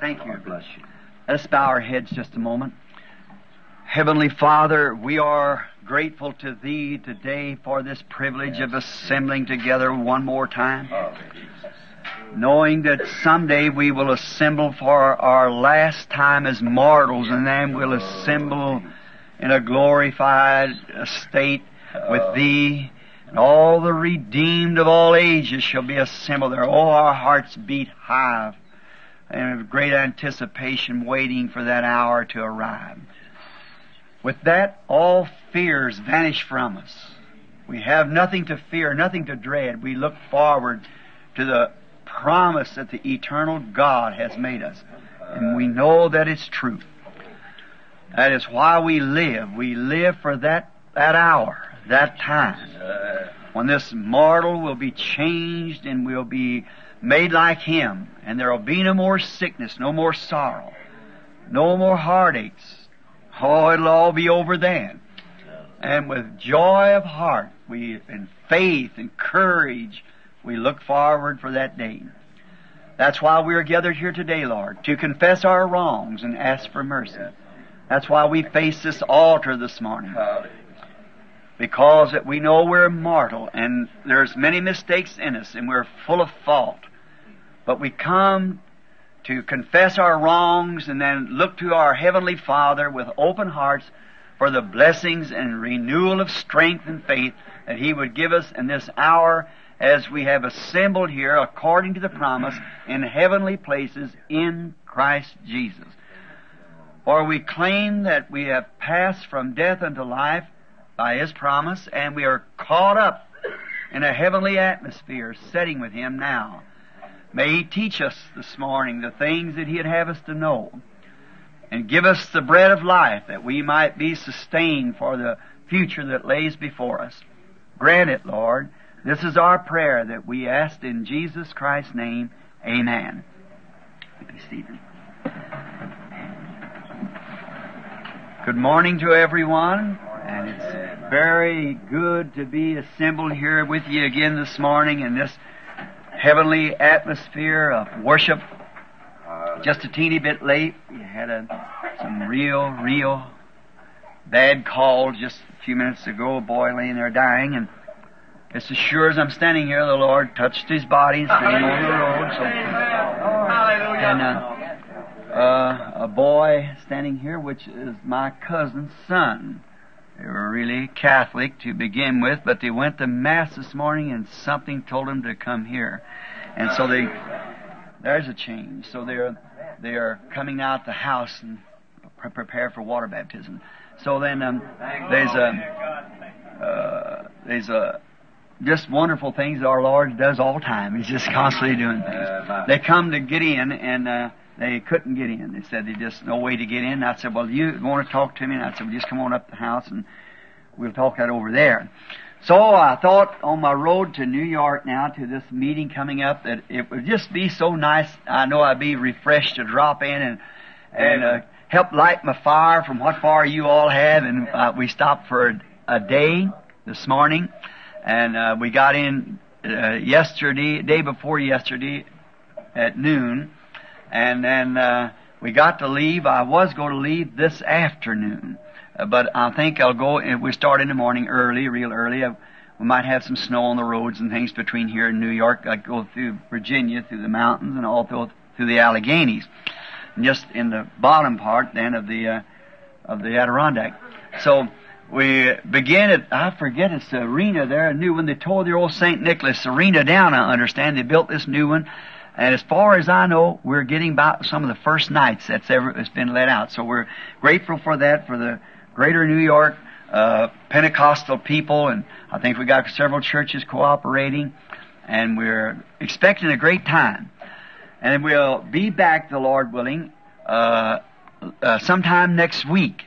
Thank you. God bless you. Let us bow our heads just a moment. Heavenly Father, we are grateful to Thee today for this privilege of assembling together one more time. Knowing that someday we will assemble for our last time as mortals, and then we'll assemble in a glorified state with Thee. And all the redeemed of all ages shall be assembled there. Oh, our hearts beat high in great anticipation, waiting for that hour to arrive. With that, all fears vanish from us. We have nothing to fear, nothing to dread. We look forward to the promise that the eternal God has made us, and we know that it's true. That is why we live. We live for that hour, that time, when this mortal will be changed and will be made like Him, and there will be no more sickness, no more sorrow, no more heartaches. Oh, it'll all be over then. And with joy of heart, in faith and courage, we look forward for that day. That's why we are gathered here today, Lord, to confess our wrongs and ask for mercy. That's why we face this altar this morning, because that we know we're mortal and there's many mistakes in us and we're full of fault. But we come to confess our wrongs and then look to our Heavenly Father with open hearts for the blessings and renewal of strength and faith that He would give us in this hour as we have assembled here according to the promise in heavenly places in Christ Jesus. For we claim that we have passed from death unto life by His promise, and we are caught up in a heavenly atmosphere, sitting with Him now. May He teach us this morning the things that He'd have us to know, and give us the bread of life that we might be sustained for the future that lays before us. Grant it, Lord. This is our prayer that we asked in Jesus Christ's name. Amen. Be seated. Good morning to everyone. And it's very good to be assembled here with you again this morning in this heavenly atmosphere of worship. Just a teeny bit late. We had some real bad call just a few minutes ago. A boy laying there dying, and it's as sure as I'm standing here, the Lord touched his body and standing on the road. So, and a boy standing here, which is my cousin's son. They were really Catholic to begin with, but they went to Mass this morning and something told them to come here. And so there's a change. So they are coming out the house and prepare for water baptism. So then there's just wonderful things our Lord does all the time. He's just constantly doing things. They come to get in, and they couldn't get in. They said there's just no way to get in. And I said, well, you want to talk to me? And I said, well, just come on up to the house and we'll talk that over there. So I thought on my road to New York now to this meeting coming up that it would just be so nice. I know I'd be refreshed to drop in and help light my fire from what fire you all have. And we stopped for a day this morning, and we got in day before yesterday at noon. And then we got to leave. I was going to leave this afternoon, but I think I'll go. If we start in the morning early, real early, we might have some snow on the roads and things between here and New York. I go through Virginia, through the mountains, and also through the Alleghenies, and just in the bottom part then of the Adirondack. So we begin at, I forget, it's the arena there, a new one. They tore the old St. Nicholas Arena down, I understand. They built this new one. And as far as I know, we're getting about some of the first nights that's been let out. So we're grateful for that, for the greater New York Pentecostal people. And I think we got several churches cooperating. And we're expecting a great time. And we'll be back, the Lord willing, sometime next week.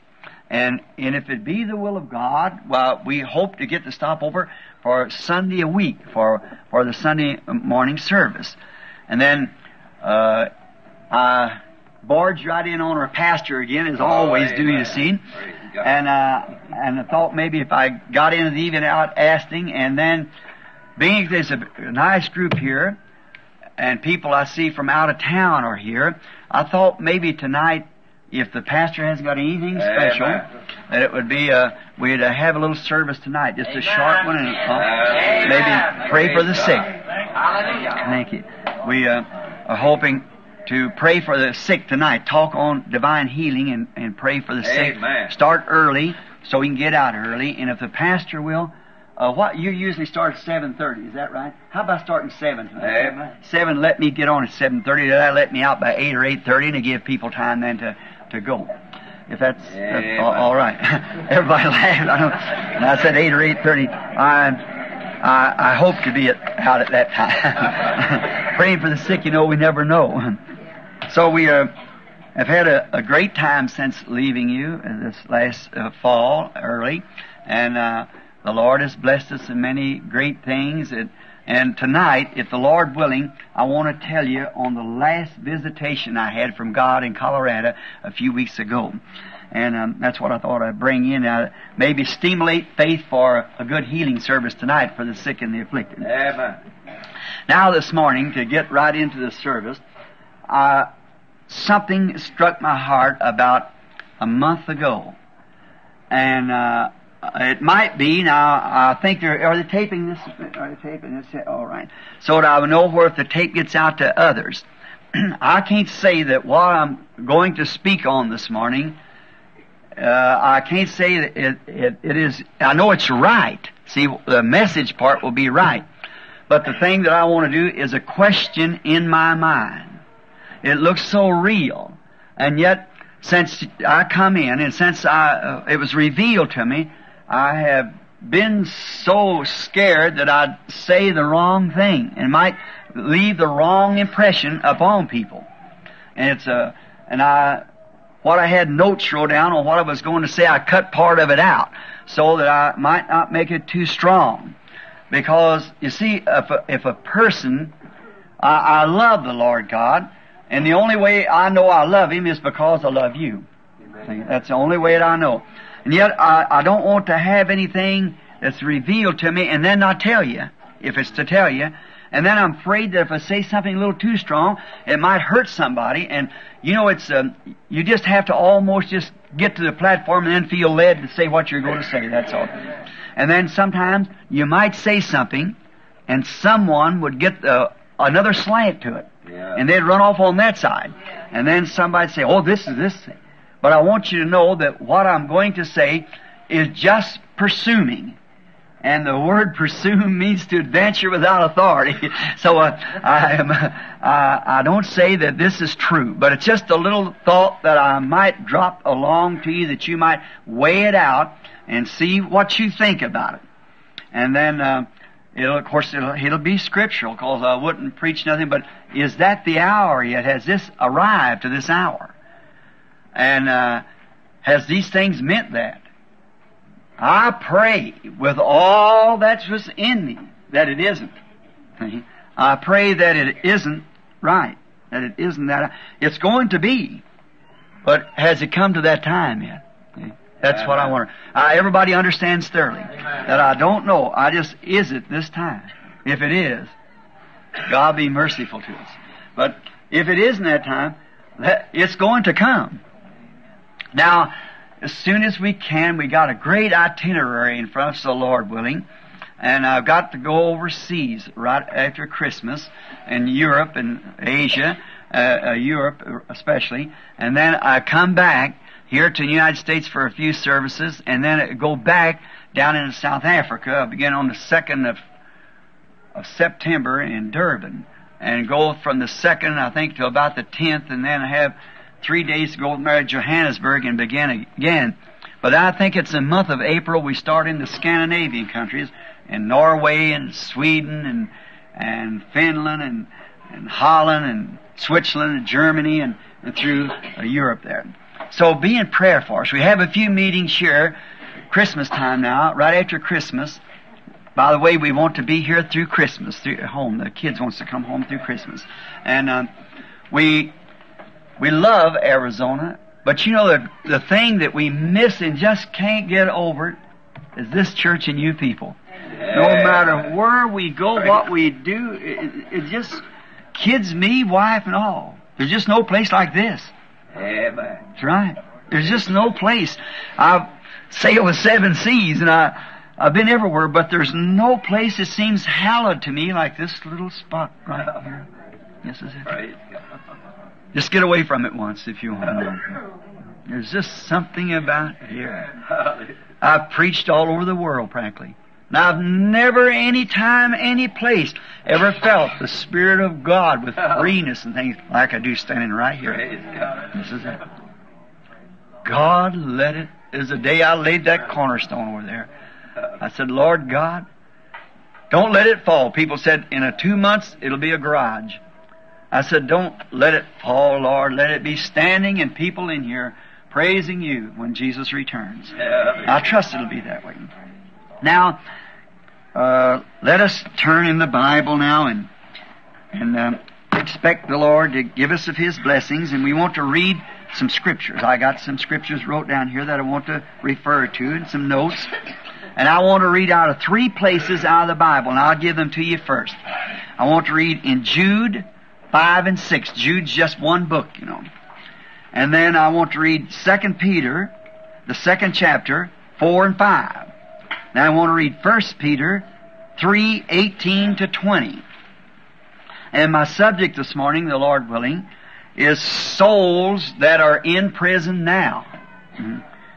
And if it be the will of God, well, we hope to get the stopover for Sunday a week, for the Sunday morning service. And then I barged right in on our pastor again, as always, duty to scene. And I thought maybe if I got in the evening out asking, and then being there's a nice group here, and people I see from out of town are here. I thought maybe tonight, if the pastor hasn't got anything special, that it would be we'd have a little service tonight, just a short one, and maybe pray for the sick. Thank you. We are hoping to pray for the sick tonight, talk on divine healing and pray for the sick. Start early so we can get out early, and if the pastor will, what you usually start at 7:30, is that right? How about starting 7 tonight? Seven, let me get on at 7:30. That'll let me out by 8 or 8:30, and to give people time then to go. If that's all right. Everybody laughed. I said 8 or 8:30. I hope to be out at that time. Praying for the sick, we never know. So we have had a great time since leaving you this last fall, early, and the Lord has blessed us in many great things. And tonight, if the Lord willing, I want to tell you on the last visitation I had from God in Colorado a few weeks ago. And that's what I thought I'd bring in. Maybe stimulate faith for a good healing service tonight for the sick and the afflicted. Amen. Now this morning, to get right into the service, something struck my heart about a month ago. And it might be, now I think, are they taping this? Are they taping this? All right. So that I will know where if the tape gets out to others. I can't say that what I'm going to speak on this morning, I can't say that it is, I know it's right. See, the message part will be right. But the thing that I want to do is a question in my mind. It looks so real. And yet, since I come in, and since it was revealed to me, I have been so scared that I'd say the wrong thing and might leave the wrong impression upon people. And what I had notes wrote down on what I was going to say, I cut part of it out so that I might not make it too strong. Because, you see, if a person, I love the Lord God, and the only way I know I love Him is because I love you. See, that's the only way that I know. And yet, I don't want to have anything that's revealed to me and then not tell you, if it's to tell you. And then I'm afraid that if I say something a little too strong, it might hurt somebody. And, it's you just have to almost just get to the platform and then feel led to say what you're going to say, that's all. And then sometimes you might say something, and someone would get another slant to it. Yeah. And they'd run off on that side. And then somebody'd say, oh, this is this thing. But I want you to know that what I'm going to say is just presuming. And the word presume means to adventure without authority. So I don't say that this is true, but it's just a little thought that I might drop along to you that you might weigh it out and see what you think about it. And then, it'll be scriptural, because I wouldn't preach nothing, but is that the hour yet? Has this arrived to this hour? And has these things meant that? I pray with all that's within me that it isn't. I pray that it isn't right, that it isn't that. It's going to be, but has it come to that time yet? That's what I want. Everybody understands thoroughly that I don't know. I just, is it this time? If it is, God be merciful to us. But if it isn't that time, it's going to come. Now, as soon as we can, we got a great itinerary in front of us, the Lord willing. And I've got to go overseas right after Christmas in Europe and Asia, Europe especially. And then I come back here to the United States for a few services, and then go back down into South Africa. I'll begin on the 2nd of September in Durban, and go from the 2nd, I think, to about the 10th, and then have 3 days to go to Johannesburg and begin again. But I think it's the month of April we start in the Scandinavian countries, in Norway and Sweden and Finland and Holland and Switzerland and Germany and through Europe there. So be in prayer for us. We have a few meetings here, Christmas time now, right after Christmas. By the way, we want to be here through Christmas, through home. The kids wants to come home through Christmas. And we love Arizona, but the thing that we miss and just can't get over is this church and you people. No matter where we go, what we do, it just Kids, me, wife, and all. There's just no place like this. Amen. That's right. There's just no place. I've sailed the seven seas, and I've been everywhere, but there's no place that seems hallowed to me like this little spot right here. This is it. Right. Just get away from it once if you want to. There's just something about here. I've preached all over the world, practically. And I've never, any time, any place, ever felt the Spirit of God with freeness and things like I do standing right here. This is it. God let it. It was the day I laid that cornerstone over there. I said, Lord God, don't let it fall. People said, in a 2 months, it'll be a garage. I said, don't let it fall, Lord. Let it be standing and people in here praising you when Jesus returns. I trust it'll be that way. Now, let us turn in the Bible now and expect the Lord to give us of His blessings. And we want to read some scriptures. I got some scriptures wrote down here that I want to refer to and some notes. And I want to read out of 3 places out of the Bible, and I'll give them to you first. I want to read in Jude 5 and 6. Jude's just one book, you know. And then I want to read 2 Peter, the 2nd chapter, 4 and 5. Now I want to read 1 Peter 3:18-20. And my subject this morning, the Lord willing, is souls that are in prison now.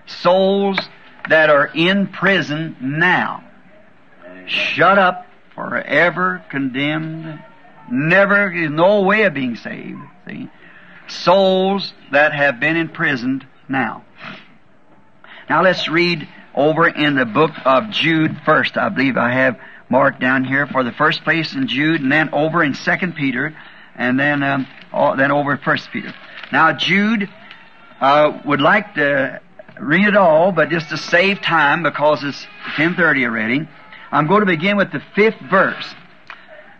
Souls that are in prison now. Shut up, forever condemned. Never, no way of being saved. See? Souls that have been imprisoned now. Now let's read over in the book of Jude first. I believe I have marked down here for the first place in Jude, and then over in 2 Peter, and then over in 1 Peter. Now Jude, would like to read it all, but just to save time, because it's 10:30 already, I'm going to begin with the 5th verse.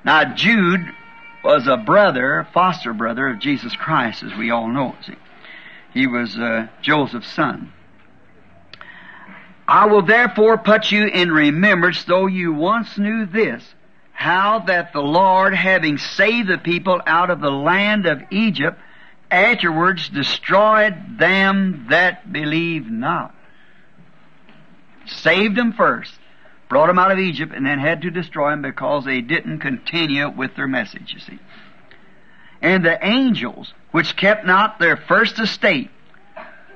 Now Jude was a brother, foster brother of Jesus Christ, as we all know. See? He was Joseph's son. I will therefore put you in remembrance, though you once knew this, how that the Lord, having saved the people out of the land of Egypt, afterwards destroyed them that believed not. Saved them first, brought them out of Egypt, and then had to destroy them because they didn't continue with their message, you see. And the angels, which kept not their first estate,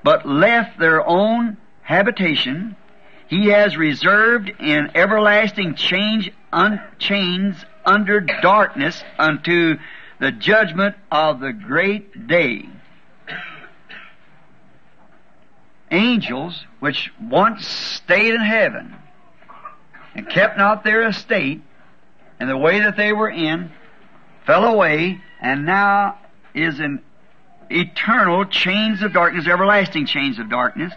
but left their own habitation, He has reserved in everlasting chains under darkness unto the judgment of the great day. Angels, which once stayed in heaven and kept not their estate and the way that they were in, fell away, and now is in eternal chains of darkness, everlasting chains of darkness,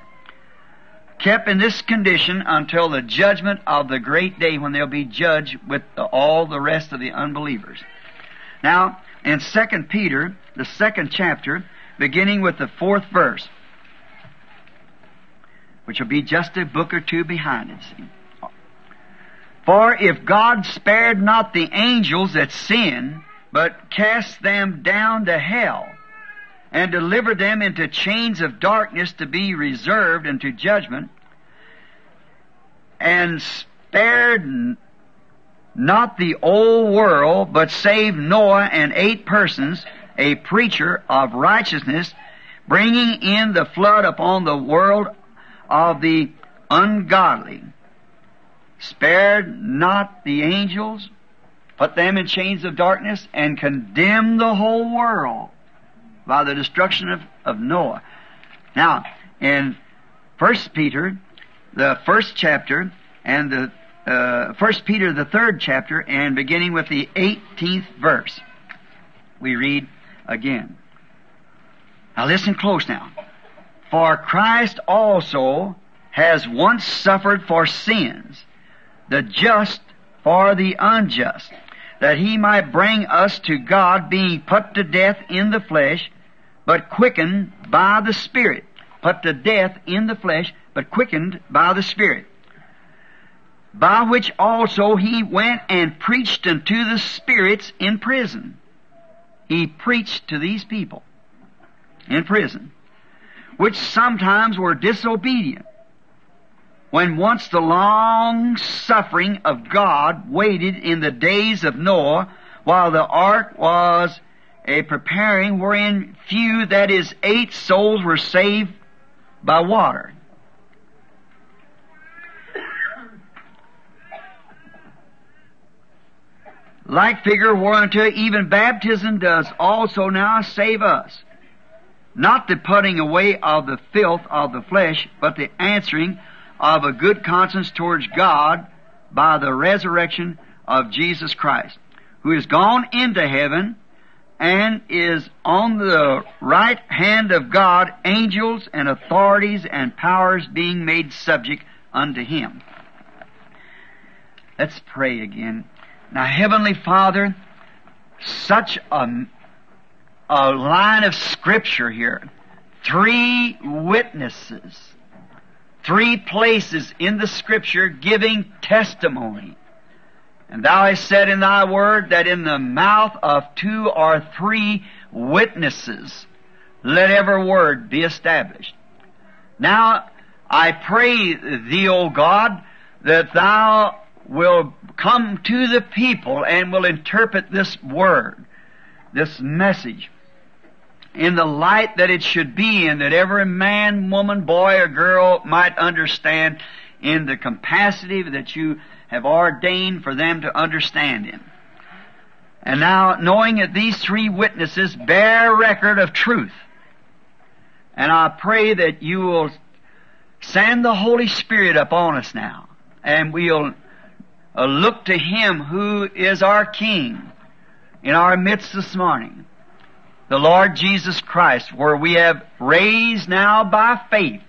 kept in this condition until the judgment of the great day, when they'll be judged with all the rest of the unbelievers. Now, in 2 Peter, the 2nd chapter, beginning with the 4th verse, which will be just a book or two behind it. See? For if God spared not the angels that sinned, but cast them down to hell, and delivered them into chains of darkness to be reserved unto judgment, and spared not the old world, but saved Noah and 8 persons, a preacher of righteousness, bringing in the flood upon the world of the ungodly. Spared not the angels, put them in chains of darkness, and condemned the whole world by the destruction of Noah. Now, in 1 Peter, the 1st chapter, and the 1 Peter, the 3rd chapter, and beginning with the 18th verse, we read again. Now listen close now. For Christ also has once suffered for sins, the just for the unjust, that He might bring us to God, being put to death in the flesh, but quickened by the Spirit. Put to death in the flesh, but quickened by the Spirit. By which also He went and preached unto the spirits in prison, he preached to these people in prison, which sometimes were disobedient, when once the long suffering of God waited in the days of Noah, while the ark was a preparing, wherein few, that is, 8 souls were saved by water. Like figure, whereunto even baptism does also now save us, not the putting away of the filth of the flesh, but the answering of a good conscience towards God by the resurrection of Jesus Christ, who is gone into heaven and is on the right hand of God, angels and authorities and powers being made subject unto him. Let's pray again. Now, Heavenly Father, such a line of Scripture here. 3 witnesses, 3 places in the Scripture giving testimony. And Thou hast said in Thy Word that in the mouth of 2 or 3 witnesses let every word be established. Now, I pray Thee, O God, that Thou will come to the people and will interpret this word, this message, in the light that it should be, and that every man, woman, boy, or girl might understand in the capacity that you have ordained for them to understand in. And now, knowing that these 3 witnesses bear record of truth, and I pray that you will send the Holy Spirit upon us now, and we'll look to Him who is our King in our midst this morning, the Lord Jesus Christ, where we have raised now by faith,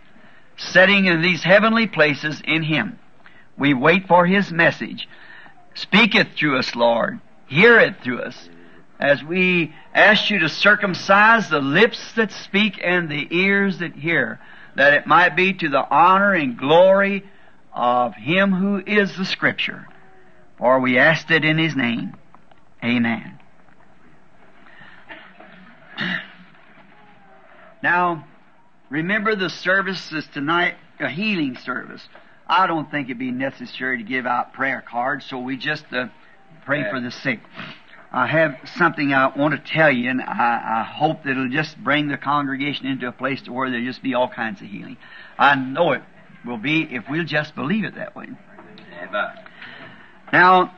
setting in these heavenly places in Him. We wait for His message. Speak it through us, Lord. Hear it through us, as we ask You to circumcise the lips that speak and the ears that hear, that it might be to the honor and glory of Him who is the Scripture. For we asked it in His name. Amen. Now, remember the service is tonight a healing service. I don't think it'd be necessary to give out prayer cards, so we just pray for the sick. I have something I want to tell you, and I hope that it'll just bring the congregation into a place to where there'll just be all kinds of healing. I know it will be if we'll just believe it that way. Now,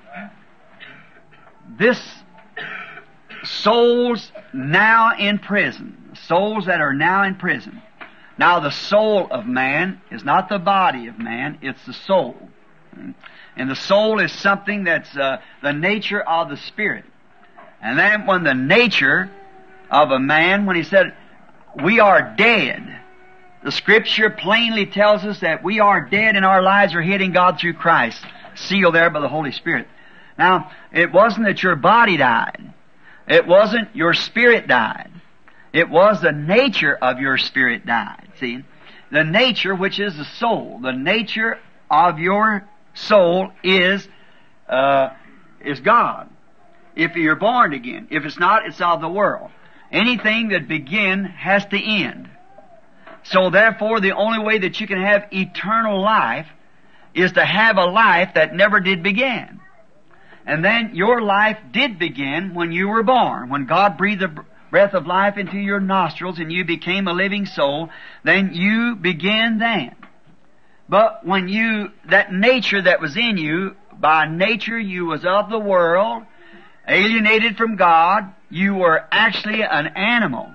this souls now in prison, souls that are now in prison. Now, the soul of man is not the body of man, it's the soul. And the soul is something that's the nature of the spirit. And then when the nature of a man, when he said, we are dead, the Scripture plainly tells us that we are dead and our lives are hid in God through Christ, sealed there by the Holy Spirit. Now, it wasn't that your body died. It wasn't your spirit died. It was the nature of your spirit died, see? The nature, which is the soul, the nature of your soul is God. If you're born again. If it's not, it's of the world. Anything that begins has to end. So therefore, the only way that you can have eternal life is to have a life that never did begin. And then your life did begin when you were born. When God breathed the breath of life into your nostrils and you became a living soul, then you began then. But when you, that nature that was in you, by nature you was of the world, alienated from God, you were actually an animal.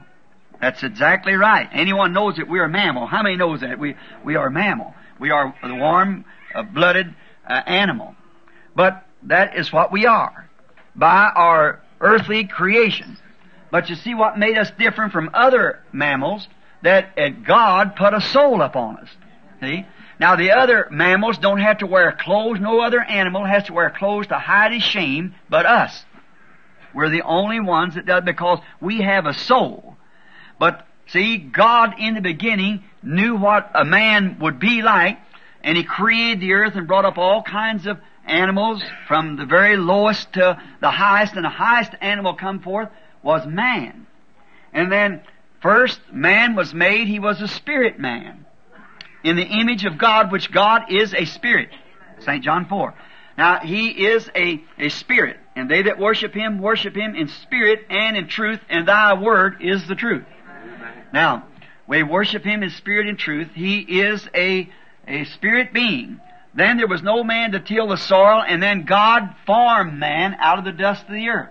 That's exactly right. Anyone knows that we're a mammal. How many knows that? We are a mammal. We are a warm-blooded animal. But that is what we are by our earthly creation. But you see what made us different from other mammals? That God put a soul upon us. See? Now, the other mammals don't have to wear clothes. No other animal has to wear clothes to hide his shame but us. We're the only ones that does, because we have a soul. But, see, God in the beginning knew what a man would be like, and He created the earth and brought up all kinds of animals from the very lowest to the highest, and the highest animal come forth was man. And then first man was made, he was a spirit man, in the image of God, which God is a spirit. St. John 4. Now, he is a spirit, and they that worship him in spirit and in truth, and thy word is the truth. Amen. Now, we worship him in spirit and truth. He is a spirit being. Then there was no man to till the soil, and then God formed man out of the dust of the earth.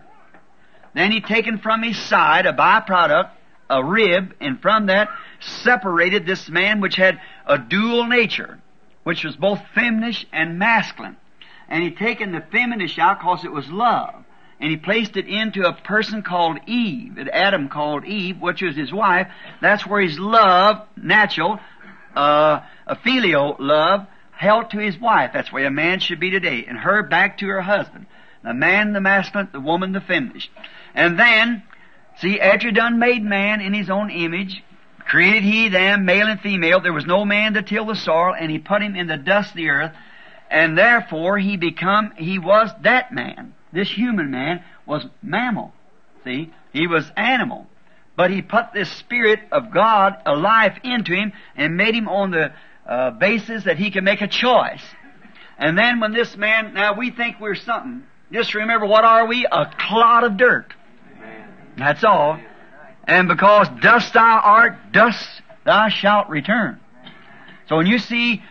Then he taken from his side a byproduct, a rib, and from that separated this man which had a dual nature, which was both feminish and masculine. And he taken the feminish out because it was love. And he placed it into a person called Eve, that Adam called Eve, which was his wife. That's where his love, natural, filial love, held to his wife. That's where a man should be today. And her back to her husband. The man, the masculine, the woman, the feminist. And then, see, after done made man in his own image, created he them, male and female. There was no man to till the soil, and he put him in the dust of the earth. And therefore he was that man. This human man was mammal. See, he was animal. But he put this Spirit of God, a life, into him and made him on the basis that he can make a choice. And then when this man, now we think we're something. Just remember, what are we? A clod of dirt. Amen. That's all. And because dust thou art, dust thou shalt return. So when you see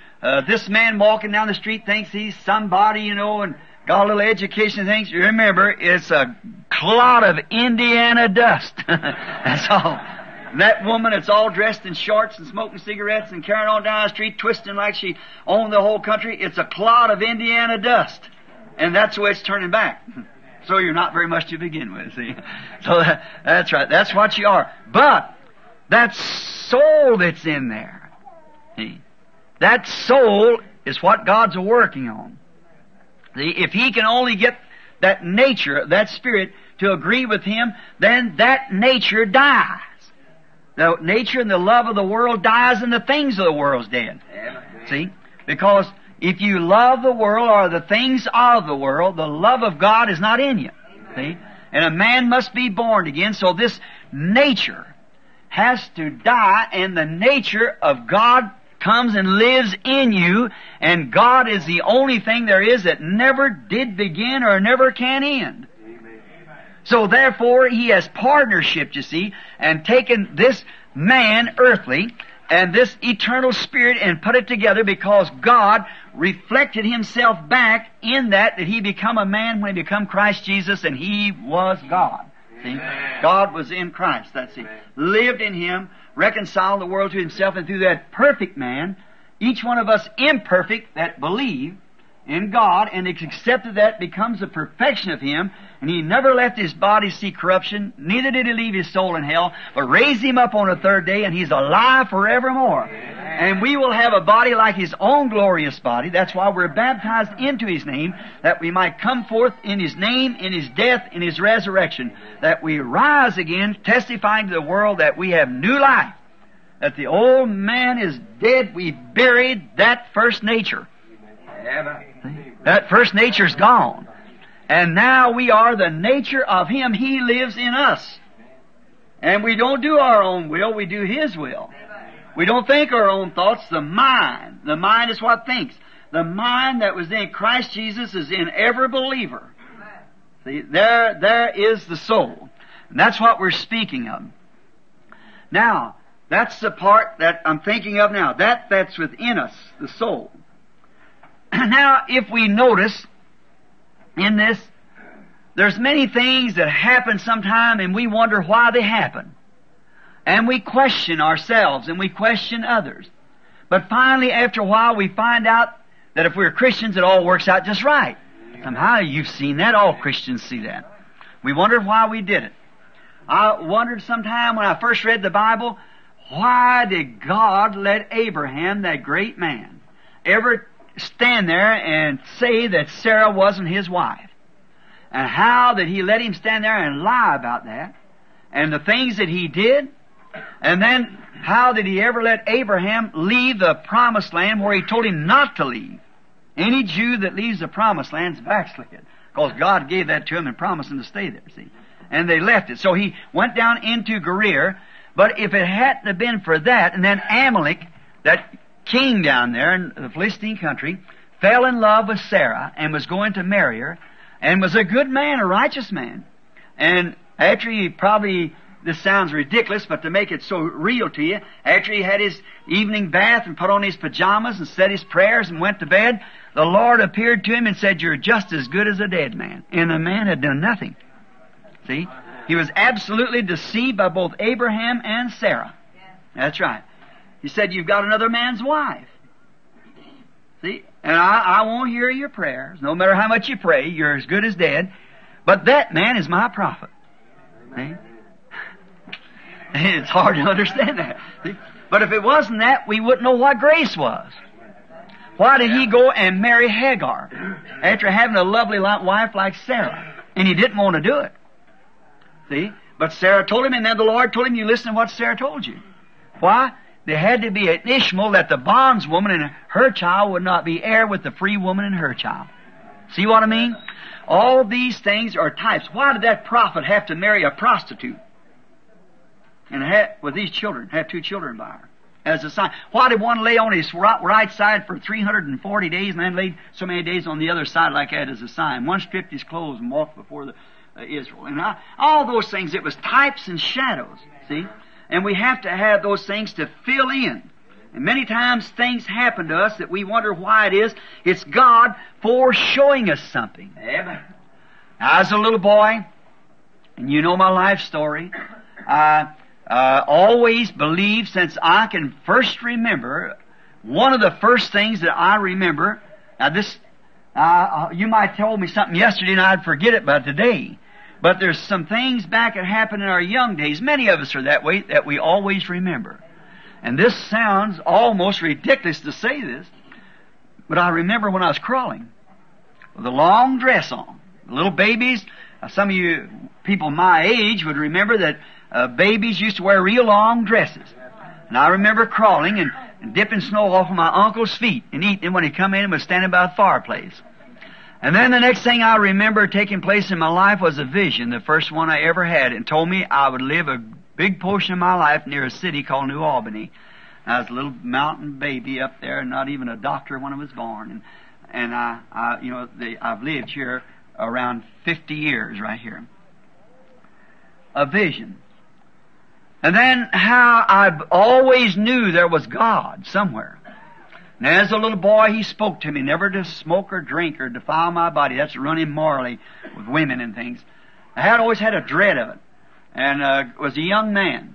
this man walking down the street thinks he's somebody, you know, and got a little education, thinks, remember, it's a clod of Indiana dust. That's all. And that woman that's all dressed in shorts and smoking cigarettes and carrying on down the street, twisting like she owned the whole country, it's a clod of Indiana dust. And that's the way it's turning back. So you're not very much to begin with, see. So that's right. That's what you are. But that soul that's in there, see, that soul is what God's working on. See, if he can only get that nature, that spirit, to agree with him, then that nature dies. The nature and the love of the world dies, and the things of the world's dead. See? Because if you love the world or the things of the world, the love of God is not in you. See? And a man must be born again, so this nature has to die, and the nature of God comes and lives in you, and God is the only thing there is that never did begin or never can end. Amen. So therefore, he has partnership, you see, and taken this man, earthly, and this eternal spirit and put it together, because God reflected himself back in that he become a man when he become Christ Jesus, and he was God. See? God was in Christ, that's it. Lived in him, reconciled the world to himself, and through that perfect man, each one of us imperfect that believe in God and accepted that becomes the perfection of him, and he never left his body see corruption, neither did he leave his soul in hell, but raised him up on the third day, and he's alive forevermore. And we will have a body like his own glorious body. That's why we're baptized into his name, that we might come forth in his name, in his death, in his resurrection, that we rise again, testifying to the world that we have new life, that the old man is dead. We buried that first nature. That first nature's gone. And now we are the nature of him. He lives in us. And we don't do our own will, we do his will. We don't think our own thoughts, the mind. The mind is what thinks. The mind that was in Christ Jesus is in every believer. See, there is the soul. And that's what we're speaking of. Now, that's the part that I'm thinking of now. That's within us, the soul. Now, if we notice in this, there's many things that happen sometime and we wonder why they happen. And we question ourselves and we question others. But finally, after a while, we find out that if we're Christians, it all works out just right. Somehow you've seen that. All Christians see that. We wonder why we did it. I wondered sometime when I first read the Bible, why did God let Abraham, that great man, ever stand there and say that Sarah wasn't his wife? And how did he let him stand there and lie about that? And the things that he did? And then how did he ever let Abraham leave the promised land where he told him not to leave? Any Jew that leaves the promised land's backslid, because God gave that to him and promised him to stay there, see. and they left it. So he went down into Gerar, but if it hadn't have been for that, and then Amalek, that king down there in the Philistine country, fell in love with Sarah and was going to marry her, and was a good man, a righteous man. And after he probably, this sounds ridiculous, but to make it so real to you, after he had his evening bath and put on his pajamas and said his prayers and went to bed, the Lord appeared to him and said, "You're just as good as a dead man." And the man had done nothing. See? He was absolutely deceived by both Abraham and Sarah. That's right. He said, "You've got another man's wife." See? And I won't hear your prayers. No matter how much you pray, you're as good as dead. But that man is my prophet. See? It's hard to understand that. See? But if it wasn't that, we wouldn't know what grace was. Why did he go and marry Hagar after having a lovely wife like Sarah? And he didn't want to do it. See? But Sarah told him, and then the Lord told him, "You listen to what Sarah told you." Why? There had to be an Ishmael that the bondswoman and her child would not be heir with the free woman and her child. See what I mean? All these things are types. Why did that prophet have to marry a prostitute and have two children by her as a sign? Why did one lay on his right side for 340 days and then laid so many days on the other side like that as a sign? One stripped his clothes and walked before Israel. And all those things, it was types and shadows. See? And we have to have those things to fill in. And many times things happen to us that we wonder why it is. It's God foreshowing us something. Amen. I was a little boy, and you know my life story. I always believed, since I can first remember, one of the first things that I remember, now this, you might have told me something yesterday and I'd forget it by today. But there's some things back that happened in our young days. Many of us are that way, that we always remember. And this sounds almost ridiculous to say this, but I remember when I was crawling with a long dress on. Little babies, some of you people my age would remember that babies used to wear real long dresses. And I remember crawling and dipping snow off of my uncle's feet and eating when he come in and was standing by the fireplace. And then the next thing I remember taking place in my life was a vision, the first one I ever had, and told me I would live a big portion of my life near a city called New Albany. And I was a little mountain baby up there, not even a doctor when I was born. And I've lived here around 50 years right here. A vision. And then how I always knew there was God somewhere. And as a little boy, he spoke to me, never to smoke or drink or defile my body. That's run immorally with women and things. I had always had a dread of it, and was a young man.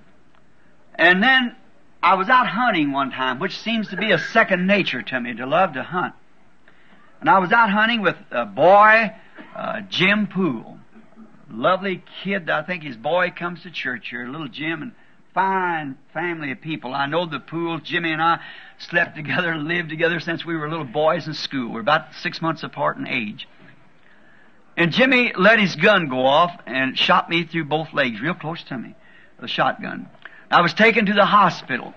And then I was out hunting one time, which seems to be a second nature to me, to love to hunt. And I was out hunting with a boy, Jim Poole. Lovely kid. I think his boy comes to church here, little Jim, and fine family of people. I know the Poole. Jimmy and I slept together, lived together since we were little boys in school. We're about 6 months apart in age. And Jimmy let his gun go off and shot me through both legs, real close to me, with a shotgun. I was taken to the hospital,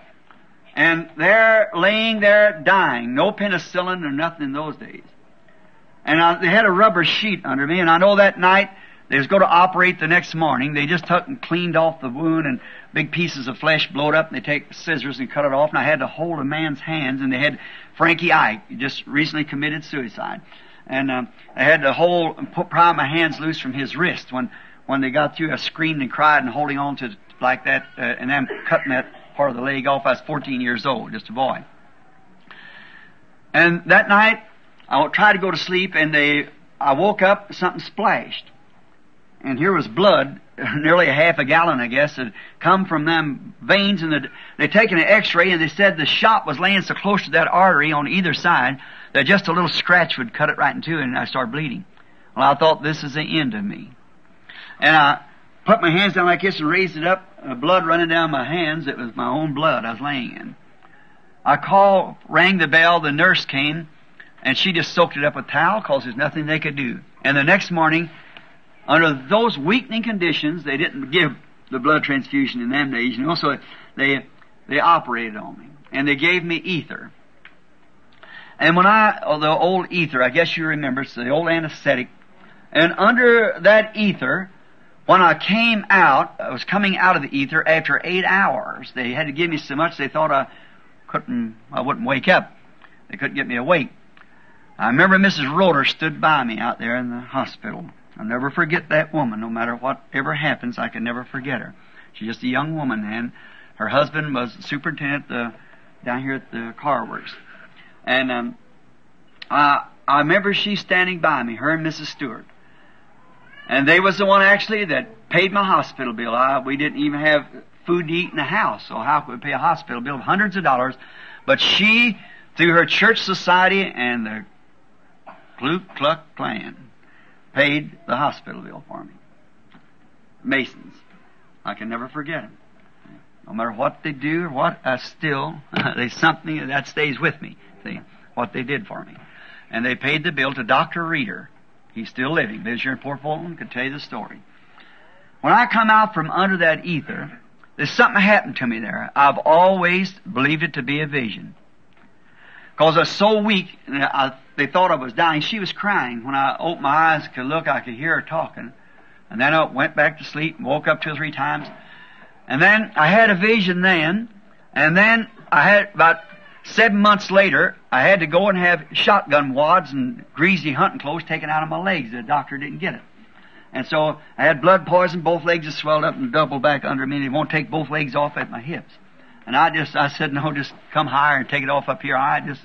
and they're laying there dying, no penicillin or nothing in those days. And they had a rubber sheet under me, and I know that night they was going to operate the next morning. They just took and cleaned off the wound, and big pieces of flesh blowed up, and they take scissors and cut it off, and I had to hold a man's hands, and they had Frankie Ike, who just recently committed suicide. And I had to pry my hands loose from his wrist. When they got through, I screamed and cried and holding on to it like that, and then cutting that part of the leg off. I was 14 years old, just a boy. And that night, I tried to go to sleep, and I woke up, something splashed. And here was blood, nearly a half a gallon, I guess, had come from them veins. And they taken an x-ray, and they said the shot was laying so close to that artery on either side that just a little scratch would cut it right in two, and I started bleeding. Well, I thought, this is the end of me. And I put my hands down like this and raised it up, blood running down my hands. It was my own blood I was laying in. I rang the bell, the nurse came, and she just soaked it up with towel because there's nothing they could do. And the next morning, under those weakening conditions, they didn't give the blood transfusion in them days, you know, so they operated on me. And they gave me ether. And the old ether, I guess you remember, it's the old anesthetic. And under that ether, When I came out, I was coming out of the ether after 8 hours. They had to give me so much they thought I wouldn't wake up. They couldn't get me awake. I remember Mrs. Roeder stood by me out there in the hospital. I'll never forget that woman. No matter whatever happens, I can never forget her. She's just a young woman then. Her husband was superintendent down here at the car works. And I remember she standing by me, her and Mrs. Stewart. And they was the one actually that paid my hospital bill. We didn't even have food to eat in the house, so how could we pay a hospital bill of hundreds of dollars? But she, through her church society and the Ku Klux Klan, paid the hospital bill for me. Masons. I can never forget them. No matter what they do or what, there's something that stays with me, see, what they did for me. And they paid the bill to Dr. Reeder. He's still living, lives here in Port Fulton, could tell you the story. When I come out from under that ether, there's something happened to me there. I've always believed it to be a vision. Because I was so weak, and they thought I was dying. She was crying. When I opened my eyes, could look, I could hear her talking. And then I went back to sleep and woke up 2 or 3 times. And then I had a vision then. And then I had about 7 months later, I had to go and have shotgun wads and greasy hunting clothes taken out of my legs. The doctor didn't get it. And so I had blood poison. Both legs just swelled up and doubled back under me. And it won't take both legs off at my hips. And I said, no, just come higher and take it off up here. I just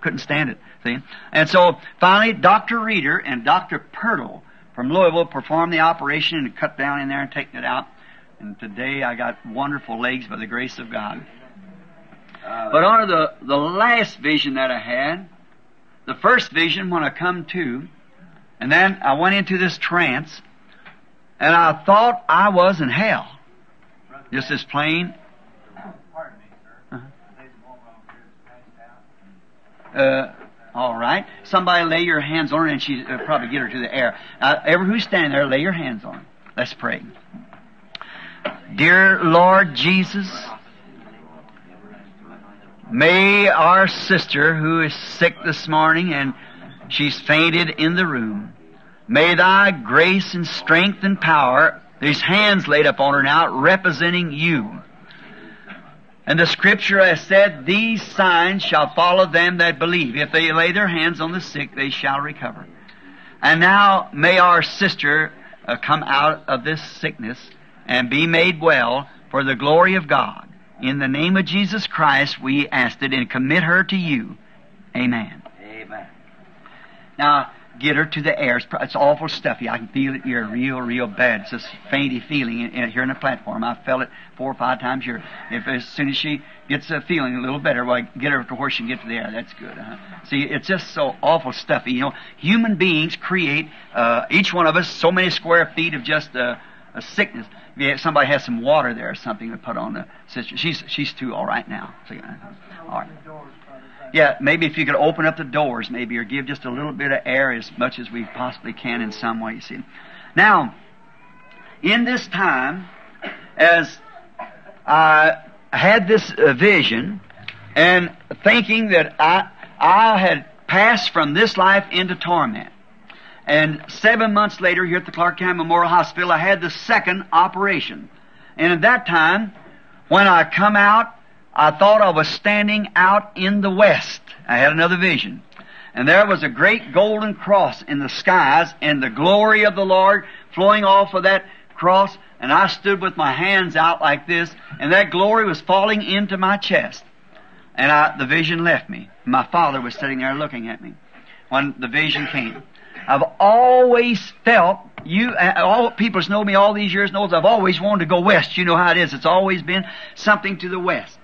couldn't stand it, see. And so finally, Dr. Reeder and Dr. Pirtle from Louisville performed the operation and cut down in there and taken it out. And today I got wonderful legs by the grace of God. But under the last vision that I had, the first vision when I come to, and then I went into this trance, and I thought I was in hell. Just as plain. Pardon me, sir. All right. Somebody lay your hands on her, and she'll probably get her to the air. Ever who's standing there, lay your hands on her. Let's pray. Dear Lord Jesus, may our sister who is sick this morning and she's fainted in the room, may thy grace and strength and power, these hands laid up on her now, representing you. And the scripture has said, these signs shall follow them that believe. If they lay their hands on the sick, they shall recover. And now may our sister come out of this sickness and be made well for the glory of God. In the name of Jesus Christ, we ask it and commit her to you. Amen. Amen. Now, get her to the air. It's awful stuffy. I can feel it here real bad. It's this fainty feeling here on the platform. I felt it 4 or 5 times here. As soon as she gets a feeling a little better, well, get her to where she can get to the air. That's good. See, it's just so awful stuffy. You know, human beings create, each one of us, so many square feet of just... a sickness. Somebody has some water there or something to put on the sister. She's too all right now. All right. Yeah, maybe if you could open up the doors, maybe, or give just a little bit of air as much as we possibly can in some way. See, now, in this time, as I had this vision and thinking that I had passed from this life into torment. And 7 months later, here at the Clark County Memorial Hospital, I had the second operation. And at that time, when I come out, I thought I was standing out in the west. I had another vision. And there was a great golden cross in the skies, and the glory of the Lord flowing off of that cross. And I stood with my hands out like this, and that glory was falling into my chest. And the vision left me. My father was sitting there looking at me when the vision came. I've always felt, all people who know me all these years knows I've always wanted to go west. You know how it is. It's always been something to the west.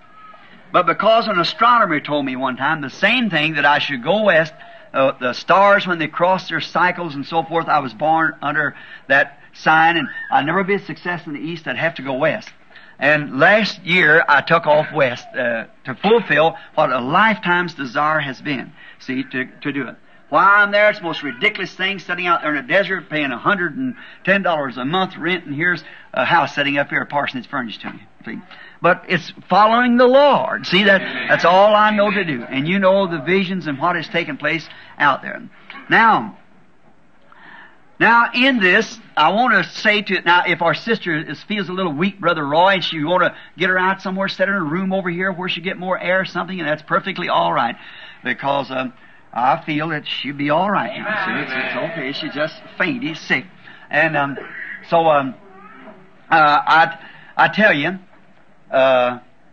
But because an astronomer told me one time the same thing, that I should go west, the stars when they cross their cycles and so forth, I was born under that sign, and I'd never be a success in the east. I'd have to go west. And last year, I took off west to fulfill what a lifetime's desire has been, see, to do it. Why I'm there, it's the most ridiculous thing, sitting out there in a desert, paying $110 a month rent, and here's a house sitting up here, a parsonage furnished to me. See? But it's following the Lord. See, that's all I know to do. And you know the visions and what has taken place out there. Now, Now, in this, I want to say to it, now, if our sister feels a little weak, Brother Roy, and she want to get her out somewhere, set her in a room over here where she get more air or something, and that's perfectly all right, because I feel that she'll be all right now. See, it's okay. She's just fainty, sick. And I tell you,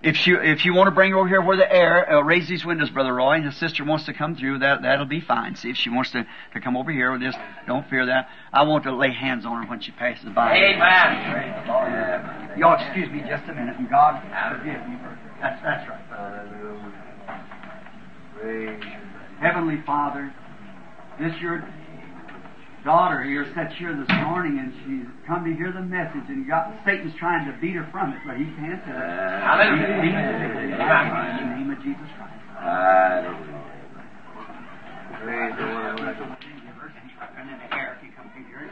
if you want to bring her over here where the air, raise these windows, Brother Roy, and the sister wants to come through, that'll be fine. See, if she wants to come over here, just don't fear that. I want to lay hands on her when she passes by. Amen. Y'all excuse me just a minute, and God forgive me for that's right. Heavenly Father, this your daughter here sat here this morning, and she's come to hear the message, and Satan's trying to beat her from it, but he can't. Hallelujah. In the name of Jesus Christ. Praise the Lord. And then the air, if you come through here.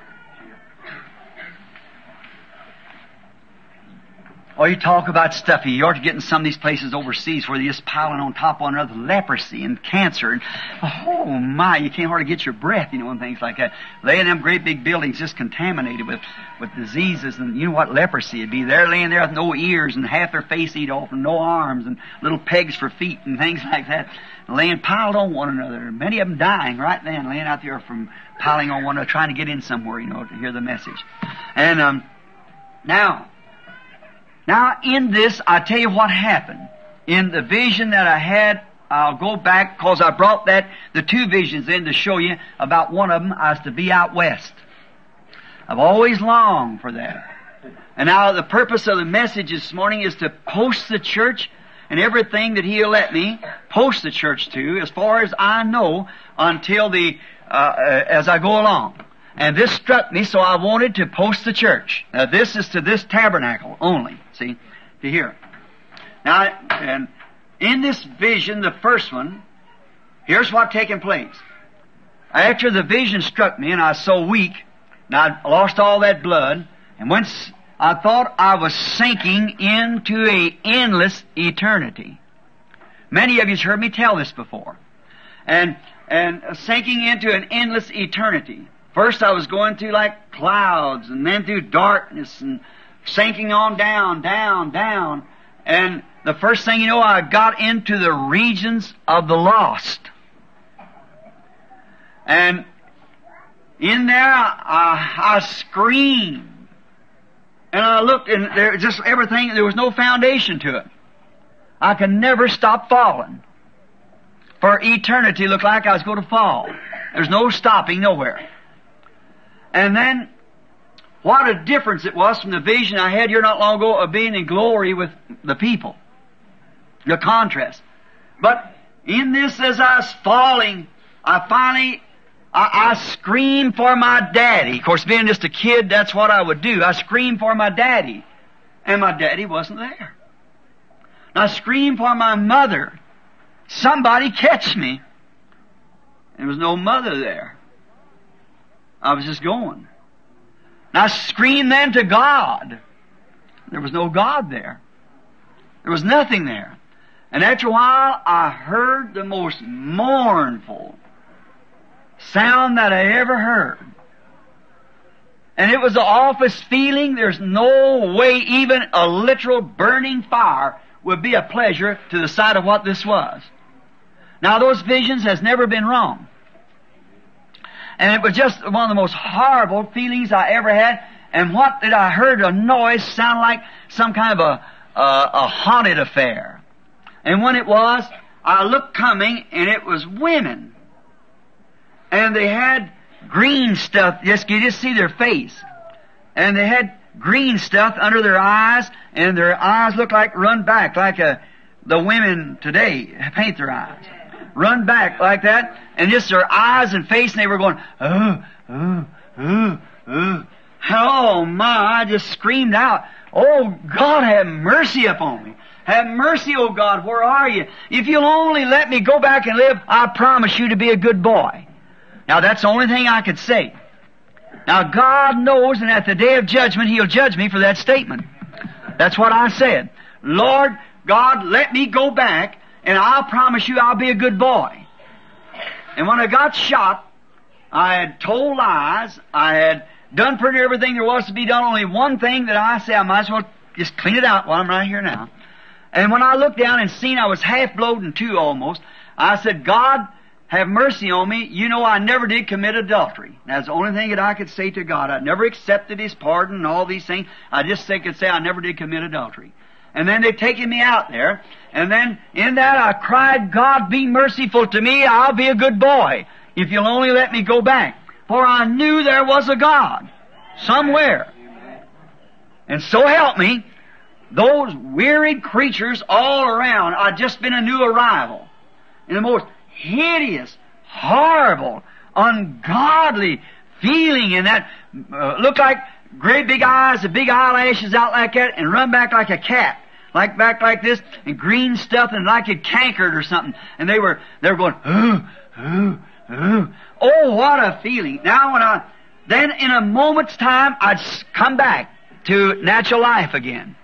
Oh, you talk about stuffy. You ought to get in some of these places overseas where they're just piling on top of one another, leprosy and cancer. And, oh, my, you can't hardly get your breath, you know, and things like that. Laying them great big buildings just contaminated with diseases. And you know what leprosy would be? They're laying there with no ears and half their face eat off and no arms and little pegs for feet and things like that. Laying piled on one another. Many of them dying right then, laying out there from piling on one another, trying to get in somewhere, you know, to hear the message. And Now, in this, I tell you what happened. In the vision that I had, I'll go back, because I brought the two visions in to show you about one of them. I was to be out west. I've always longed for that. And now the purpose of the message this morning is to post the church and everything that He'll let me post the church to, as far as I know, until as I go along. And this struck me, so I wanted to post the church. Now, this is to this tabernacle only, see, to here. Now, and in this vision, the first one, here's what taken place. After the vision struck me, and I was so weak, and I lost all that blood, and once I thought I was sinking into an endless eternity. Many of you have heard me tell this before. And sinking into an endless eternity. First I was going through like clouds, and then through darkness, and sinking on down, down, down. And the first thing you know, I got into the regions of the lost. And in there, I screamed. And I looked, and there just everything, there was no foundation to it. I could never stop falling. For eternity looked like I was going to fall. There's no stopping nowhere. And then, what a difference it was from the vision I had here not long ago of being in glory with the people. The contrast. But in this, as I was falling, I screamed for my daddy. Of course, being just a kid, that's what I would do. I screamed for my daddy. And my daddy wasn't there. And I screamed for my mother. Somebody catch me. There was no mother there. I was just going. And I screamed then to God. There was no God there. There was nothing there. And after a while, I heard the most mournful sound that I ever heard. And it was the awfulest feeling. There's no way even a literal burning fire would be a pleasure to the sight of what this was. Now, those visions has never been wrong. And it was just one of the most horrible feelings I ever had. And what did I heard? A noise sound like some kind of a haunted affair. And when it was, I looked coming, and it was women. And they had green stuff. Yes, you just see their face. And they had green stuff under their eyes, and their eyes looked like run back, like the women today paint their eyes. Run back like that, and just their eyes and face, and they were going, oh my, I just screamed out, oh God, have mercy upon me. Have mercy, oh God, where are you? If you'll only let me go back and live, I promise you to be a good boy. Now that's the only thing I could say. Now God knows, and at the day of judgment, He'll judge me for that statement. That's what I said. Lord God, let me go back, and I'll promise you I'll be a good boy. And when I got shot, I had told lies, I had done pretty everything there was to be done, only one thing that I say I might as well just clean it out while I'm right here now. And when I looked down and seen I was half blowed in two almost, I said, God, have mercy on me. You know I never did commit adultery. That's the only thing that I could say to God. I never accepted His pardon and all these things. I just could say I never did commit adultery. And then they've taken me out there. And then in that I cried, God, be merciful to me. I'll be a good boy if you'll only let me go back. For I knew there was a God somewhere. And so help me, those wearied creatures all around, I'd just been a new arrival. In the most hideous, horrible, ungodly feeling in that, looked like great big eyes, the big eyelashes out like that, and run back like a cat, like back like this, and green stuff, and like it cankered or something. And they were going, ooh, ooh, ooh. Oh, what a feeling. Now then in a moment's time, I'd come back to natural life again.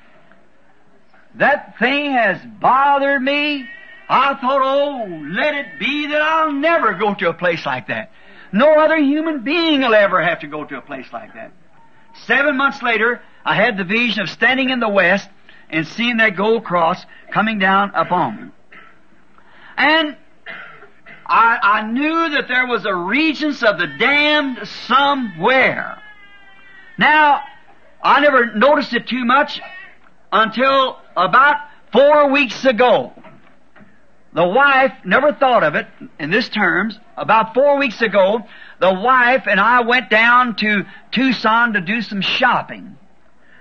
That thing has bothered me. I thought, oh, let it be that I'll never go to a place like that. No other human being will ever have to go to a place like that. 7 months later, I had the vision of standing in the west and seeing that gold cross coming down upon me. And I knew that there was a regence of the damned somewhere. Now, I never noticed it too much until about 4 weeks ago. The wife never thought of it in this terms. About 4 weeks ago, the wife and I went down to Tucson to do some shopping.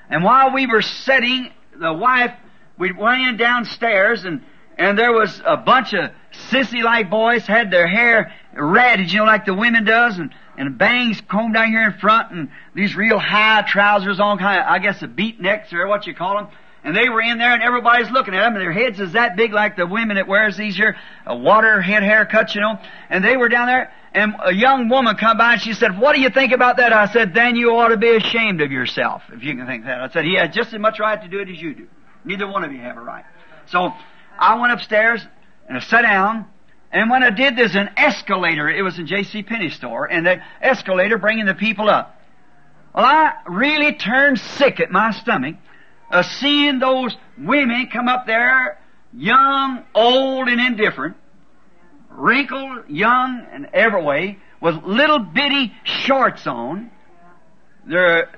And while we were sitting, the wife, we went downstairs, and there was a bunch of sissy-like boys had their hair ratted, you know, like the women does, and bangs combed down here in front, and these real high trousers on, kind of, I guess, the beat necks or what you call them. And they were in there, and everybody's looking at them, and their heads is that big like the women that wears these here water head haircuts, you know. And they were down there, and a young woman come by, and she said, what do you think about that? I said, then you ought to be ashamed of yourself, if you can think that. I said, he has just as much right to do it as you do. Neither one of you have a right. So I went upstairs, and I sat down, and when I did, there's an escalator. It was in J.C. Penney's store, and the escalator bringing the people up. Well, I really turned sick at my stomach, seeing those women come up there, young, old, and indifferent, wrinkled, young, and every way, with little bitty shorts on, their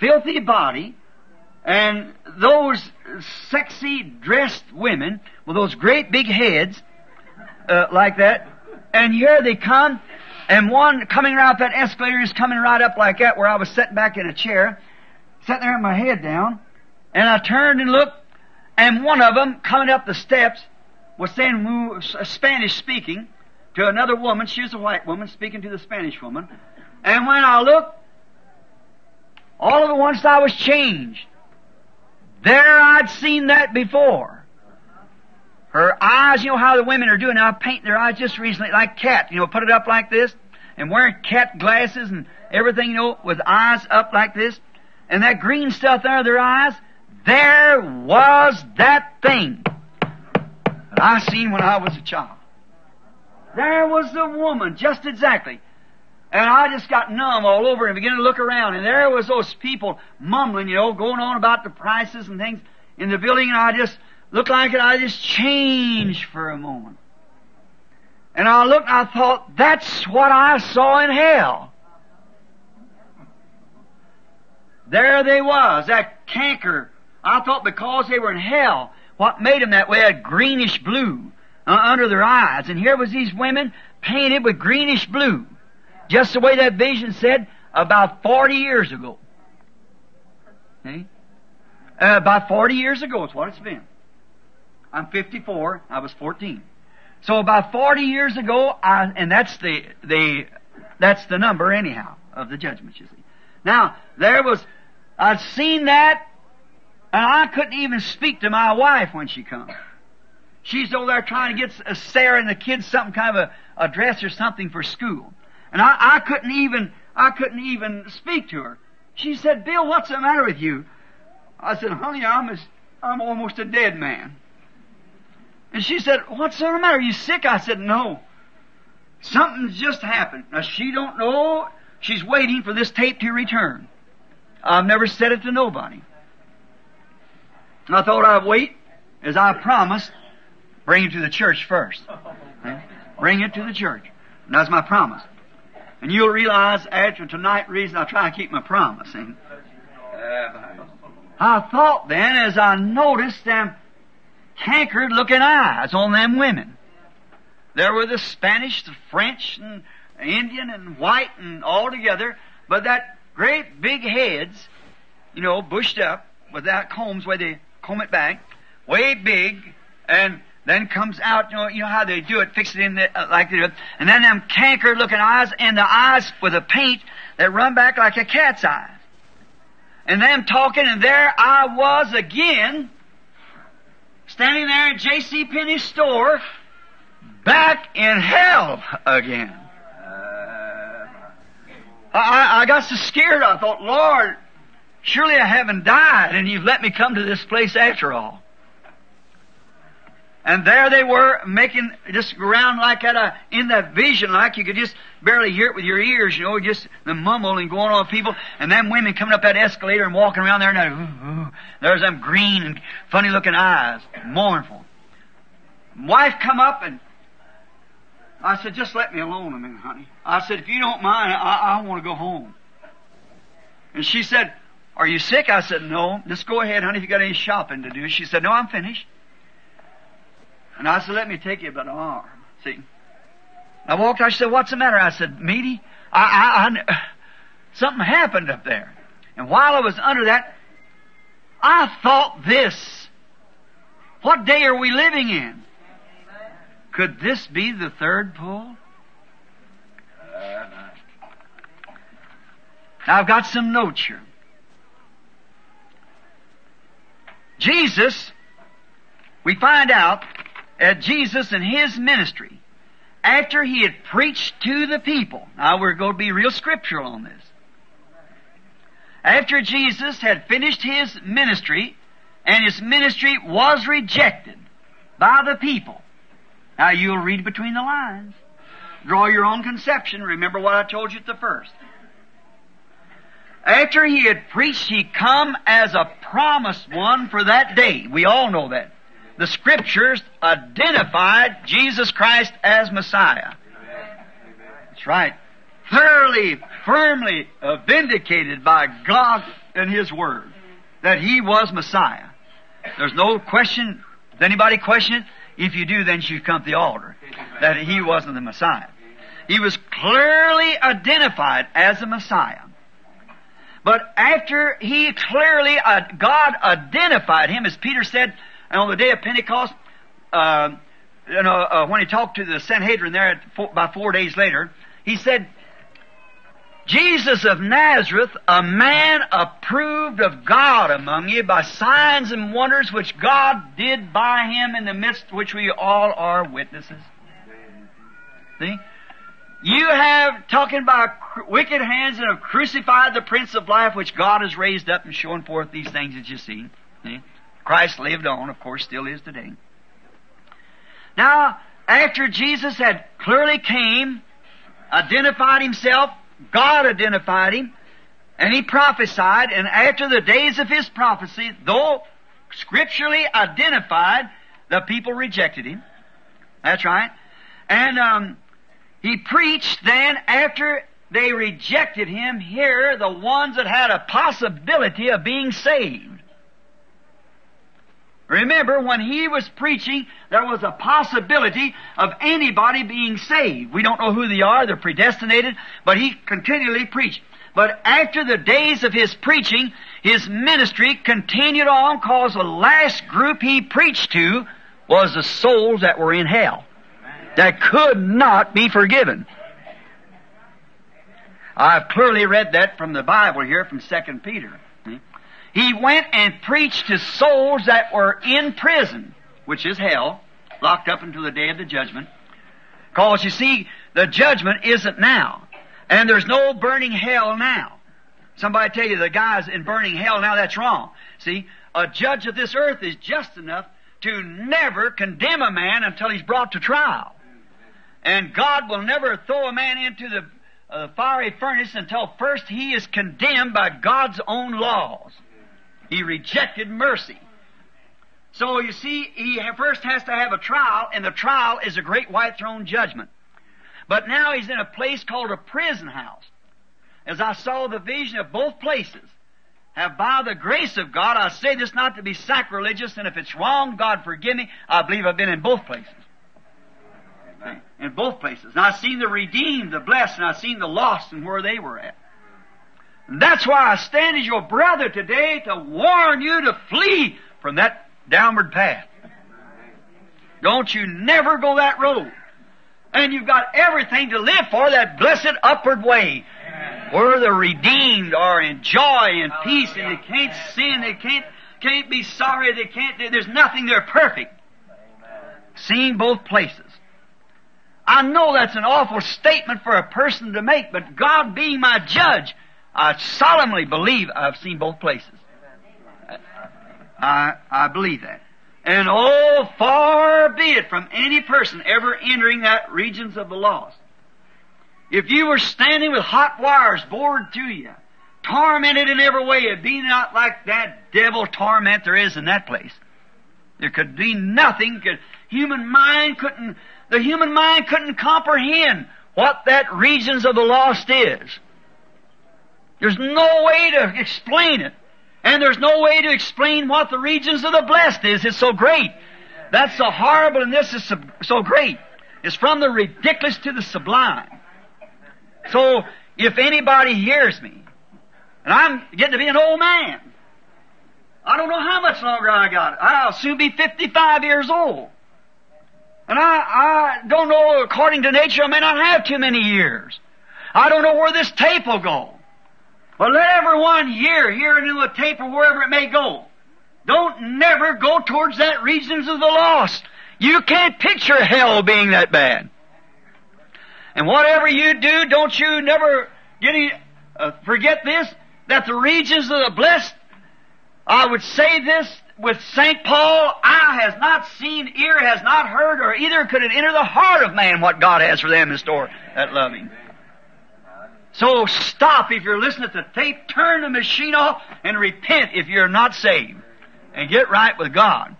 filthy body, and those sexy dressed women with those great big heads like that, and here they come, and one coming right up that escalator is coming right up like that, where I was sitting back in a chair, sat there with my head down, and I turned and looked, and one of them coming up the steps was saying Spanish speaking to another woman. She was a white woman speaking to the Spanish woman. And when I looked, all of at once I was changed. There I'd seen that before. Her eyes, you know how the women are doing now, painting their eyes just recently like cat, you know, put it up like this, and wearing cat glasses and everything, you know, with eyes up like this. And that green stuff under their eyes, there was that thing that I seen when I was a child. There was the woman, just exactly. And I just got numb all over and began to look around. And there was those people mumbling, you know, going on about the prices and things in the building. And I just looked like it. I just changed for a moment. And I looked and I thought, that's what I saw in hell. There they was, that canker. I thought because they were in hell, what made them that way, that greenish blue under their eyes. And here was these women painted with greenish blue, just the way that vision said about 40 years ago. See? About 40 years ago is what it's been. I'm 54, I was 14. So about 40 years ago, and that's the number anyhow of the judgment, you see. Now, there was, I'd seen that, and I couldn't even speak to my wife when she come. She's over there trying to get Sarah and the kids something kind of a dress or something for school. And I couldn't even speak to her. She said, Bill, what's the matter with you? I said, honey, I'm almost a dead man. And she said, what's the matter? Are you sick? I said, no. Something's just happened. Now, she don't know. She's waiting for this tape to return. I've never said it to nobody. And I thought I'd wait, as I promised, bring it to the church first. Okay? Bring it to the church. And that's my promise. And you'll realize after tonight, reason I try to keep my promise. And I thought then, as I noticed them cankered-looking eyes on them women. There were the Spanish, the French, and Indian, and white, and all together, but that great big heads, you know, bushed up, without combs, where they comb it back, way big, and then comes out, you know how they do it, fix it in the, like they do it, and then them canker-looking eyes, and the eyes with the paint that run back like a cat's eye. And them talking, and there I was again, standing there in J.C. Penney's store, back in hell again. I got so scared, I thought, Lord, surely I haven't died, and you've let me come to this place after all. And there they were, making just around like that, in that vision, like you could just barely hear it with your ears, you know, just the mumbling going on with people, and them women coming up that escalator and walking around there, and there's them green and funny-looking eyes, mournful. Wife come up, and I said, just let me alone a minute, honey. I said, if you don't mind, I want to go home. And she said, are you sick? I said, no. Just go ahead, honey, if you got any shopping to do. She said, no, I'm finished. And I said, let me take you by the arm. See? I walked out. She said, what's the matter? I said, Meaty, something happened up there. And while I was under that, I thought this. What day are we living in? Could this be the third pull? Now, I've got some notes here. Jesus, we find out that Jesus and his ministry, after he had preached to the people, now we're going to be real scriptural on this. After Jesus had finished his ministry, and his ministry was rejected by the people. Now you'll read between the lines. Draw your own conception. Remember what I told you at the first. After he had preached, he come as a promised one for that day. We all know that. The Scriptures identified Jesus Christ as Messiah. Amen. That's right. Thoroughly, firmly vindicated by God and his Word that he was Messiah. There's no question. Does anybody question it? If you do, then you come to the altar. That he wasn't the Messiah. He was clearly identified as the Messiah. But after he clearly, God identified him, as Peter said, and on the day of Pentecost, when he talked to the Sanhedrin there about 4 days later, he said, Jesus of Nazareth, a man approved of God among you by signs and wonders which God did by him in the midst of which we all are witnesses. See? You have, talking by wicked hands that have crucified the Prince of Life, which God has raised up and showing forth these things that you see. See? Christ lived on, of course, still is today. Now, after Jesus had clearly came, identified himself, God identified him, and he prophesied, and after the days of his prophecy, though scripturally identified, the people rejected him. That's right. And he preached then, after they rejected him, here the ones that had a possibility of being saved. Remember, when he was preaching, there was a possibility of anybody being saved. We don't know who they are. They're predestinated. But he continually preached. But after the days of his preaching, his ministry continued on, because the last group he preached to was the souls that were in hell, that could not be forgiven. I've clearly read that from the Bible here, from 2 Peter. He went and preached to souls that were in prison, which is hell, locked up until the day of the judgment. Because, you see, the judgment isn't now. And there's no burning hell now. Somebody tell you the guy's in burning hell now, that's wrong. See, a judge of this earth is just enough to never condemn a man until he's brought to trial. And God will never throw a man into the fiery furnace until first he is condemned by God's own laws. He rejected mercy. So you see, he first has to have a trial, and the trial is a great white throne judgment. But now he's in a place called a prison house. As I saw the vision of both places, have by the grace of God, I say this not to be sacrilegious, and if it's wrong, God forgive me. I believe I've been in both places. Amen. In both places. And I've seen the redeemed, the blessed, and I've seen the lost and where they were at. And that's why I stand as your brother today to warn you to flee from that downward path. Don't you never go that road. And you've got everything to live for, that blessed upward way. Where the redeemed are in joy and peace, and they can't sin, they can't be sorry, they can't. There's nothing. They're perfect. Seeing both places. I know that's an awful statement for a person to make, but God being my judge, I solemnly believe I've seen both places. I believe that. And oh, far be it from any person ever entering that regions of the lost. If you were standing with hot wires bored through you, tormented in every way, it'd be not like that devil torment there is in that place. There could be nothing. The human mind couldn't comprehend what that regions of the lost is. There's no way to explain it. And there's no way to explain what the regions of the blessed is. It's so great. That's so horrible, and this is so great. It's from the ridiculous to the sublime. So, if anybody hears me, and I'm getting to be an old man, I don't know how much longer I got. I'll soon be 55 years old. And I don't know, according to nature, I may not have too many years. I don't know where this tape will go. But let everyone hear into a tape or wherever it may go. Don't never go towards that regions of the lost. You can't picture hell being that bad. And whatever you do, don't you never forget this, that the regions of the blessed, I would say this with St. Paul, eye has not seen, ear has not heard, or either could it enter the heart of man what God has for them in store that love him. So stop if you're listening to the tape, turn the machine off, and repent if you're not saved, and get right with God.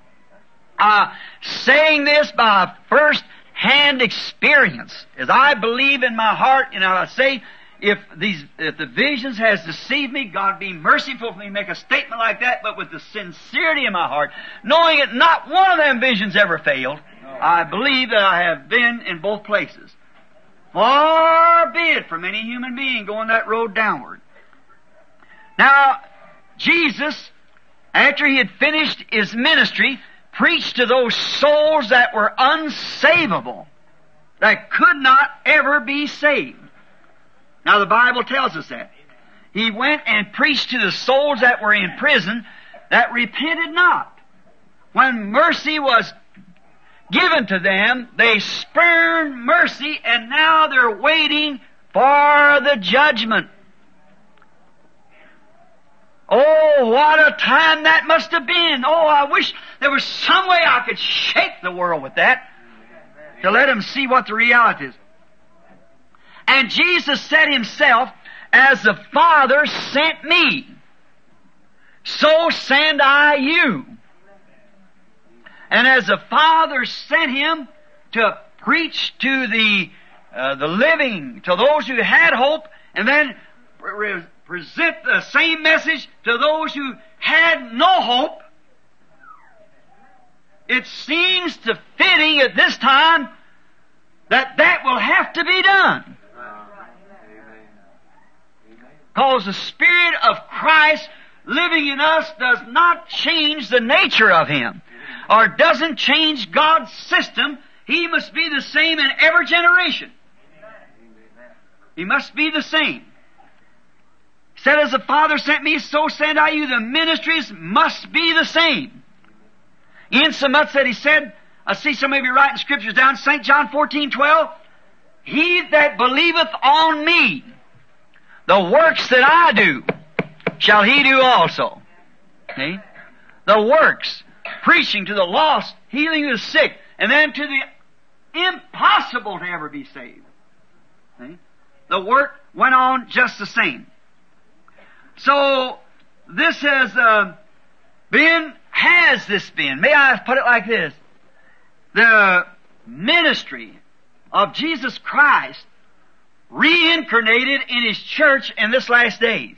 Saying this by first hand experience, as I believe in my heart, and I say, if the visions has deceived me, God be merciful for me to make a statement like that, but with the sincerity of my heart, knowing that not one of them visions ever failed, I believe that I have been in both places. Far be it from any human being going that road downward. Now, Jesus, after he had finished his ministry, preached to those souls that were unsavable, that could not ever be saved. Now the Bible tells us that. He went and preached to the souls that were in prison that repented not. When mercy was given to them, they spurned mercy, and now they're waiting for the judgment. Oh, what a time that must have been. Oh, I wish there was some way I could shake the world with that to let them see what the reality is. And Jesus said himself, as the Father sent me, so send I you. And as the Father sent him to preach to the living, to those who had hope, and then present the same message to those who had no hope, it seems to fitting at this time that that will have to be done. Because the Spirit of Christ living in us does not change the nature of him, or doesn't change God's system. He must be the same in every generation. He must be the same. Said, as the Father sent me, so send I you. The ministries must be the same. Insomuch that he said, I see some of you writing scriptures down, St. John 14:12, he that believeth on me, the works that I do, shall he do also. Okay? The works, preaching to the lost, healing the sick, and then to the Impossible to ever be saved. See? The work went on just the same. So this has been? May I put it like this? The ministry of Jesus Christ reincarnated in His church in this last days.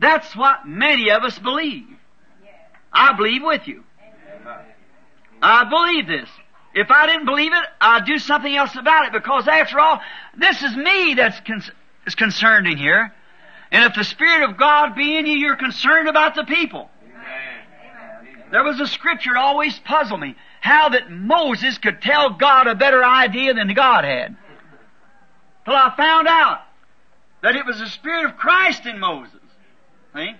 That's what many of us believe. I believe with you. I believe this. If I didn't believe it, I'd do something else about it, because after all, this is me that's concerned in here. And if the Spirit of God be in you, you're concerned about the people. Amen. There was a scripture that always puzzled me, how that Moses could tell God a better idea than God had. Till I found out that it was the Spirit of Christ in Moses. See?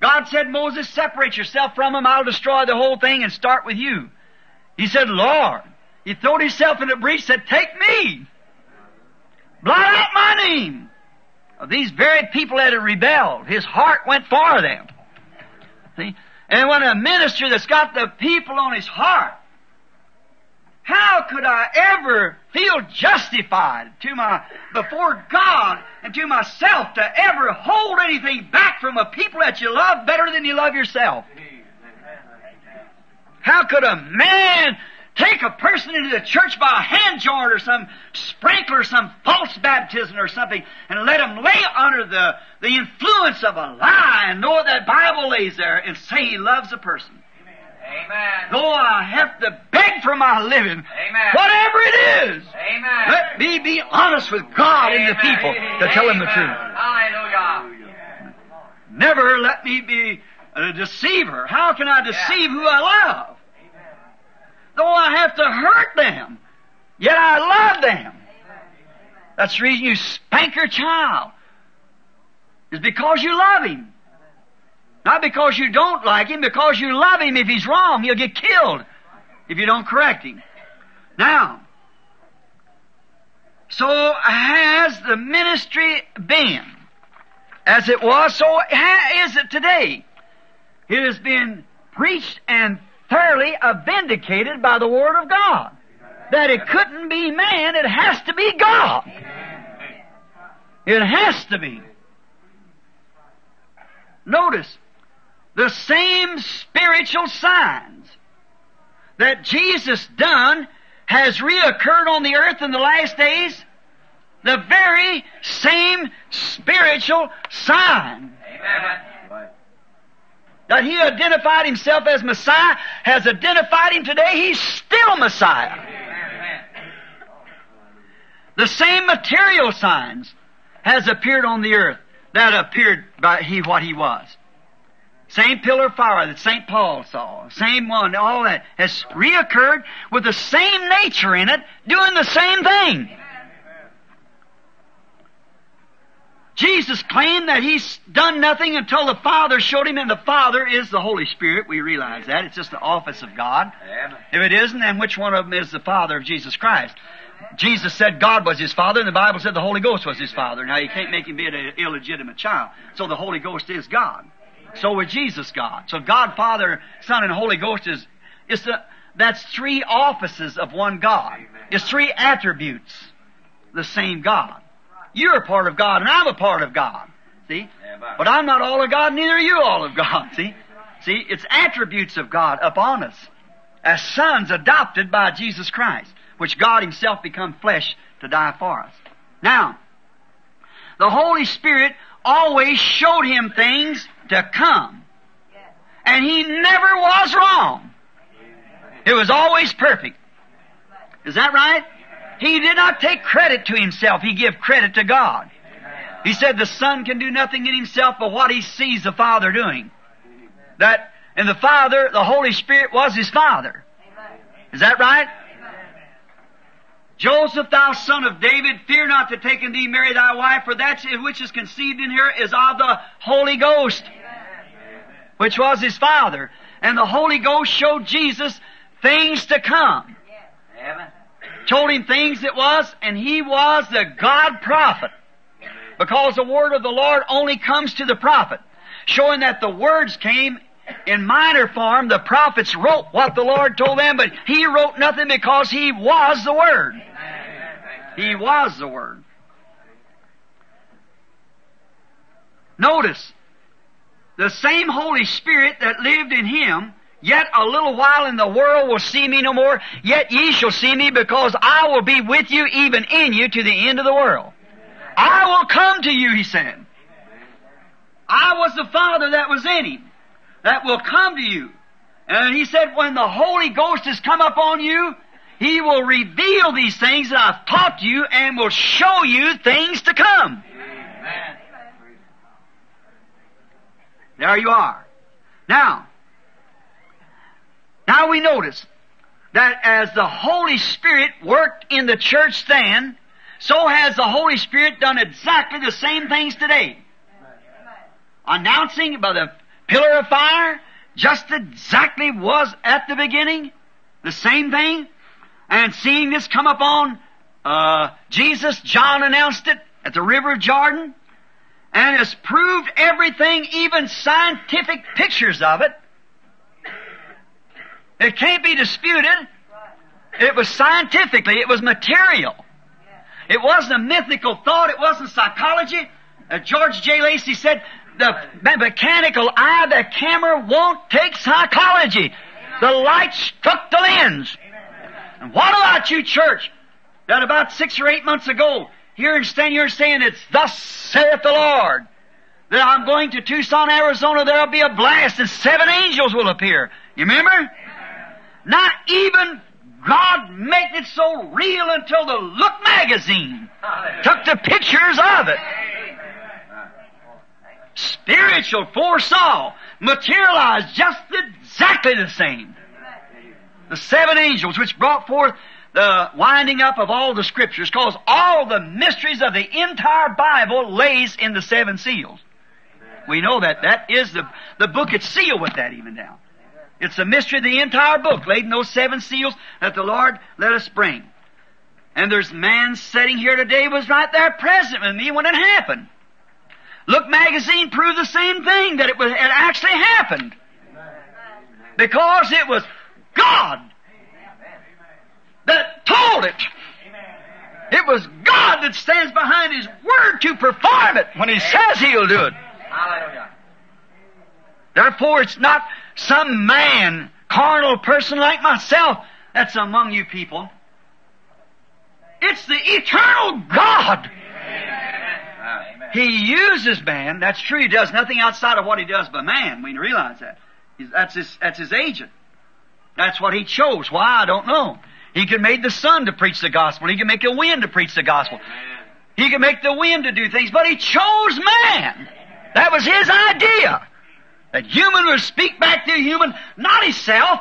God said, Moses, separate yourself from him. I'll destroy the whole thing and start with you. He said, Lord, he threw himself in a breach, said, take me. Blot out my name. These very people that had rebelled, his heart went for them. See? And when a minister that's got the people on his heart, how could I ever feel justified before God and to myself to ever hold anything back from a people that you love better than you love yourself? How could a man take a person into the church by a hand joint or some sprinkler, some false baptism or something, and let him lay under the influence of a lie and know that Bible lays there and say he loves a person? Amen. Though I have to beg for my living, amen, whatever it is, amen, let me be honest with God, amen, and the people to tell him the truth. Hallelujah. Never let me be a deceiver. How can I deceive who I love? Though I have to hurt them, yet I love them. That's the reason you spank your child, is because you love him. Not because you don't like him, because you love him. If he's wrong, he'll get killed if you don't correct him. Now, so has the ministry been as it was, so is it today. It has been preached and thoroughly vindicated by the Word of God. That it couldn't be man, it has to be God. It has to be. Notice, the same spiritual signs that Jesus done has reoccurred on the earth in the last days. The very same spiritual sign. Amen. That He identified Himself as Messiah, has identified Him today. He's still Messiah. Amen. The same material signs has appeared on the earth that appeared by what He was. Same pillar of fire that St. Paul saw, same one, all that has reoccurred with the same nature in it, doing the same thing. Amen. Jesus claimed that He's done nothing until the Father showed Him, and the Father is the Holy Spirit. We realize that. It's just the office of God. If it isn't, then which one of them is the Father of Jesus Christ? Jesus said God was His Father, and the Bible said the Holy Ghost was His Father. Now, you can't make Him be an illegitimate child. So the Holy Ghost is God. So was Jesus God. So God, Father, Son, and Holy Ghost that's three offices of one God. It's three attributes, the same God. You're a part of God, and I'm a part of God. See? But I'm not all of God, neither are you all of God. See? See? It's attributes of God upon us as sons adopted by Jesus Christ, which God Himself become flesh to die for us. Now, the Holy Spirit always showed Him things to come. And He never was wrong. It was always perfect. Is that right? He did not take credit to Himself. He gave credit to God. He said the Son can do nothing in Himself but what He sees the Father doing. That, and the Father, the Holy Spirit was His Father. Is that right? Joseph, thou son of David, fear not to take unto thee Mary thy wife, for that which is conceived in her is of the Holy Ghost, which was His Father. And the Holy Ghost showed Jesus things to come. Amen. Told Him things it was, and He was the God prophet, because the word of the Lord only comes to the prophet, showing that the words came In minor form, the prophets wrote what the Lord told them, but He wrote nothing because He was the Word. He was the Word. Notice, the same Holy Spirit that lived in Him, yet a little while in the world will see me no more, yet ye shall see me because I will be with you even in you to the end of the world. I will come to you, He said. I was the Father that was in Him, that will come to you. And He said, when the Holy Ghost has come upon you, He will reveal these things that I've taught you and will show you things to come. Amen. There you are. Now we notice that as the Holy Spirit worked in the church then, so has the Holy Spirit done exactly the same things today. Announcing by the pillar of fire, just exactly was at the beginning, the same thing. And seeing this come upon Jesus, John announced it at the river of Jordan, and has proved everything, even scientific pictures of it. It can't be disputed. It was scientifically, it was material. It wasn't a mythical thought, it wasn't psychology. George J. Lacey said, the mechanical eye, the camera won't take psychology. The light struck the lens. And what about you, church, that about 6 or 8 months ago, here in Stan, you're saying, it's thus saith the Lord, that I'm going to Tucson, Arizona, there'll be a blast and 7 angels will appear. You remember? Not even God made it so real until the Look magazine took the pictures of it. Spiritual foresaw, materialized just exactly the same. The 7 angels which brought forth the winding up of all the Scriptures, because all the mysteries of the entire Bible lays in the 7 seals. We know that. That is the book. It's sealed with that even now. It's the mystery of the entire book laid in those 7 seals that the Lord let us bring. And there's man sitting here today was right there present with me when it happened. Look magazine proved the same thing, that it actually happened. Because it was God that told it. It was God that stands behind His Word to perform it when He says He'll do it. Therefore, it's not some man, carnal person like myself that's among you people. It's the eternal God. He uses man. That's true. He does nothing outside of what He does by man. We realize that. That's his agent. That's what He chose. Why? I don't know. He can make the sun to preach the gospel. He can make the wind to preach the gospel. He can make the wind to do things. But He chose man. That was His idea. That human would speak back to human, not himself.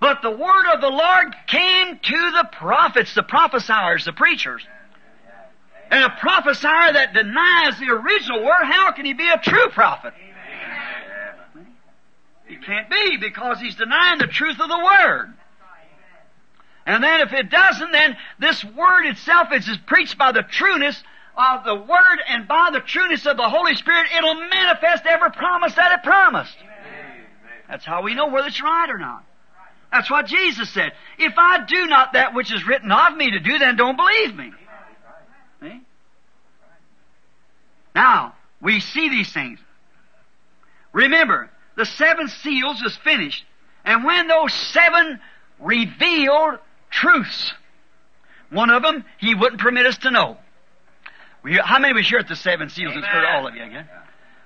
But the word of the Lord came to the prophets, the prophesiers, the preachers. And a prophesier that denies the original word, how can he be a true prophet? Amen. He can't be, because he's denying the truth of the word. And then if it doesn't, then this word itself is preached by the trueness of the word, and by the trueness of the Holy Spirit, it'll manifest every promise that it promised. Amen. That's how we know whether it's right or not. That's what Jesus said. If I do not that which is written of me to do, then don't believe me. See? Now, we see these things. Remember, the 7 seals is finished. And when those 7 revealed truths, one of them He wouldn't permit us to know. How many of us here at the 7 seals? It's for all of you again.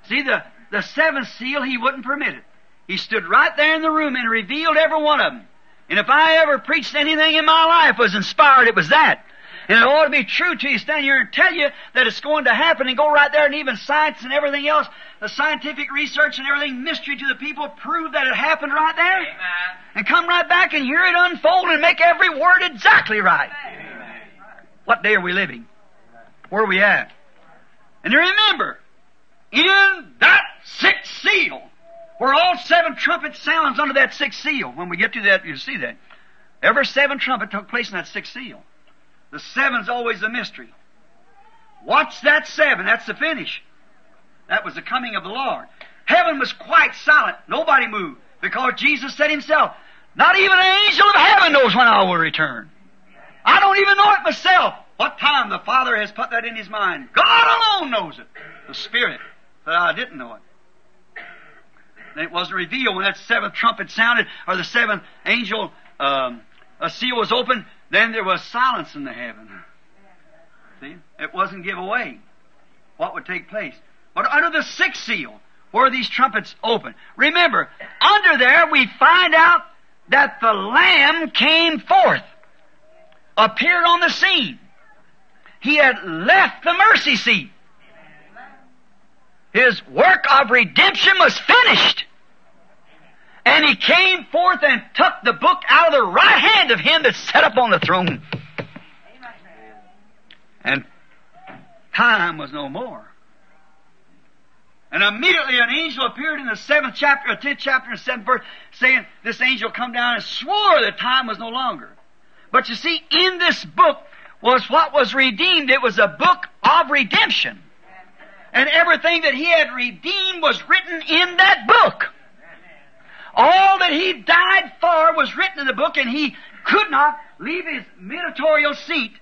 See, the 7th seal, He wouldn't permit it. He stood right there in the room and revealed every one of them. And if I ever preached anything in my life was inspired, it was that. And it ought to be true to you. Stand here and tell you that it's going to happen and go right there, and even science and everything else, the scientific research and everything, mystery to the people, prove that it happened right there. Amen. And come right back and hear it unfold and make every word exactly right. Amen. What day are we living? Where are we at? And you remember, in that 6th seal, where all 7 trumpets sounds under that 6th seal, when we get to that, you'll see that. Every 7 trumpet took place in that 6th seal. The 7's always a mystery. What's that 7? That's the finish. That was the coming of the Lord. Heaven was quite silent. Nobody moved. Because Jesus said himself, not even an angel of heaven knows when I will return. I don't even know it myself. What time the Father has put that in his mind. God alone knows it. The Spirit. But I didn't know it. And it wasn't revealed when that seventh trumpet sounded, or the seventh angel seal was opened. Then there was silence in the heaven. See? It wasn't give away what would take place. But under the sixth seal, where these trumpets open. Remember, under there we find out that the Lamb came forth, appeared on the scene. He had left the mercy seat. His work of redemption was finished. And he came forth and took the book out of the right hand of him that sat upon the throne. And time was no more. And immediately an angel appeared in the 7th chapter, or 10th chapter, and 7th verse, saying, this angel come down and swore that time was no longer. But you see, in this book was what was redeemed. It was a book of redemption. And everything that he had redeemed was written in that book. All that he died for was written in the book, and he could not leave his mediatorial seat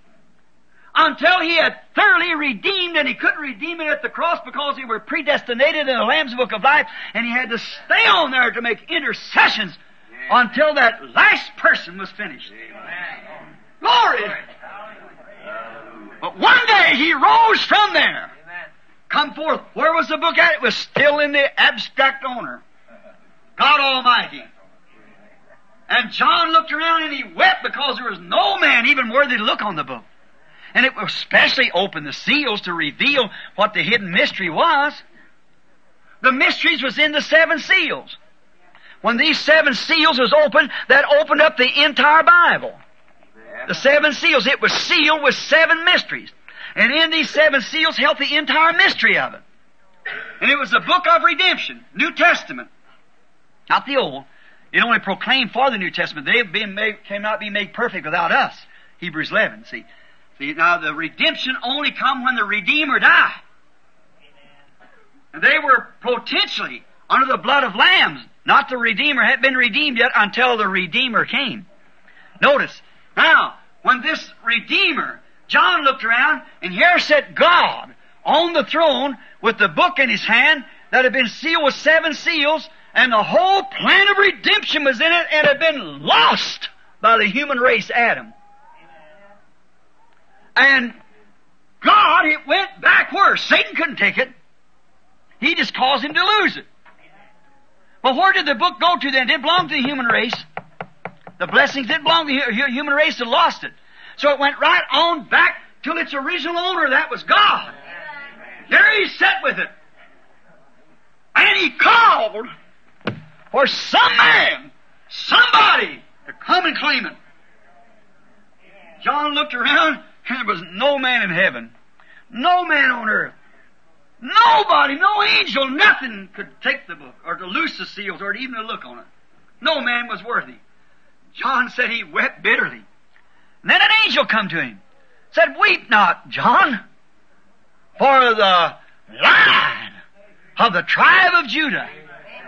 until he had thoroughly redeemed, and he couldn't redeem it at the cross because they were predestinated in the Lamb's Book of Life, and he had to stay on there to make intercessions until that last person was finished. Amen. Glory! But one day he rose from there. Come forth. Where was the book at? It was still in the abstract owner. God Almighty. And John looked around and he wept because there was no man even worthy to look on the book. And it especially opened the seals to reveal what the hidden mystery was. The mysteries was in the seven seals. When these seven seals was opened, that opened up the entire Bible. The seven seals. It was sealed with seven mysteries. And in these seven seals held the entire mystery of it. And it was the book of redemption, New Testament. Not the old. It only proclaimed for the New Testament. They have been made, cannot be made perfect without us. Hebrews 11, see. Now, the redemption only come when the Redeemer died. And they were potentially under the blood of lambs. Not the Redeemer had been redeemed yet until the Redeemer came. Notice, now, when this Redeemer, John looked around, and here sat God on the throne with the book in his hand that had been sealed with seven seals, and the whole plan of redemption was in it and had been lost by the human race, Adam. And God, it went back where? Satan couldn't take it. He just caused him to lose it. But where did the book go to then? It belonged to the human race. The blessings didn't belong to the human race that lost it. So it went right on back till its original owner. That was God. There he sat with it. And he called for some man, somebody, to come and claim it. John looked around. There was no man in heaven, no man on earth, nobody, no angel, nothing could take the book or to loose the seals or to even to look on it. No man was worthy. John said he wept bitterly. And then an angel come to him, said, weep not, John, for the Lion of the tribe of Judah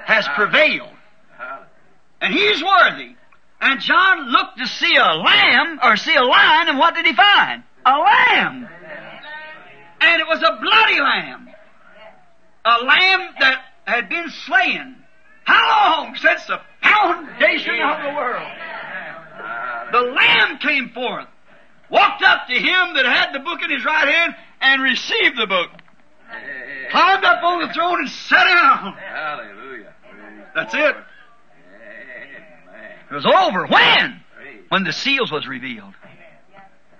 has prevailed, and he's worthy. And John looked to see a lamb, or see a lion, and what did he find? A lamb. And it was a bloody lamb. A lamb that had been slain. How long? Since the foundation of the world. The lamb came forth, walked up to him that had the book in his right hand, and received the book. Climbed up on the throne and sat down. Hallelujah. That's it. It was over. When? When the seals was revealed.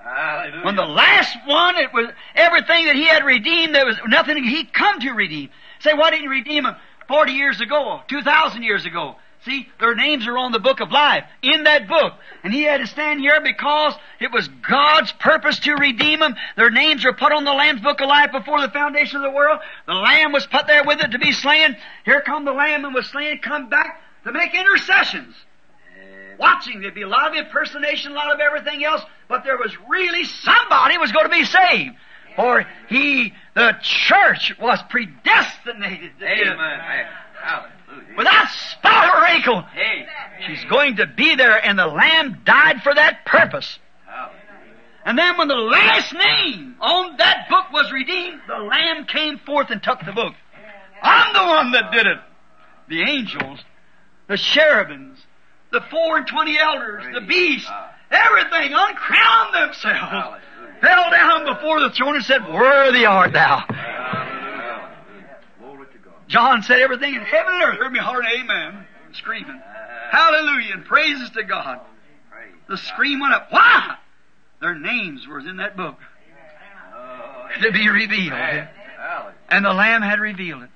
Hallelujah. When the last one, it was everything that he had redeemed, there was nothing he come to redeem. Say, why didn't he redeem them 40 years ago, 2,000 years ago? See, their names are on the book of life, in that book. And he had to stand here because it was God's purpose to redeem them. Their names were put on the Lamb's book of life before the foundation of the world. The Lamb was put there with it to be slain. Here come the Lamb and was slain, come back to make intercessions. Watching, there'd be a lot of impersonation, a lot of everything else, but there was really somebody was going to be saved. For the church was predestinated. Amen. Hallelujah. Without spot or wrinkle. Hey. She's going to be there, and the Lamb died for that purpose. Hallelujah. And then when the last name on that book was redeemed, the Lamb came forth and took the book. I'm the one that did it. The angels, the cherubims, the 24 elders, the beast, everything uncrowned themselves, fell down before the throne and said, "Worthy art thou." John said, everything in heaven and earth heard me holler amen, screaming, hallelujah, and praises to God. The scream went up. Why? Their names were in that book to be revealed. And the Lamb had revealed it.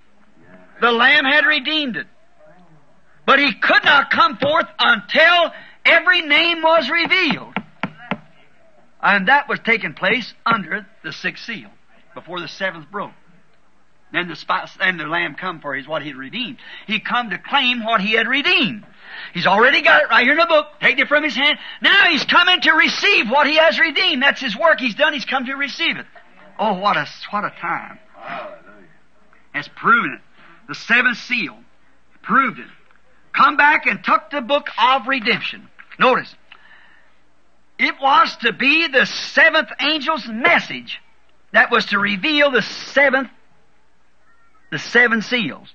The Lamb had redeemed it. But He could not come forth until every name was revealed. And that was taking place under the sixth seal, before the seventh broke. Then the Lamb come for His what He had redeemed. He come to claim what He had redeemed. He's already got it right here in the book. Taking it from His hand. Now He's coming to receive what He has redeemed. That's His work He's done. He's come to receive it. Oh, what a time. Hallelujah. It's proven it. The seventh seal proved it. Come back and took the book of redemption. Notice, it was to be the seventh angel's message that was to reveal the seven seals.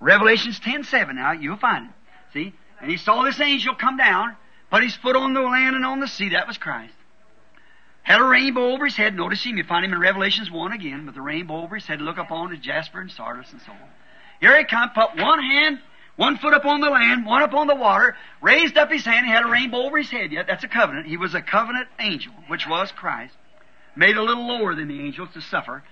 Revelation 10:7. Now you'll find it. See, and he saw this angel come down, put his foot on the land and on the sea. That was Christ. Had a rainbow over his head. Notice him. You find him in Revelations 1 again, with the rainbow over his head. Look upon his jasper and sardis and so on. Here he come, put one hand. One foot upon the land, one upon the water, raised up his hand, he had a rainbow over his head. Yet that's a covenant. He was a covenant angel, which was Christ, made a little lower than the angels to suffer.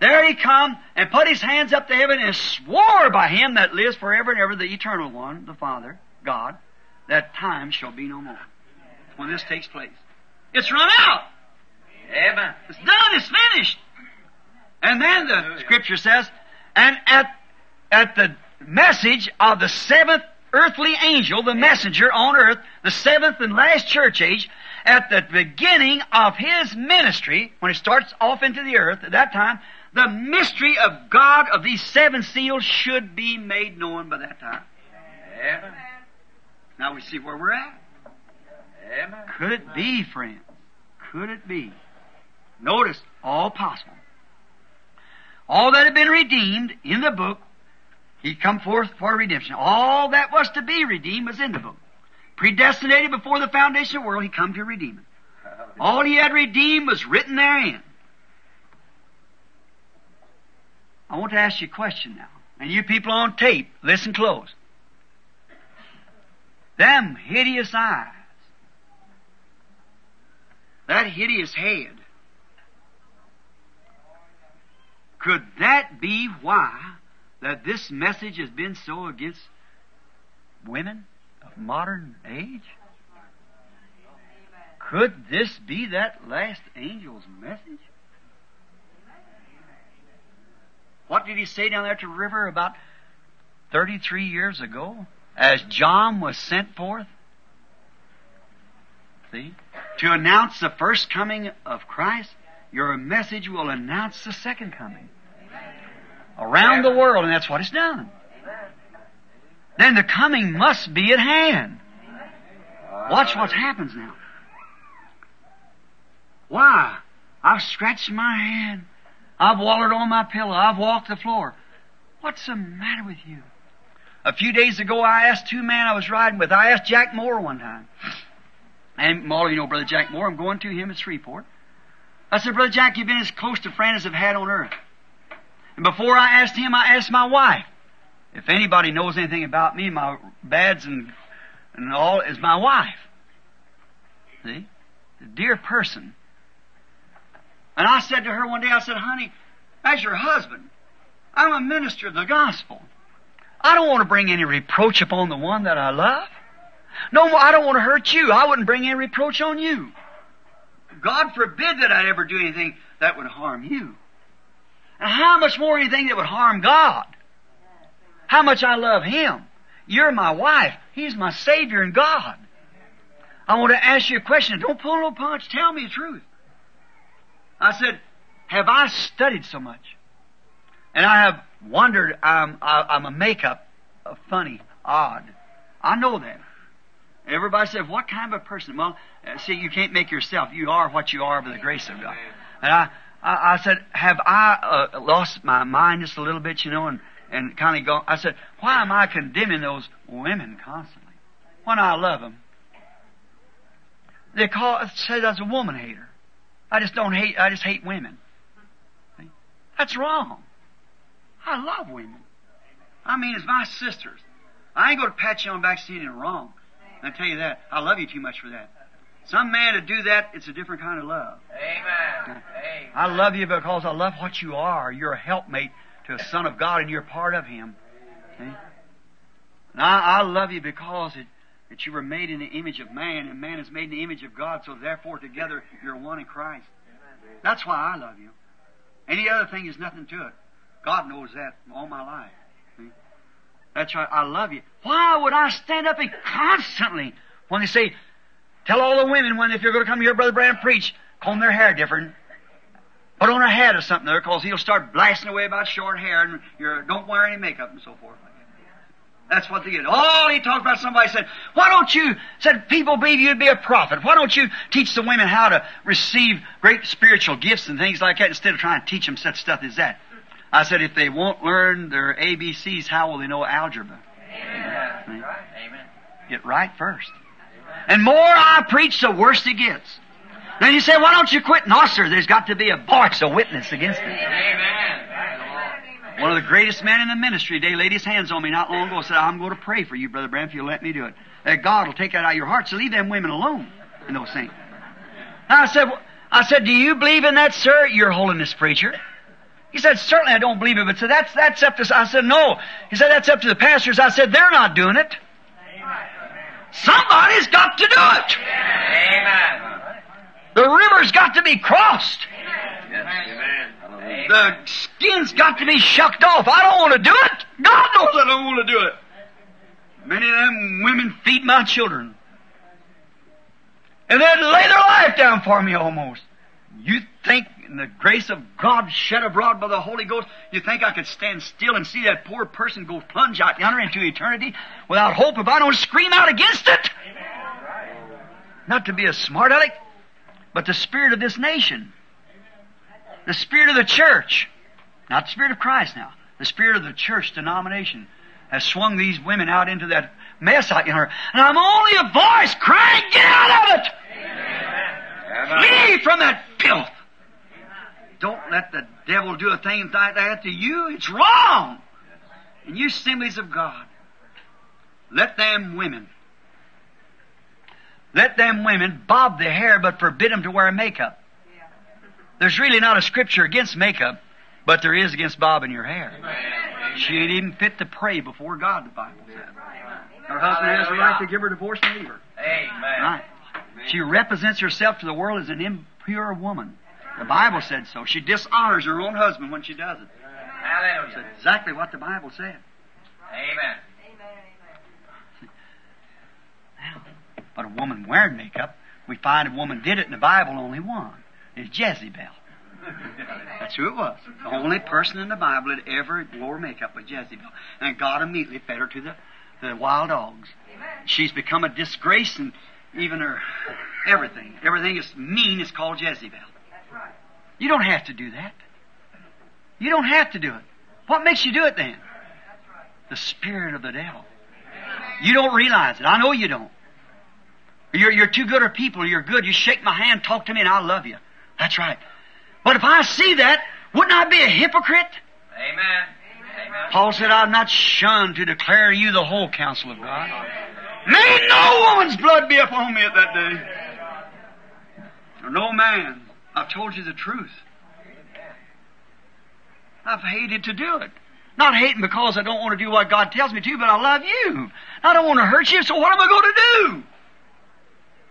There he come and put his hands up to heaven and swore by Him that lives forever and ever, the eternal one, the Father, God, that time shall be no more. When this takes place, it's run out. Amen. It's done. It's finished. And then the Scripture says, and at the message of the seventh earthly angel, the messenger on earth, the seventh and last church age, at the beginning of his ministry, when it starts off into the earth, at that time, the mystery of God of these seven seals should be made known by that time. Amen. Now we see where we're at. Amen. Could it be, friend? Could it be? Notice, all possible. All that had been redeemed in the book, He come forth for redemption. All that was to be redeemed was in the book. Predestinated before the foundation of the world, He come to redeem it. All He had redeemed was written therein. I want to ask you a question now. And you people on tape, listen close. Them hideous eyes. That hideous head. Could that be why that this message has been so against women of modern age? Could this be that last angel's message? What did he say down there at the river about 33 years ago as John was sent forth? See? To announce the first coming of Christ, your message will announce the second coming. Around the world, and that's what it's done. Then the coming must be at hand. Watch what happens now. Why? I've scratched my hand. I've wallered on my pillow. I've walked the floor. What's the matter with you? A few days ago, I asked two men I was riding with. I asked Jack Moore one time. And, Molly, you know Brother Jack Moore. I'm going to him at Shreveport. I said, Brother Jack, you've been as close to friend as I've had on earth. And before I asked him, I asked my wife. If anybody knows anything about me, my bads and all is my wife. See? The dear person. And I said to her one day, I said, honey, as your husband, I'm a minister of the gospel. I don't want to bring any reproach upon the one that I love. No, I don't want to hurt you. I wouldn't bring any reproach on you. God forbid that I ever do anything that would harm you. And how much more anything that would harm God? How much I love Him. You're my wife. He's my Savior and God. I want to ask you a question. Don't pull no punch. Tell me the truth. I said, have I studied so much? And I have wondered, I'm a makeup funny, odd. I know that. Everybody says, what kind of a person? Well, see, you can't make yourself. You are what you are by the grace of God. And I said, have I lost my mind just a little bit, you know, and kind of gone. I said, why am I condemning those women constantly when I love them? They say that's a woman hater. I just don't hate, I just hate women. See? That's wrong. I love women. I mean, it's my sisters. I ain't going to pat you on the back saying you're wrong. I tell you that. I love you too much for that. Some man to do that, it's a different kind of love. Amen. I love you because I love what you are. You're a helpmate to a son of God and you're part of Him. See? And I love you because that you were made in the image of man, and man is made in the image of God, so therefore together you're one in Christ. That's why I love you. Any other thing is nothing to it. God knows that all my life. See? That's right. I love you. Why would I stand up and constantly when they say, tell all the women when if you're going to come here, Brother Branham, preach, comb their hair different. Put on a hat or something there, because he'll start blasting away about short hair and you don't wear any makeup and so forth. That's what they did. All he talked about, somebody said, why don't you, said people believe you'd be a prophet. Why don't you teach the women how to receive great spiritual gifts and things like that instead of trying to teach them such stuff as that? I said, if they won't learn their ABCs, how will they know algebra? Amen. Amen. Amen. Get right first. And more I preach, the worse it gets. Then you say, why don't you quit? No, sir, there's got to be a voice, a witness against it. Amen. One of the greatest men in the ministry today laid his hands on me not long ago and said, I'm going to pray for you, Brother Branham, if you'll let me do it. That God will take that out of your heart, so leave them women alone and those things. Now I said, do you believe in that, sir, Your Holiness preacher? He said, certainly I don't believe it, but so that's up to... I said, no. He said, that's up to the pastors. I said, they're not doing it. Somebody's got to do it. Amen. The river's got to be crossed. Amen. The skin's got to be shucked off. I don't want to do it. God knows I don't want to do it. Many of them women feed my children. And they'd lay their life down for me almost. You think in the grace of God shed abroad by the Holy Ghost, you think I could stand still and see that poor person go plunge out yonder into eternity without hope if I don't scream out against it? Amen. Not to be a smart aleck, but the spirit of this nation. The spirit of the church. Not the spirit of Christ now. The spirit of the church denomination has swung these women out into that mess out yonder. And I'm only a voice crying, get out of it! Flee from that filth. Don't let the devil do a thing like that to you. It's wrong. And you assemblies of God, let them women bob their hair, but forbid them to wear makeup. There's really not a scripture against makeup, but there is against bobbing your hair. Amen. She ain't even fit to pray before God, the Bible says. Her husband has the right to give her divorce and leave her. Amen. Right. She represents herself to the world as an impure woman. The Bible said so. She dishonors her own husband when she does it. Hallelujah. That's exactly what the Bible said. Amen. Now, but a woman wearing makeup, we find a woman did it in the Bible only one. It's Jezebel. That's who it was. The only person in the Bible that ever wore makeup was Jezebel. And God immediately fed her to the wild dogs. She's become a disgrace and even her everything is mean is called Jezebel. That's right. You don't have to do that. You don't have to do it. What makes you do it then? That's right. The spirit of the devil. Amen. You don't realize it. I know you don't. You're too good a people. You're good. You shake my hand, talk to me, and I love you. That's right. But if I see that, wouldn't I be a hypocrite? Amen. Paul said, I'm not shunned to declare you the whole counsel of God. Amen. May no woman's blood be upon me at that day. Or no man. I've told you the truth. I've hated to do it. Not hating because I don't want to do what God tells me to, but I love you. I don't want to hurt you, so what am I going to do?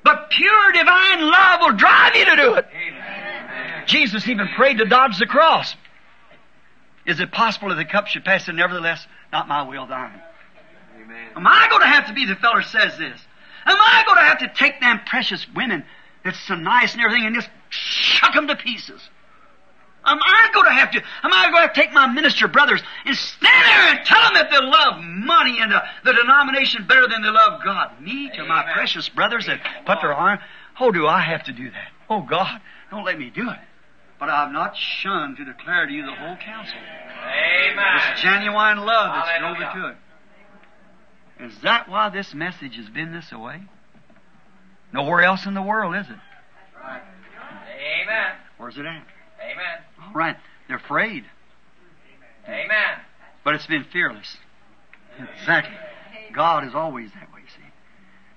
But pure divine love will drive you to do it. Amen. Jesus even prayed to dodge the cross. Is it possible that the cup should pass, and nevertheless, not my will, thine? Am I going to have to be the feller says this? Am I going to have to take them precious women that's so nice and everything and just chuck them to pieces? Am I going to have to? Am I going to take my minister brothers and stand there and tell them that they love money and the denomination better than they love God? Me to my precious brothers that put their arm. Oh, do I have to do that? Oh, God, don't let me do it. But I have not shunned to declare to you the whole counsel. Amen. It's genuine love that's Hallelujah. Over to it. Is that why this message has been this way? Nowhere else in the world, is it? Right. Amen. Where's it at? Amen. All right. They're afraid. Amen. But it's been fearless. Amen. Exactly. God is always that way, see.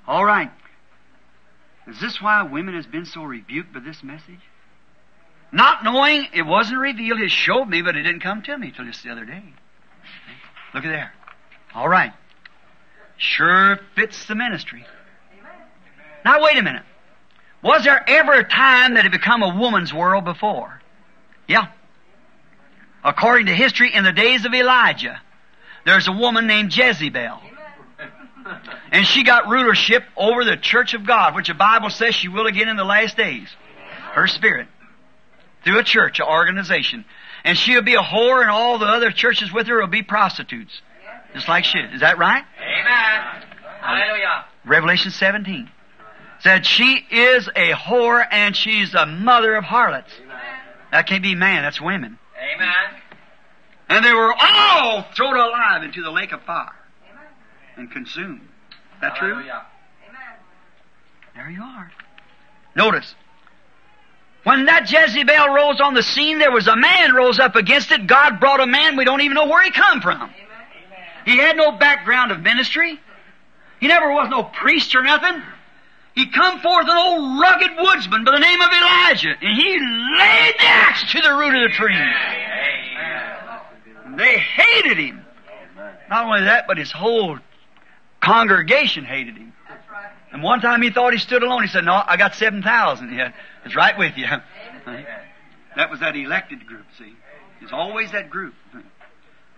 All right. Is this why women has been so rebuked by this message? Not knowing it wasn't revealed, it showed me, but it didn't come to me till just the other day. Look at there. All right. Sure fits the ministry. Now, wait a minute. Was there ever a time that it become a woman's world before? Yeah. According to history, in the days of Elijah, there's a woman named Jezebel. And she got rulership over the church of God, which the Bible says she will again in the last days. Her spirit. Through a church, an organization. And she'll be a whore, and all the other churches with her will be prostitutes. Just like she. Is that right? Amen. Hallelujah. Revelation 17. Said she is a whore and she's the mother of harlots. Amen. That can't be man, that's women. Amen. And they were all thrown alive into the lake of fire. Amen. And consumed. Is that Hallelujah. True? Amen. There you are. Notice, when that Jezebel rose on the scene, there was a man rose up against it. God brought a man, we don't even know where he come from. Amen. He had no background of ministry. He never was no priest or nothing. He come forth an old rugged woodsman by the name of Elijah, and he laid the axe to the root of the tree. And they hated him. Not only that, but his whole congregation hated him. And one time he thought he stood alone. He said, "No, I got 7,000 here. It's right with you." That was that elected group, see. It's always that group.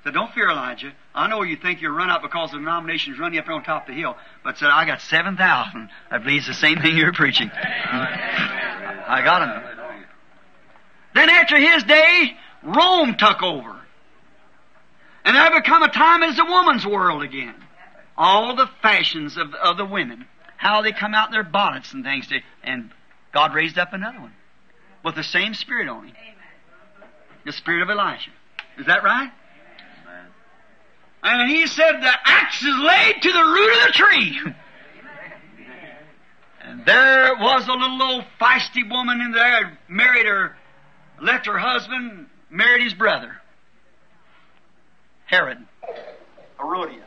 So don't fear, Elijah. I know you think you're run out because the denomination's run you up on top of the hill. But said, I got 7,000. That believes the same thing you're preaching. I got him. Then after his day, Rome took over. And there become a time as the woman's world again. All the fashions of the women. How they come out in their bonnets and things. And God raised up another one. With the same spirit on him. The spirit of Elijah. Is that right? And he said, the axe is laid to the root of the tree. And there was a little old feisty woman in there, married her, left her husband, married his brother, Herod, Herodia.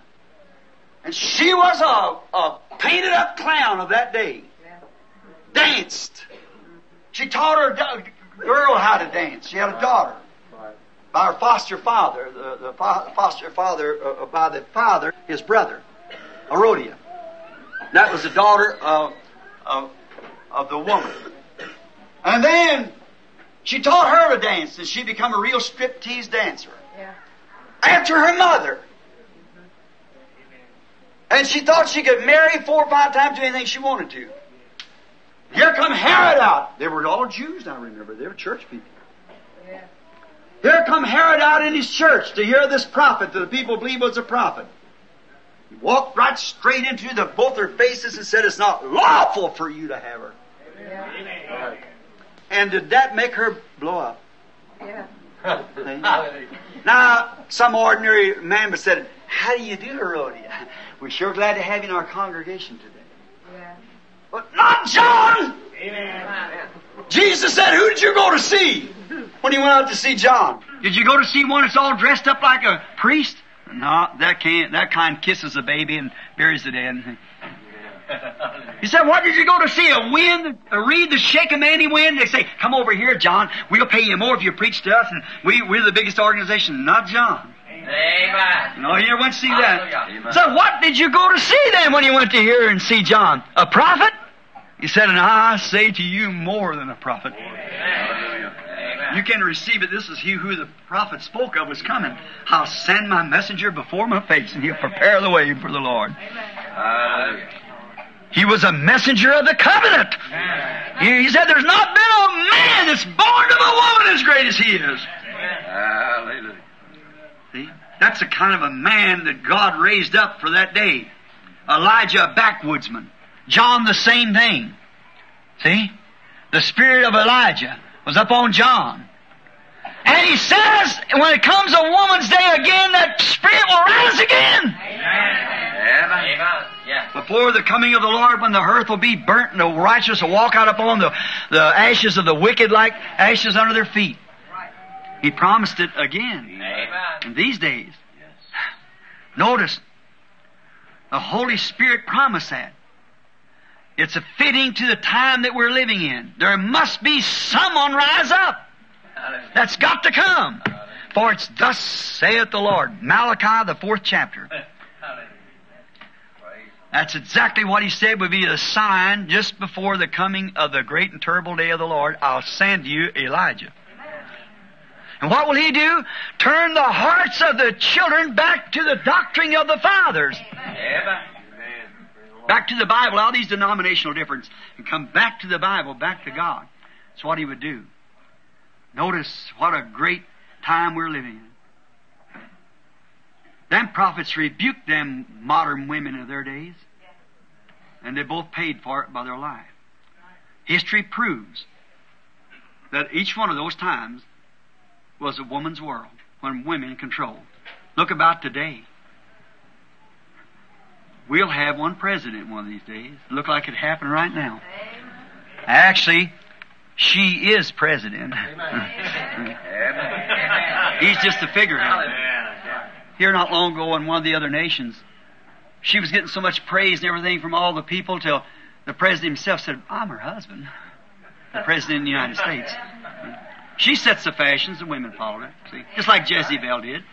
And she was a painted-up clown of that day. Danced. She taught her girl how to dance. She had a daughter. By her foster father, by the father, his brother, Herodia. That was the daughter of the woman. And then she taught her to dance, and she became a real striptease dancer. Yeah. After her mother. And she thought she could marry 4 or 5 times to anything she wanted to. Here come Herod out. They were all Jews, I remember. They were church people. Yeah. Here come Herod out in his church to hear this prophet that the people believe was a prophet. He walked right straight into both their faces and said, it's not lawful for you to have her. Yeah. And did that make her blow up? Yeah. Now, some ordinary man would say, how do you do, Herodia? We're sure glad to have you in our congregation today. Yeah. But not John! Amen. Jesus said, who did you go to see? When he went out to see John. Did you go to see one that's all dressed up like a priest? No, that kind kisses a baby and buries the dead. He said, what did you go to see? A wind? A reed to shake a mighty wind? They say, come over here, John. We'll pay you more if you preach to us. And we're the biggest organization. Not John. Amen. No, you never went to see that. Amen. So what did you go to see then when you went to hear and see John? A prophet? He said, and I say to you more than a prophet. Amen. You can receive it. This is he who the prophet spoke of was coming. I'll send my messenger before my face, and he'll prepare the way for the Lord. He was a messenger of the covenant. He said, there's not been a man that's born of a woman as great as he is. Hallelujah. See? That's the kind of a man that God raised up for that day. Elijah, a backwoodsman. John, the same thing. See? The spirit of Elijah was upon John. And he says, when it comes a woman's day again, that spirit will rise again. Amen. Amen. Yeah. Before the coming of the Lord, when the earth will be burnt and the righteous will walk out upon the ashes of the wicked like ashes under their feet. He promised it again. Amen. In these days. Yes. Notice, the Holy Spirit promised that. It's a fitting to the time that we're living in. There must be someone rise up. That's got to come. For it's thus saith the Lord. Malachi, the 4th chapter. That's exactly what he said would be the sign just before the coming of the great and terrible day of the Lord. I'll send you Elijah. And what will he do? Turn the hearts of the children back to the doctrine of the fathers. Back to the Bible, all these denominational differences. And come back to the Bible, back to God. That's what he would do. Notice what a great time we're living in. Them prophets rebuked them modern women of their days. And they both paid for it by their life. History proves that each one of those times was a woman's world when women controlled. Look about today. We'll have one president one of these days. Look like it happened right now. Actually, she is president. He's just a figurehead. Here not long ago in one of the other nations, she was getting so much praise and everything from all the people till the president himself said, I'm her husband. The president of the United States. She sets the fashions and women follow her. See? Just like Jezebel did.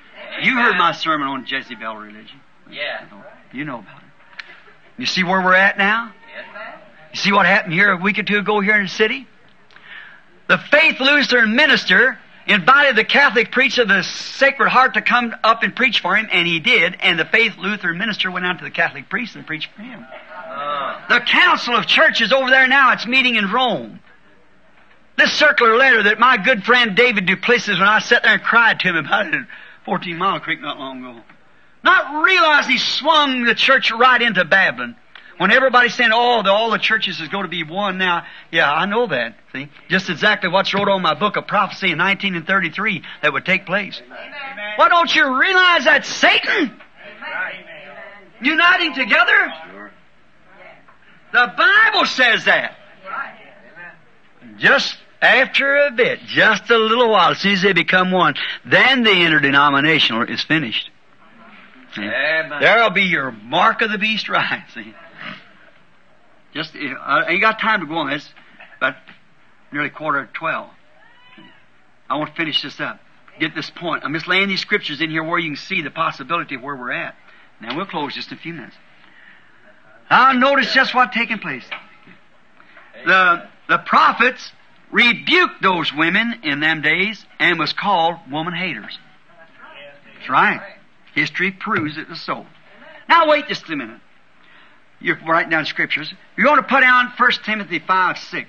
You heard my sermon on Jezebel religion. Yeah. You know about it. You see where we're at now? You see what happened here a week or two ago here in the city? The Faith Lutheran minister invited the Catholic preacher of the Sacred Heart to come up and preach for him, and he did, and the Faith Lutheran minister went out to the Catholic priest and preached for him. The Council of Churches over there now, it's meeting in Rome. This circular letter that my good friend David Duplessis, when I sat there and cried to him about it at 14 Mile Creek not long ago, not realize he swung the church right into Babylon. When everybody's saying, oh, all the churches is going to be one now. Yeah, I know that. See, just exactly what's wrote on my book of prophecy in 1933 that would take place. Amen. Why don't you realize that Satan? Amen. Uniting together? Sure. The Bible says that. Amen. Just after a bit, just a little while, as soon as they become one, then the interdenominational is finished. There'll be your mark of the beast, right? See? Just, I ain't got time to go on this, but nearly 12:15. I want to finish this up. Get this point. I'm just laying these scriptures in here where you can see the possibility of where we're at. Now we'll close just in a few minutes. Now notice just what's taking place. The prophets rebuked those women in them days and was called woman haters. That's right. History proves it is so. Now wait just a minute. You're writing down scriptures. You're going to put down 1 Timothy 5:6.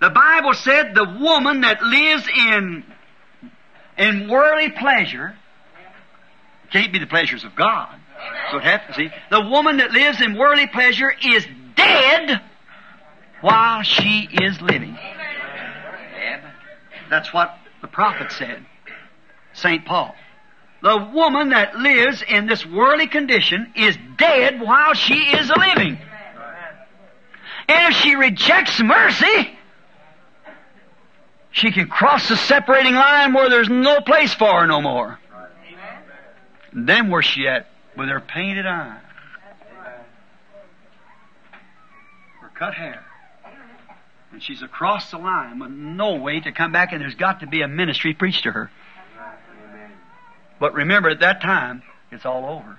The Bible said the woman that lives in worldly pleasure can't be the pleasures of God. So it happens, see. The woman that lives in worldly pleasure is dead while she is living. That's what the prophet said. St. Paul. The woman that lives in this worldly condition is dead while she is living. And if she rejects mercy, she can cross the separating line where there's no place for her no more. And then where's she at? With her painted eye. Her cut hair. And she's across the line with no way to come back, and there's got to be a ministry preached to her. But remember, at that time, it's all over.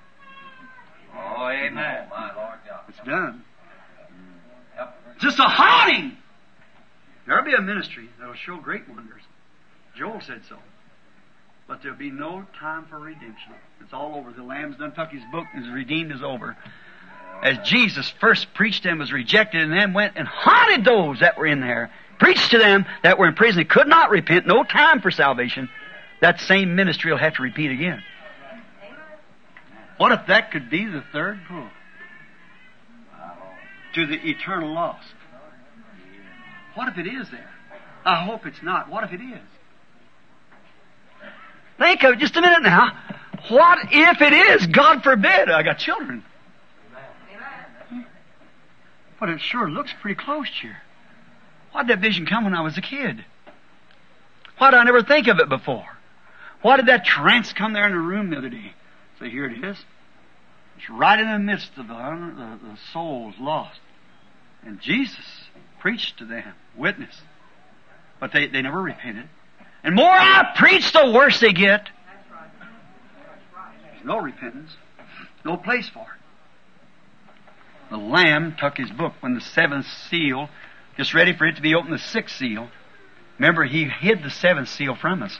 Oh, amen. It's done. It's just a haunting. There'll be a ministry that'll show great wonders. Joel said so. But there'll be no time for redemption. It's all over. The Lamb's done tuck his book and his redeemed is over. as Jesus first preached and was rejected, and then went and haunted those that were in there, preached to them that were in prison. They could not repent, no time for salvation. That same ministry will have to repeat again. What if that could be the third proof to the eternal lost? What if it is there? I hope it's not. What if it is? Think of it just a minute now. What if it is? God forbid. I got children. But it sure looks pretty close here. Why did that vision come when I was a kid? Why did I never think of it before? Why did that trance come there in the room the other day? Say, so here it is. It's right in the midst of the souls lost. And Jesus preached to them, witnessed. But they never repented. And more I preach, the worse they get. There's no repentance. No place for it. The Lamb took his book when the seventh seal, just ready for it to be opened, the sixth seal. Remember, he hid the seventh seal from us.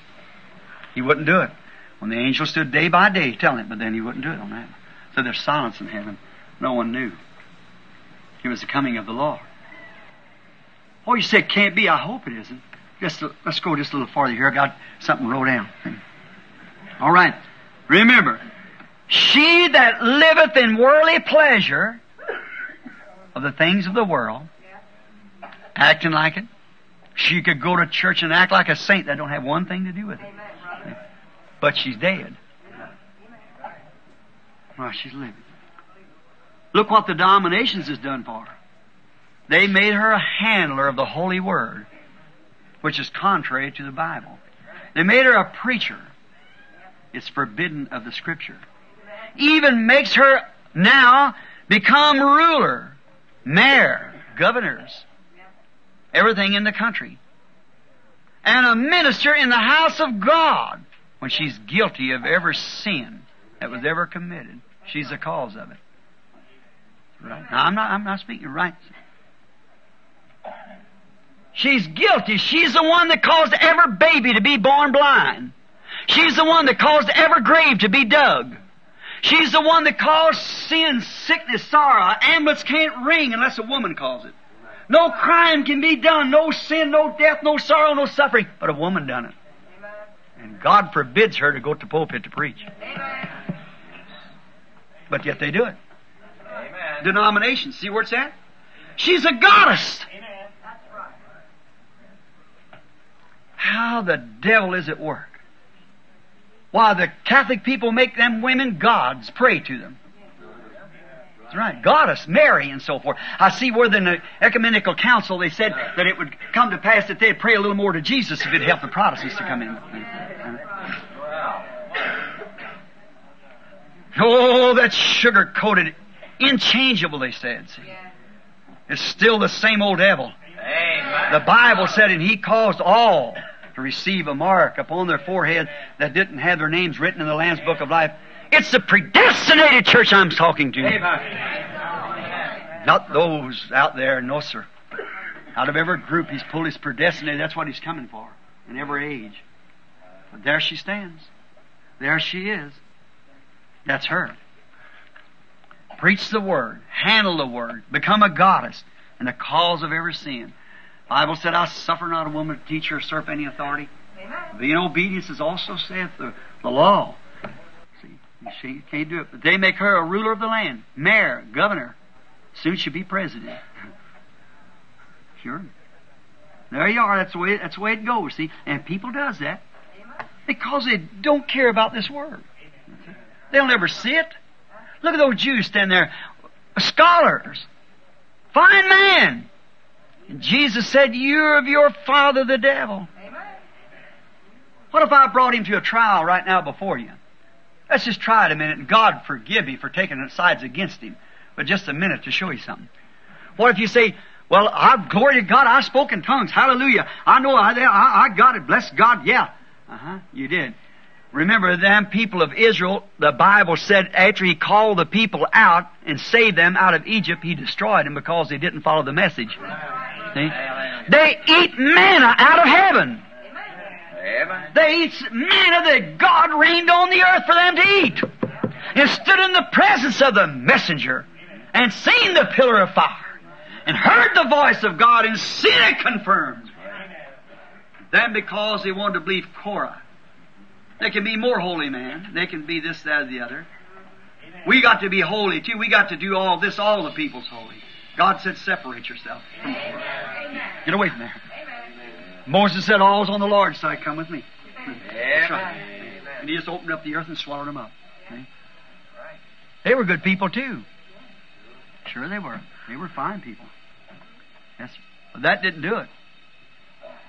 He wouldn't do it. When the angel stood day by day telling it, but then he wouldn't do it on that. So there's silence in heaven. No one knew. It was the coming of the Lord. Oh, you say it can't be. I hope it isn't. Let's go just a little farther here. I got something wrote down. All right. Remember, she that liveth in worldly pleasure of the things of the world, acting like it, she could go to church and act like a saint. That don't have one thing to do with it. But she's dead. Well, she's living. Look what the denominations has done for her. They made her a handler of the Holy Word, which is contrary to the Bible. They made her a preacher. It's forbidden of the Scripture. Even makes her now become ruler, mayor, governors, everything in the country, and a minister in the house of God when she's guilty of every sin that was ever committed. She's the cause of it. Right. Now, I'm not speaking right. She's guilty. She's the one that caused every baby to be born blind. She's the one that caused every grave to be dug. She's the one that caused sin, sickness, sorrow. Amulets can't ring unless a woman calls it. No crime can be done. No sin, no death, no sorrow, no suffering. But a woman done it. And God forbids her to go to the pulpit to preach. Amen. But yet they do it. Amen. Denomination. See where it's at? She's a goddess. Amen. That's right. How the devil is at work. Why, the Catholic people make them women gods. Pray to them. That's right. Goddess, Mary, and so forth. I see where in the Ecumenical Council they said that it would come to pass that they'd pray a little more to Jesus if it helped the Protestants to come in. Oh, that sugar-coated, inchangeable, they said. See? It's still the same old devil. Amen. The Bible said, and he caused all to receive a mark upon their forehead that didn't have their names written in the Lamb's Book of Life. It's the predestinated church I'm talking to. Amen. Not those out there, no sir. Out of every group he's pulled his predestinated. That's what he's coming for in every age. But there she stands. There she is. That's her. Preach the Word. Handle the Word. Become a goddess and the cause of every sin. The Bible said, I suffer not a woman to teach or usurp any authority. Amen. The inobedience is also saith the law. She can't do it. But they make her a ruler of the land, mayor, governor. Soon she'll be president. Sure. There you are. That's the way it goes, see. And people does that because they don't care about this Word. They'll never see it. Look at those Jews standing there. Scholars. Fine man. And Jesus said, you're of your father the devil. Amen. What if I brought him to a trial right now before you? Let's just try it a minute, and God forgive me for taking sides against him. But just a minute to show you something. What if you say, well, glory to God, I spoke in tongues. Hallelujah. I know I got it. Bless God. Yeah. You did. Remember, them people of Israel, the Bible said after he called the people out and saved them out of Egypt, he destroyed them because they didn't follow the message. See? They eat manna out of heaven. They eat manna that God rained on the earth for them to eat. And stood in the presence of the messenger and seen the pillar of fire and heard the voice of God and seen it confirmed. Then because they wanted to believe Korah, they can be more holy man. They can be this, that, or the other. We got to be holy too. We got to do all this. All the people's holy. God said, separate yourself from Korah. Get away from there. Moses said, all's on the Lord's side. Come with me. That's right. And he just opened up the earth and swallowed them up. Okay? They were good people too. Sure they were. They were fine people. Yes, but that didn't do it.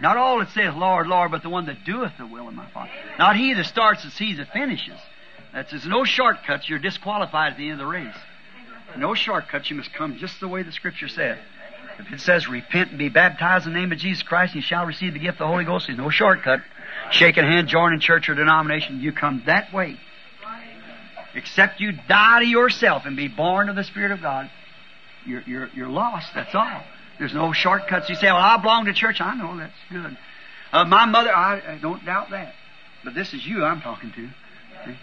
Not all that saith, Lord, Lord, but the one that doeth the will of my Father. Not he that starts as he that finishes. There's no shortcuts. You're disqualified at the end of the race. No shortcuts. You must come just the way the Scripture said. If it says, repent and be baptized in the name of Jesus Christ, and you shall receive the gift of the Holy Ghost, there's no shortcut. Shaking hand, joining church or denomination, you come that way. Except you die to yourself and be born of the Spirit of God, you're lost, that's all. There's no shortcuts. You say, well, I belong to church. I know, that's good. My mother, I don't doubt that. But this is you I'm talking to. See?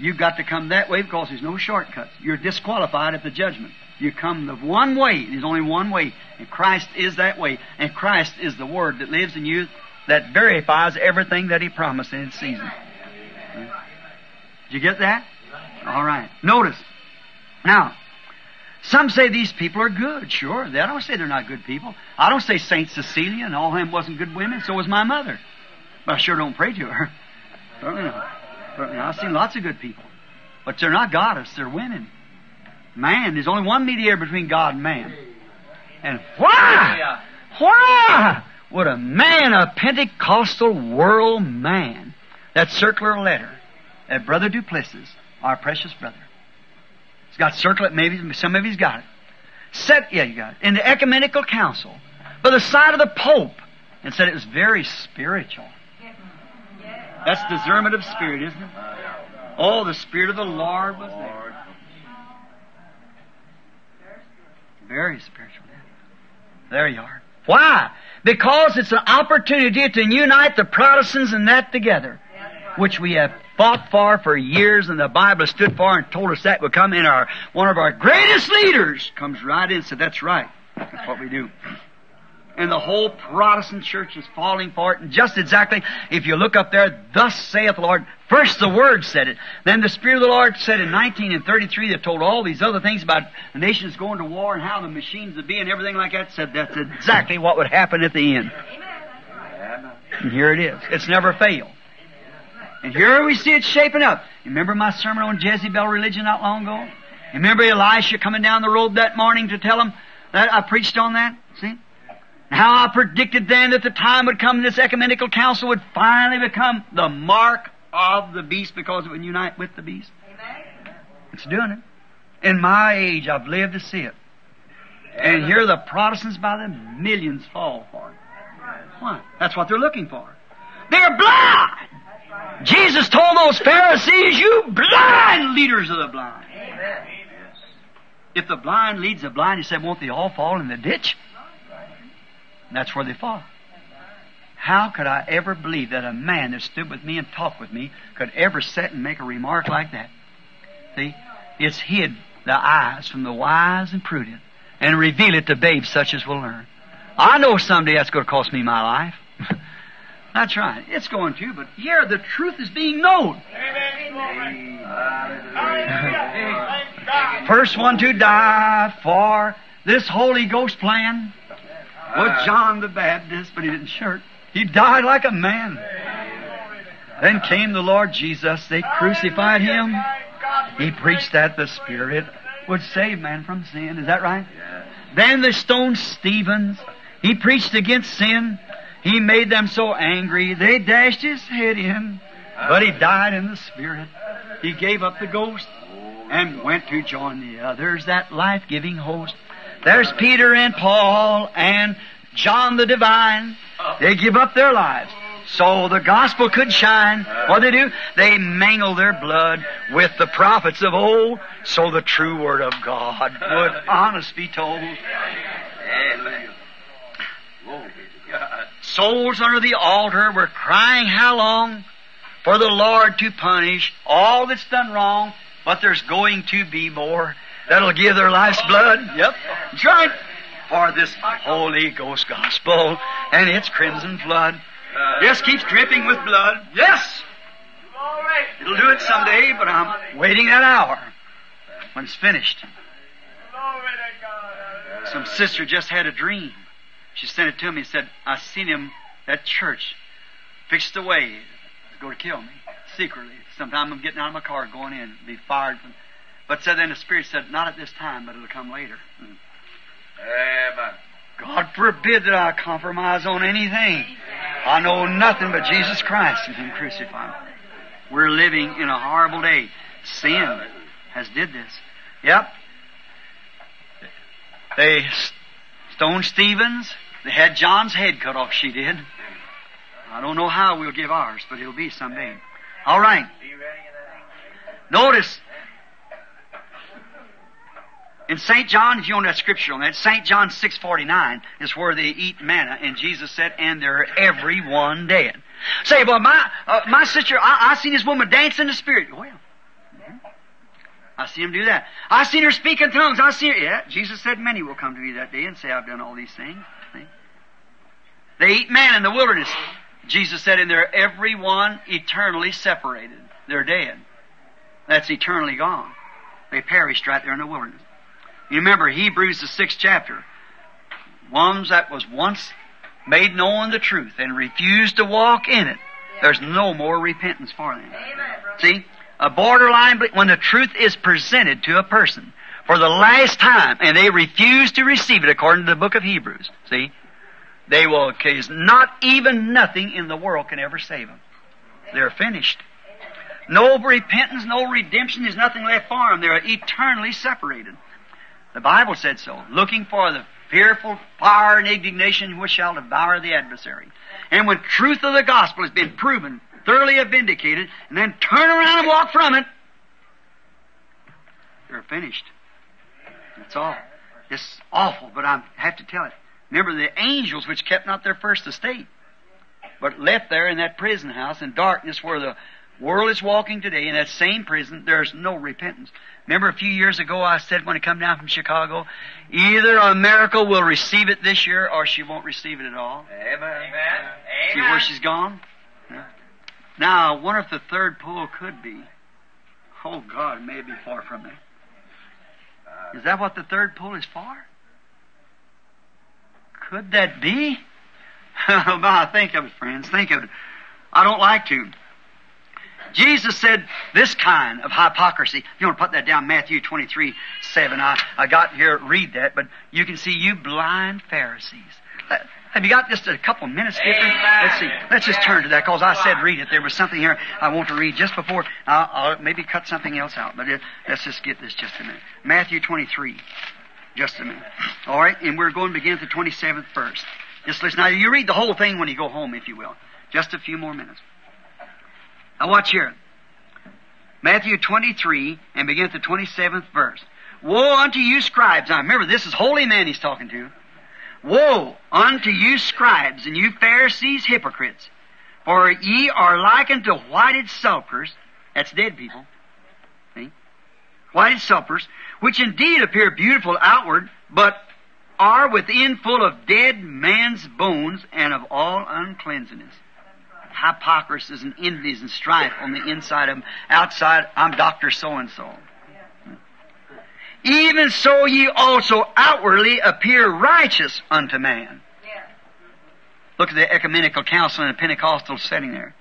You've got to come that way because there's no shortcuts. You're disqualified at the judgment. You come the one way. There's only one way. And Christ is that way. And Christ is the Word that lives in you that verifies everything that He promised in His season. Did you get that? All right. Notice. Now, some say these people are good. Sure, I don't say they're not good people. I don't say Saint Cecilia and all them wasn't good women. So was my mother. But I sure don't pray to her. Certainly not. Certainly not. I've seen lots of good people. But they're not goddess. They're women. Man, there's only one mediator between God and man. And why would a man, a Pentecostal world man, that circular letter, that Brother Duplessis, our precious brother, he's got circlet, maybe some of you's got it. Yeah, you got it. In the Ecumenical Council, by the side of the Pope, and said it was very spiritual. That's discernment of spirit, isn't it? Oh, the Spirit of the Lord was there. Very spiritual. There you are. Why? Because it's an opportunity to unite the Protestants and that together, which we have fought for years, and the Bible stood for and told us that would come in our, one of our greatest leaders comes right in and said, that's right, that's what we do. And the whole Protestant church is falling for it, and just exactly, if you look up there, thus saith the Lord, first the Word said it, then the Spirit of the Lord said in 1933, they told all these other things about the nations going to war and how the machines would be and everything like that, said that's exactly what would happen at the end. And here it is. It's never failed. And here we see it shaping up. You remember my sermon on Jezebel religion not long ago? You remember Elisha coming down the road that morning to tell him that I preached on that? See? And how I predicted then that the time would come and this Ecumenical Council would finally become the mark of the beast because it would unite with the beast. Amen. It's doing it. In my age, I've lived to see it. And here the Protestants by the millions fall for it. Why? That's what they're looking for. They're blind! Jesus told those Pharisees, you blind leaders of the blind. Amen. If the blind leads the blind, he said, won't they all fall in the ditch? And that's where they fall. How could I ever believe that a man that stood with me and talked with me could ever sit and make a remark like that? See, it's hid the eyes from the wise and prudent and reveal it to babes such as will learn. I know someday that's going to cost me my life. That's right. It's going to, but here the truth is being known. Amen. First one to die for this Holy Ghost plan was John the Baptist, but he didn't shirk. He died like a man. Then came the Lord Jesus. They crucified Him. He preached that the Spirit would save man from sin. Is that right? Then they stoned Stephen. He preached against sin. He made them so angry, they dashed his head in, but he died in the Spirit. He gave up the ghost and went to join the others, that life-giving host. There's Peter and Paul and John the Divine. They give up their lives so the gospel could shine. What do? They mingle their blood with the prophets of old so the true Word of God would honest be told. Souls under the altar were crying how long for the Lord to punish all that's done wrong, but there's going to be more. that'll give their life's blood. Yep, that's right. For this Holy Ghost gospel and its crimson flood. Yes, keeps dripping with blood. Yes. It'll do it someday, but I'm waiting that hour when it's finished. Some sister just had a dream. She sent it to me and said, I seen him at church, fixed away, go to kill me, secretly. Sometime I'm getting out of my car, going in, be fired. But said then the Spirit said, not at this time, but it'll come later. Amen. God forbid that I compromise on anything. I know nothing but Jesus Christ and Him crucified. We're living in a horrible day. Sin has did this. Yep. They stoned Stevens. They had John's head cut off, she did. I don't know how we'll give ours, but it'll be someday. All right. Notice, in St. John, if you want that scripture on that, St. John 6:49 is where they eat manna, and Jesus said, and they're every one dead. Say, well, my sister, I seen this woman dance in the Spirit. Well, I seen him do that. I seen her speak in tongues. I seen her. Yeah, Jesus said, many will come to me that day and say, I've done all these things. They eat manna in the wilderness. Jesus said, and they're every one eternally separated. They're dead. That's eternally gone. They perished right there in the wilderness. You remember Hebrews, the 6th chapter. Ones that was once made known the truth and refused to walk in it. There's no more repentance for them. See? A borderline, when the truth is presented to a person for the last time, and they refuse to receive it according to the book of Hebrews. See? They will, cause not even nothing in the world can ever save them. They're finished. No repentance, no redemption, there's nothing left for them. They're eternally separated. The Bible said so. Looking for the fearful fire and indignation which shall devour the adversary. And when truth of the gospel has been proven, thoroughly vindicated, and then turn around and walk from it, they're finished. That's all. It's awful, but I have to tell it. Remember the angels which kept not their first estate, but left there in that prison house in darkness where the world is walking today. In that same prison, there's no repentance. Remember a few years ago I said when I come down from Chicago, either America will receive it this year or she won't receive it at all. Amen. Amen. See where she's gone? Yeah. Now, I wonder if the third pool could be. Oh, God, maybe far from there. Is that what the third pool is for? Could that be? Think of it, friends. Think of it. I don't like to. Jesus said this kind of hypocrisy. If you want to put that down, Matthew 23:7. I got here, read that, but you can see, you blind Pharisees. Have you got just a couple minutes different? Let's see. Let's just turn to that, because I said read it. There was something here I want to read just before. I'll maybe cut something else out, but let's just get this just a minute. Matthew 23. Just a minute. All right, and we're going to begin at the 27th verse. Just listen. Now, you read the whole thing when you go home, if you will. Just a few more minutes. Now, watch here. Matthew 23, and begin at the 27th verse. Woe unto you, scribes. Now, remember, this is holy men he's talking to. Woe unto you, scribes, and you Pharisees, hypocrites, for ye are likened to whited sepulchres. That's dead people. Whited sepulchres, which indeed appear beautiful outward, but are within full of dead man's bones and of all uncleanness. Hypocrisies and envies and strife on the inside of them. Outside, I'm Dr. So-and-so. Even so ye also outwardly appear righteous unto man. Look at the Ecumenical Council and the Pentecostal setting there.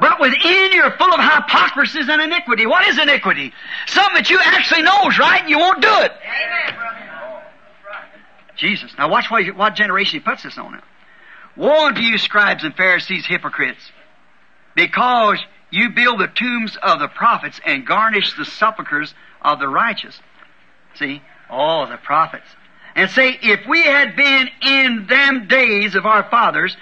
But within you're full of hypocrisies and iniquity. What is iniquity? Something that you actually know is right and you won't do it. Amen, brother. Jesus. Now watch what generation he puts this on now. Woe unto you, scribes and Pharisees, hypocrites, because you build the tombs of the prophets and garnish the sepulchres of the righteous. See? All the prophets. And say, if we had been in them days of our fathers,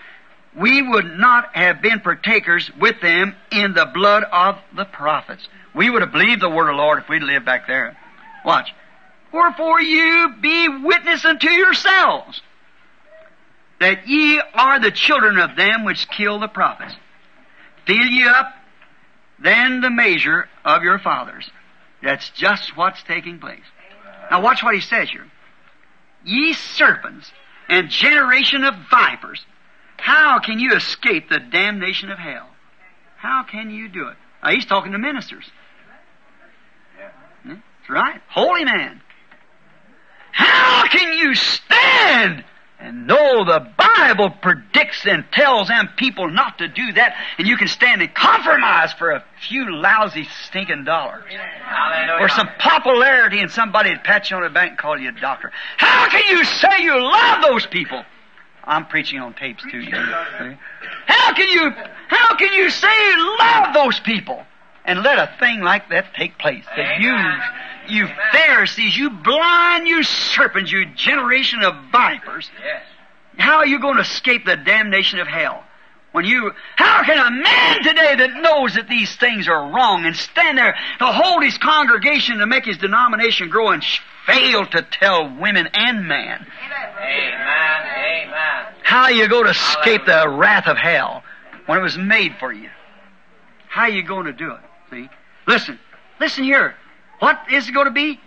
we would not have been partakers with them in the blood of the prophets. We would have believed the word of the Lord if we'd lived back there. Watch. Wherefore you be witness unto yourselves that ye are the children of them which kill the prophets. Fill ye up then the measure of your fathers. That's just what's taking place. Now watch what he says here. Ye serpents and generation of vipers, how can you escape the damnation of hell? How can you do it? Now he's talking to ministers. Yeah, that's right. Holy man. How can you stand? And no, the Bible predicts and tells them people not to do that, and you can stand and compromise for a few lousy stinking dollars. Amen. Or some popularity, and somebody would pat you on the back and call you a doctor. How can you say you love those people? I'm preaching on tapes too. How can you say you love those people and let a thing like that take place? You Pharisees, you blind, you serpents, you generation of vipers. Yes. How are you going to escape the damnation of hell? How can a man today that knows that these things are wrong and stand there to hold his congregation to make his denomination grow and fail to tell women and man? Amen. Amen. How are you going to escape the wrath of hell when it was made for you? How are you going to do it? See? Listen here. What is it going to be?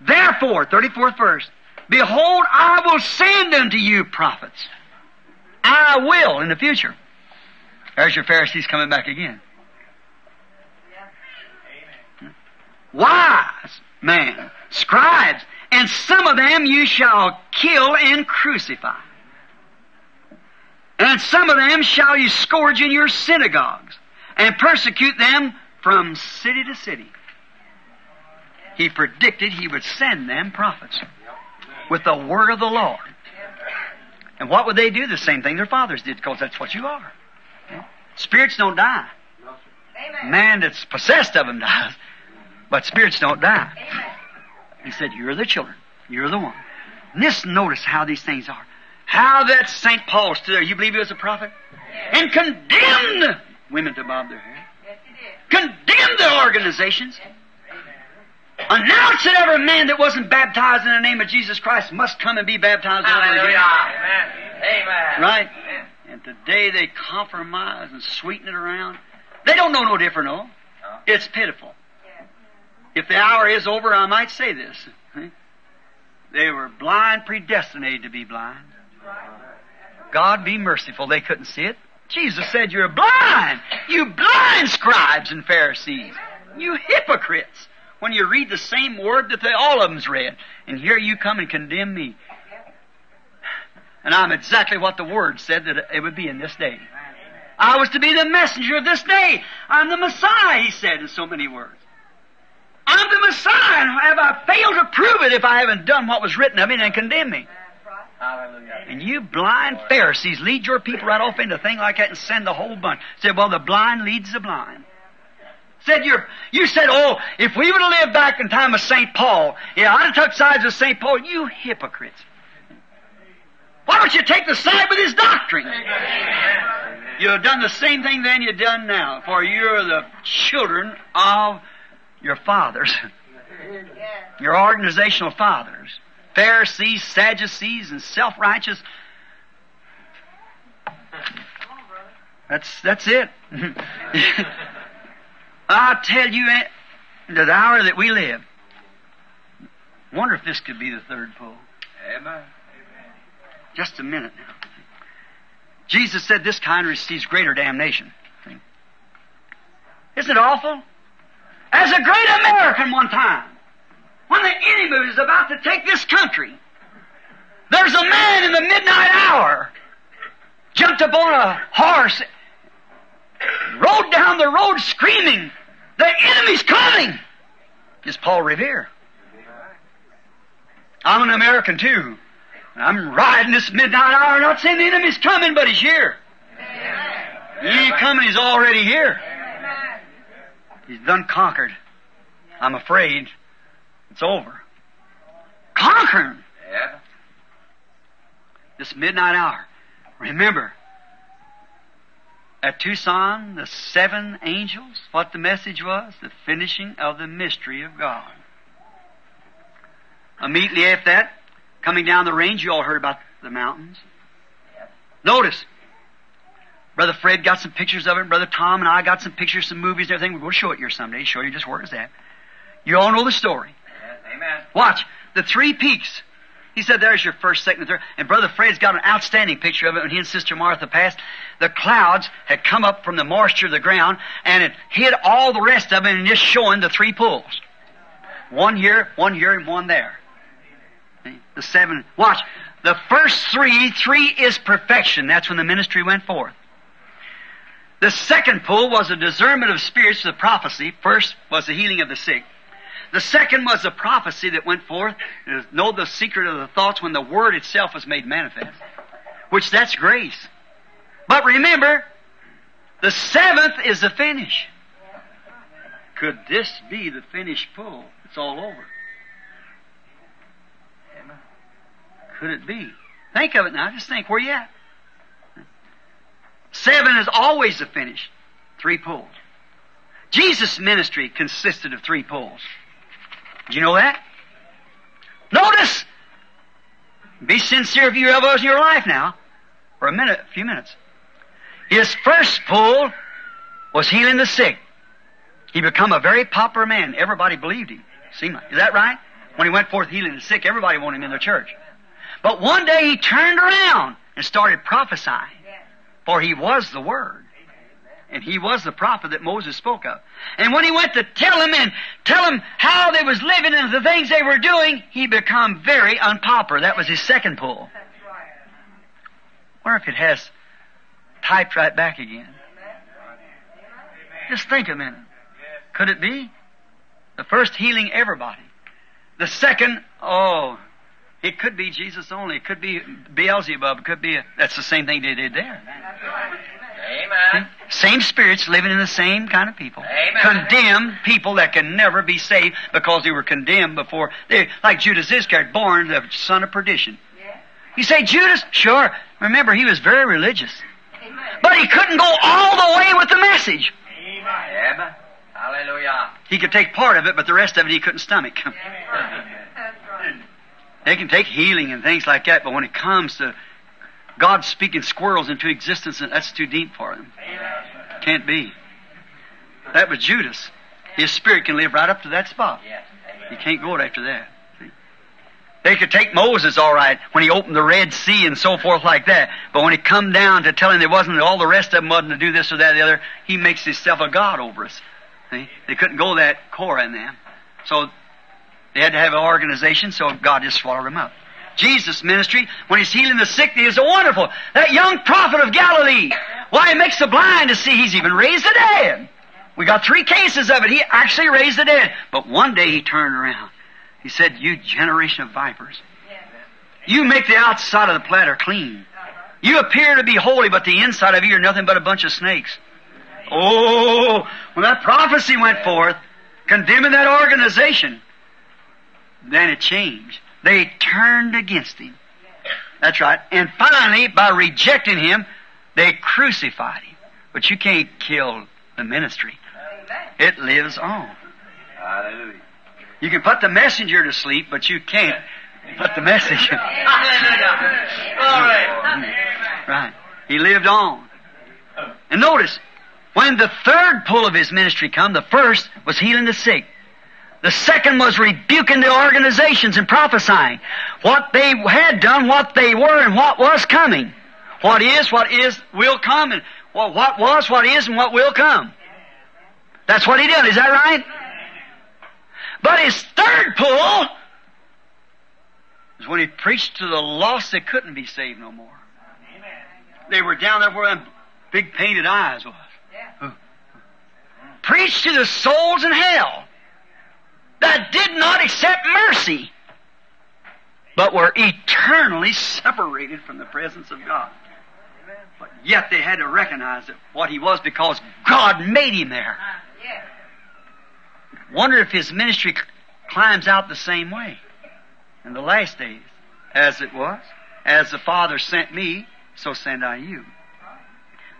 Therefore, 34th verse, behold, I will send unto you prophets. I will in the future. There's your Pharisees coming back again. Yeah. Amen. Wise man, scribes, and some of them you shall kill and crucify. And some of them shall you scourge in your synagogues, and persecute them from city to city. He predicted he would send them prophets with the word of the Lord. And what would they do? The same thing their fathers did, because that's what you are. Spirits don't die. Man that's possessed of them dies, but spirits don't die. He said, you're the children. You're the one. And just notice how these things are. How that St. Paul stood there. You believe he was a prophet? And condemned women to bob their hair. Condemned the organizations. Announced that every man that wasn't baptized in the name of Jesus Christ must come and be baptized. Hallelujah. Amen. Right? Amen. And today they compromise and sweeten it around. They don't know no different, though. No. It's pitiful. Yeah. If the hour is over, I might say this. They were blind, predestinated to be blind. God be merciful. They couldn't see it. Jesus said, you're blind. You blind scribes and Pharisees. You hypocrites. When you read the same word that all of them's read. And here you come and condemn me. And I'm exactly what the Word said that it would be in this day. I was to be the messenger of this day. I'm the Messiah, he said in so many words. I'm the Messiah, and have I failed to prove it if I haven't done what was written of me and condemn me? Hallelujah. And you blind Pharisees lead your people right off into a thing like that and send the whole bunch. Say, well, the blind leads the blind. You said, oh, if we would have lived back in time of St. Paul, yeah, I'd have took sides with St. Paul. You hypocrites. Why don't you take the side with his doctrine? You have done the same thing then you've done now, for you're the children of your fathers, your organizational fathers, Pharisees, Sadducees, and self-righteous. That's it. I tell you, in the hour that we live, wonder if this could be the third pole. Amen. Just a minute now. Jesus said this kind receives greater damnation. Isn't it awful? As a great American one time, when the enemy was about to take this country, there's a man in the midnight hour jumped upon a horse, rode down the road screaming, the enemy's coming. It's Paul Revere. I'm an American too. I'm riding this midnight hour, not saying the enemy's coming, but he's here. He ain't coming, he's already here. He's done conquered. I'm afraid it's over. Conquer him. This midnight hour. Remember, at Tucson, the 7 angels, what the message was? The finishing of the mystery of God. Immediately after that, coming down the range, you all heard about the mountains. Notice, Brother Fred got some pictures of it, Brother Tom and I got some pictures, some movies and everything. We'll show it here someday, show you just where it's at. You all know the story. Amen. Watch. The three peaks. He said, there's your first, second, and third. And Brother Fred's got an outstanding picture of it when he and Sister Martha passed. The clouds had come up from the moisture of the ground, and it hid all the rest of it and just showing the three pools. One here, and one there. The seven. Watch. The first three, three is perfection. That's when the ministry went forth. The second pool was a discernment of spirits, the prophecy. First was the healing of the sick. The second was the prophecy that went forth. Know the secret of the thoughts when the Word itself was made manifest. Which that's grace. But remember, the seventh is the finish. Could this be the finished pool? It's all over. Could it be? Think of it now. Just think, where you at? Seven is always the finish. Three pools. Jesus' ministry consisted of three pools. Did you know that? Notice! Be sincere if you have those in your life now. For a minute, a few minutes. His first pull was healing the sick. He became a very popular man. Everybody believed him. Seemed like. Is that right? When he went forth healing the sick, everybody wanted him in their church. But one day he turned around and started prophesying. For he was the Word. And he was the prophet that Moses spoke of. And when he went to tell them and tell them how they was living and the things they were doing, he became very unpopular. That was his second pull. I wonder if it has typed right back again. Just think a minute. Could it be? The first healing everybody. The second, oh, it could be Jesus only. It could be Beelzebub. It could be, that's the same thing they did there. Amen. Same spirits living in the same kind of people. Amen. Condemned people that can never be saved because they were condemned before. They, like Judas Iscariot, born the son of perdition. Yeah. You say, Judas? Sure. Remember, he was very religious. Amen. But he couldn't go all the way with the message. Amen. Hallelujah. He could take part of it, but the rest of it he couldn't stomach. That's right. That's right. They can take healing and things like that, but when it comes to God speaking squirrels into existence, and that's too deep for them. Can't be. That was Judas. His spirit can live right up to that spot. You can't go after that. They could take Moses all right when he opened the Red Sea and so forth like that, but when he come down to telling there wasn't all the rest of them wasn't to do this or that or the other, he makes himself a god over us. See? They couldn't go that core in them. So they had to have an organization, so God just swallowed them up. Jesus' ministry, when he's healing the sick, he is a wonderful. That young prophet of Galilee, why he makes the blind to see, he's even raised the dead. We got three cases of it. He actually raised the dead. But one day he turned around. He said, you generation of vipers. You make the outside of the platter clean. You appear to be holy, but the inside of you are nothing but a bunch of snakes. Oh, when that prophecy went forth, condemning that organization, then it changed. They turned against him. That's right. And finally, by rejecting him, they crucified him. But you can't kill the ministry. It lives on. Hallelujah. You can put the messenger to sleep, but you can't put the message. Right. He lived on. And notice, when the third pull of his ministry come, the first was healing the sick. The second was rebuking the organizations and prophesying what they had done, what they were, and what was coming. What is, will come, and what was, what is, and what will come. That's what he did, is that right? But his third pull is when he preached to the lost that couldn't be saved no more. They were down there where them big painted eyes was. Preached to the souls in hell that did not accept mercy, but were eternally separated from the presence of God. But yet they had to recognize that what he was because God made him there. Wonder if his ministry climbs out the same way in the last days. As it was, as the Father sent me, so send I you.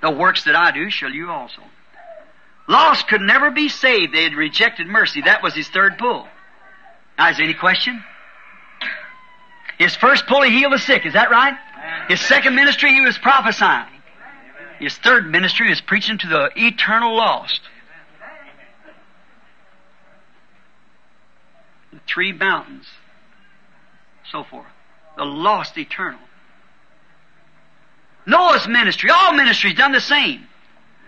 The works that I do shall you also. Lost could never be saved. They had rejected mercy. That was his third pull. Now, is there any question? His first pull, he healed the sick. Is that right? His second ministry, he was prophesying. His third ministry was preaching to the eternal lost. three mountains, so forth. The lost eternal. Noah's ministry, all ministries done the same.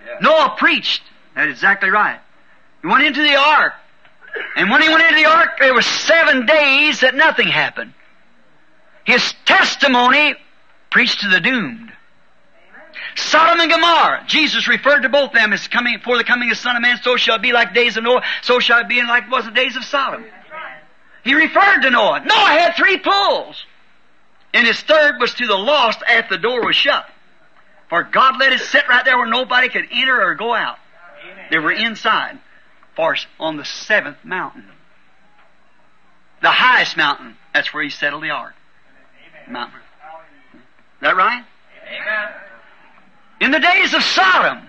Yeah. Noah preached. That's exactly right. He went into the ark. And when he went into the ark, there were 7 days that nothing happened. His testimony preached to the doomed. Sodom and Gomorrah. Jesus referred to both them as coming, for the coming of the Son of Man, so shall it be like days of Noah, so shall it be like it was the days of Sodom. He referred to Noah. Noah had 3 pools. And his third was to the lost after the door was shut. For God let it sit right there where nobody could enter or go out. They were inside. For on the 7th mountain. The highest mountain. That's where he settled the ark. Mountain. Is that right? Amen. In the days of Sodom,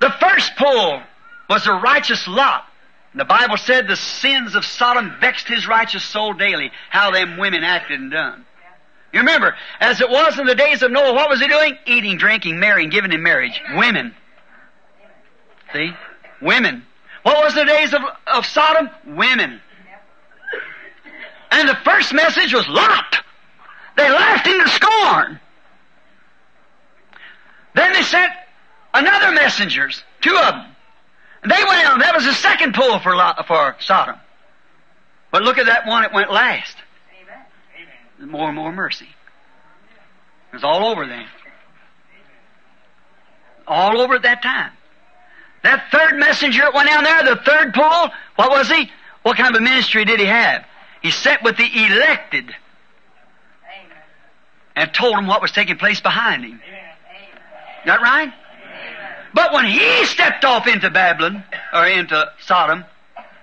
the first pool was a righteous Lot. The Bible said the sins of Sodom vexed his righteous soul daily, how them women acted and done. You remember, as it was in the days of Noah, what was he doing? Eating, drinking, marrying, giving in marriage. Women. See? Women. What was the days of Sodom? Women. And the first message was Lot. They laughed him to scorn. Then they sent another messengers, 2 of them. And they went out. That was the second pool for Sodom. But look at that one that went last. Amen. More and more mercy. It was all over then. All over at that time. That third messenger that went down there, the third pool, what was he? What kind of a ministry did he have? He sat with the elected. Amen. And told them what was taking place behind him. Amen. Is that right? Amen. But when he stepped off into Babylon, or into Sodom,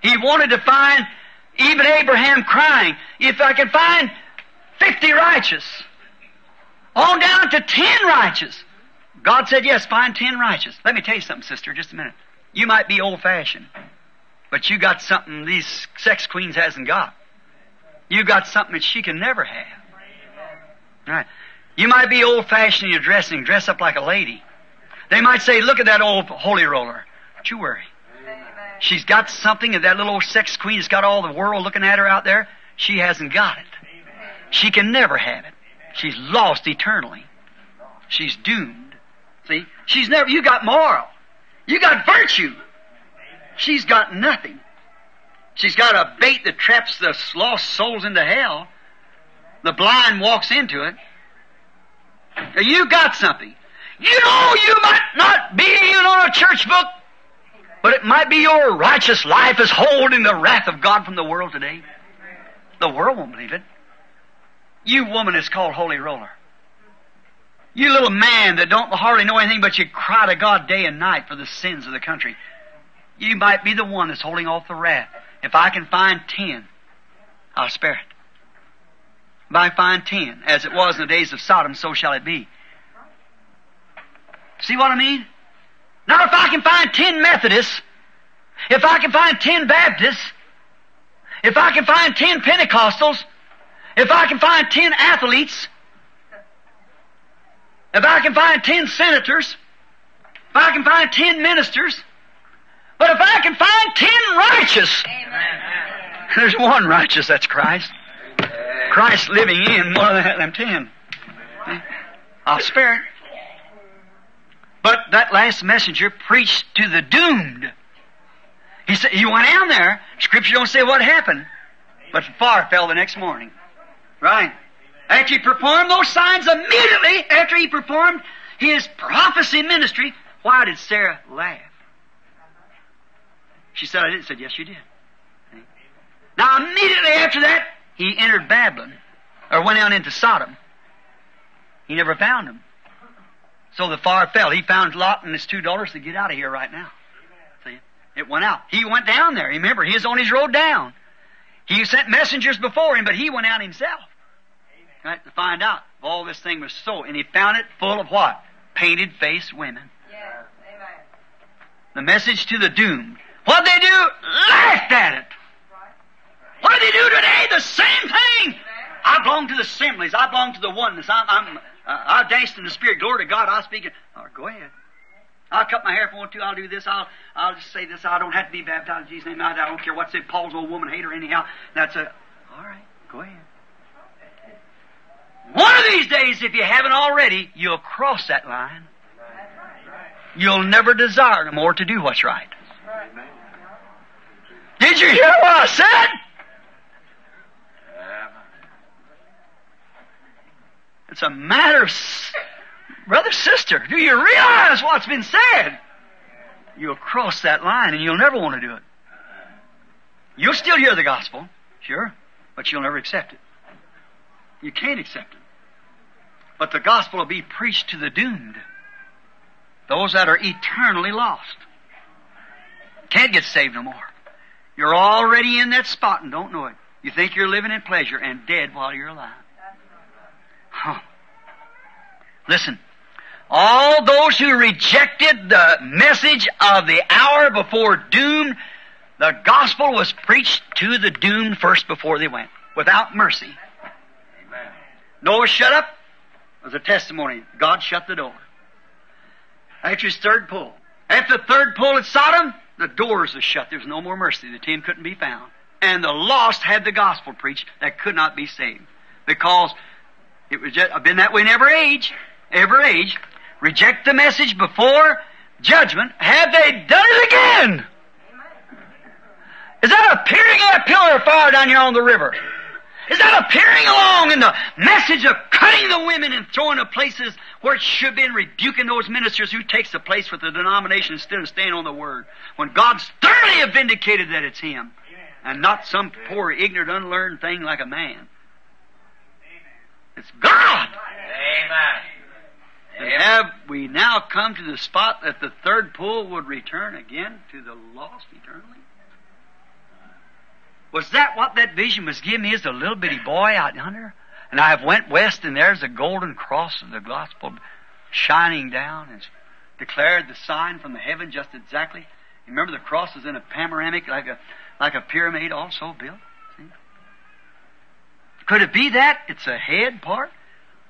he wanted to find even Abraham crying, if I can find 50 righteous, on down to 10 righteous. God said, yes, find 10 righteous. Let me tell you something, sister, just a minute. You might be old-fashioned, but you got something these sex queens hasn't got. You got something that she can never have. Right. You might be old-fashioned in your dressing, dress up like a lady. They might say, look at that old holy roller. Don't you worry. She's got something that that little old sex queen has got all the world looking at her out there. She hasn't got it. She can never have it. She's lost eternally. She's doomed. See, she's never, you got moral. You got virtue. She's got nothing. She's got a bait that traps the lost souls into hell. The blind walks into it. Now, you got something. You know you might not be in on a church book, but it might be your righteous life is holding the wrath of God from the world today. The world won't believe it. You woman is called holy roller. You little man that don't hardly know anything but you cry to God day and night for the sins of the country. You might be the one that's holding off the wrath. If I can find 10, I'll spare it. If I find 10, as it was in the days of Sodom, so shall it be. See what I mean? Not if I can find 10 Methodists, if I can find 10 Baptists, if I can find 10 Pentecostals, if I can find 10 athletes, if I can find 10 senators, if I can find 10 ministers, but if I can find 10 righteous, amen. There's one righteous, that's Christ. Amen. Christ living in one of them 10. I'll spare it. But that last messenger preached to the doomed. He said, you went down there. Scripture don't say what happened, but the fire fell the next morning. Right. After he performed those signs, immediately after he performed his prophecy ministry, why did Sarah laugh? She said, I didn't. He said, yes, you did. See? Now, immediately after that, he entered Babylon, or went down into Sodom. He never found them. So the fire fell. He found Lot and his 2 daughters to get out of here right now. See? It went out. He went down there. Remember, he was on his road down. He sent messengers before him, but he went out himself. Right, to find out if all this thing was so. And he found it full of what? Painted-faced women. Yes, amen. The message to the doomed. What did they do? Laughed at it. What did they do today? The same thing. Amen. I belong to the assemblies. I belong to the oneness. I danced in the Spirit. Glory to God. I speak it. Right, go ahead. I'll cut my hair if I want to. I'll do this. I'll just say this. I don't have to be baptized in Jesus' name. I don't care what St. Paul's old woman hater anyhow. That's a... All right, go ahead. One of these days, if you haven't already, you'll cross that line. You'll never desire no more to do what's right. Did you hear what I said? It's a matter of... Brother, sister, do you realize what's been said? You'll cross that line and you'll never want to do it. You'll still hear the gospel, sure, but you'll never accept it. You can't accept it. But the gospel will be preached to the doomed, those that are eternally lost. Can't get saved no more. You're already in that spot and don't know it. You think you're living in pleasure and dead while you're alive. Huh. Listen. All those who rejected the message of the hour before doom, the gospel was preached to the doomed first before they went, without mercy. Amen. Noah shut up. It was a testimony. God shut the door. After his third pull. After the third pull at Sodom, the doors were shut. There was no more mercy. The team couldn't be found. And the lost had the gospel preached that could not be saved. Because it was just been that way in every age. Every age. Reject the message before judgment. Have they done it again? Is that appearing in a pillar of fire down here on the river? Is that appearing along in the message of cutting the women and throwing to places where it should have been, rebuking those ministers who takes the place with the denomination instead of staying on the Word? When God's thoroughly vindicated that it's Him and not some poor, ignorant, unlearned thing like a man. It's God! Amen. And have we now come to the spot that the third pull would return again to the lost eternally? Was that what that vision was giving me as a little bitty boy out yonder? And I have went west, and there's the golden cross of the gospel shining down and declared the sign from the heaven just exactly. Remember, the cross is in a panoramic, like a pyramid also built. Could it be that? It's a head part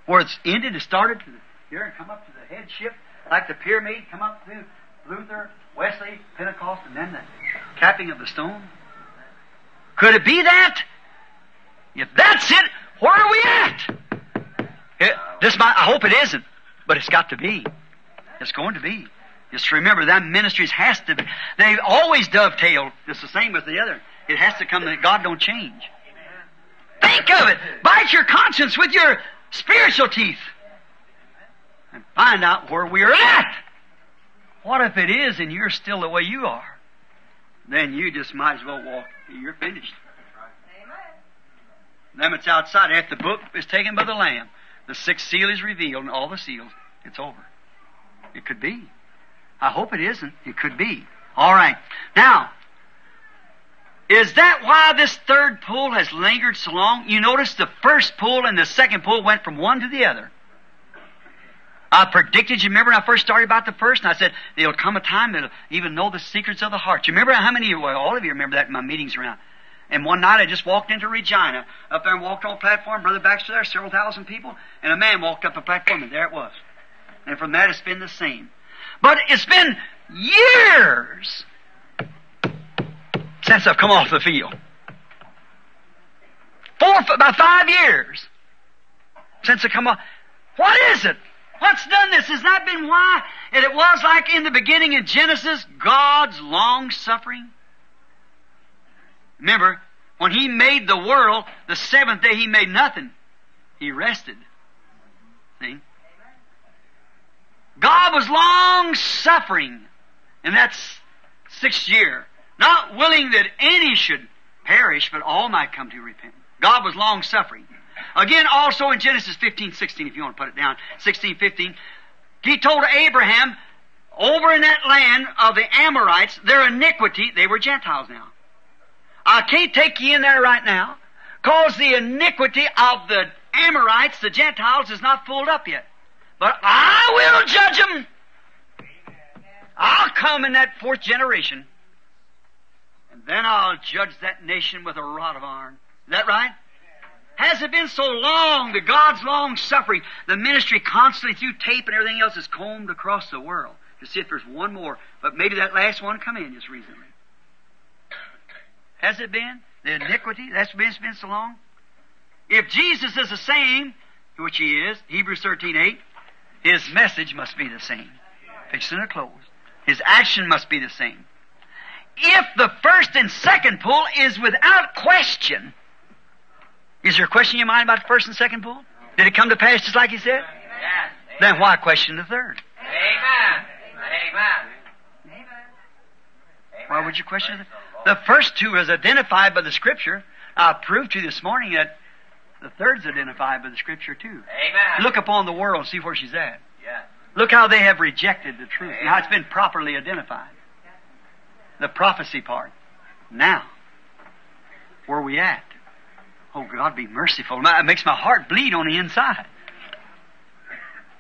where it's ended and started here and come up to the headship like the pyramid, come up through Luther, Wesley, Pentecost, and then the capping of the stone? Could it be that? If that's it, where are we at? I hope it isn't, but it's got to be. It's going to be. Just remember that ministries has to be. They've always dovetailed. It's the same as the other. It has to come that God don't change. Think of it. Bite your conscience with your spiritual teeth and find out where we're at. What if it is and you're still the way you are? Then you just might as well walk. You're finished. Amen. Them it's outside. After the book is taken by the Lamb, the sixth seal is revealed and all the seals, it's over. It could be. I hope it isn't. It could be. All right. Now, is that why this third pull has lingered so long? You notice the first pull and the second pull went from one to the other. I predicted, you remember when I first started about the first, and I said, there'll come a time that'll even know the secrets of the heart. You remember how many, well, all of you remember that in my meetings around. And one night I just walked into Regina, up there and walked on a platform, Brother Baxter there, several thousand people, and a man walked up the platform, and there it was. And from that it's been the same. But it's been years since I've come off the field. About 5 years since I've come off. What is it? What's done this? Has that been why? And it was like in the beginning in Genesis, God's long-suffering. Remember, when He made the world, the seventh day He made nothing. He rested. See? God was long-suffering in that sixth year. Not willing that any should perish, but all might come to repent. God was long-suffering. Again, also in Genesis 15:16, if you want to put it down, 16:15, He told Abraham, over in that land of the Amorites, their iniquity, they were Gentiles now. I can't take you in there right now, because the iniquity of the Amorites, the Gentiles, is not pulled up yet. But I will judge them. I'll come in that fourth generation. Then I'll judge that nation with a rod of iron. Is that right? Has it been so long, the God's long suffering, the ministry constantly through tape and everything else is combed across the world? to see if there's one more. But maybe that last one come in just recently. Has it been? The iniquity? That's been so long? If Jesus is the same, which He is, Hebrews 13:8, His message must be the same. Fixing or closed. His action must be the same. If the first and second pull is without question, is there a question in your mind about the first and second pull? Did it come to pass just like He said? Yes. Then why question the third? Amen. Amen. Why would you question the third? The first two is identified by the Scripture. I proved to you this morning that the third's identified by the Scripture too. Amen. Look upon the world and see where she's at. Yeah. Look how they have rejected the truth. Amen. And how it's been properly identified. The prophecy part. Now, where are we at? Oh, God be merciful. It makes my heart bleed on the inside.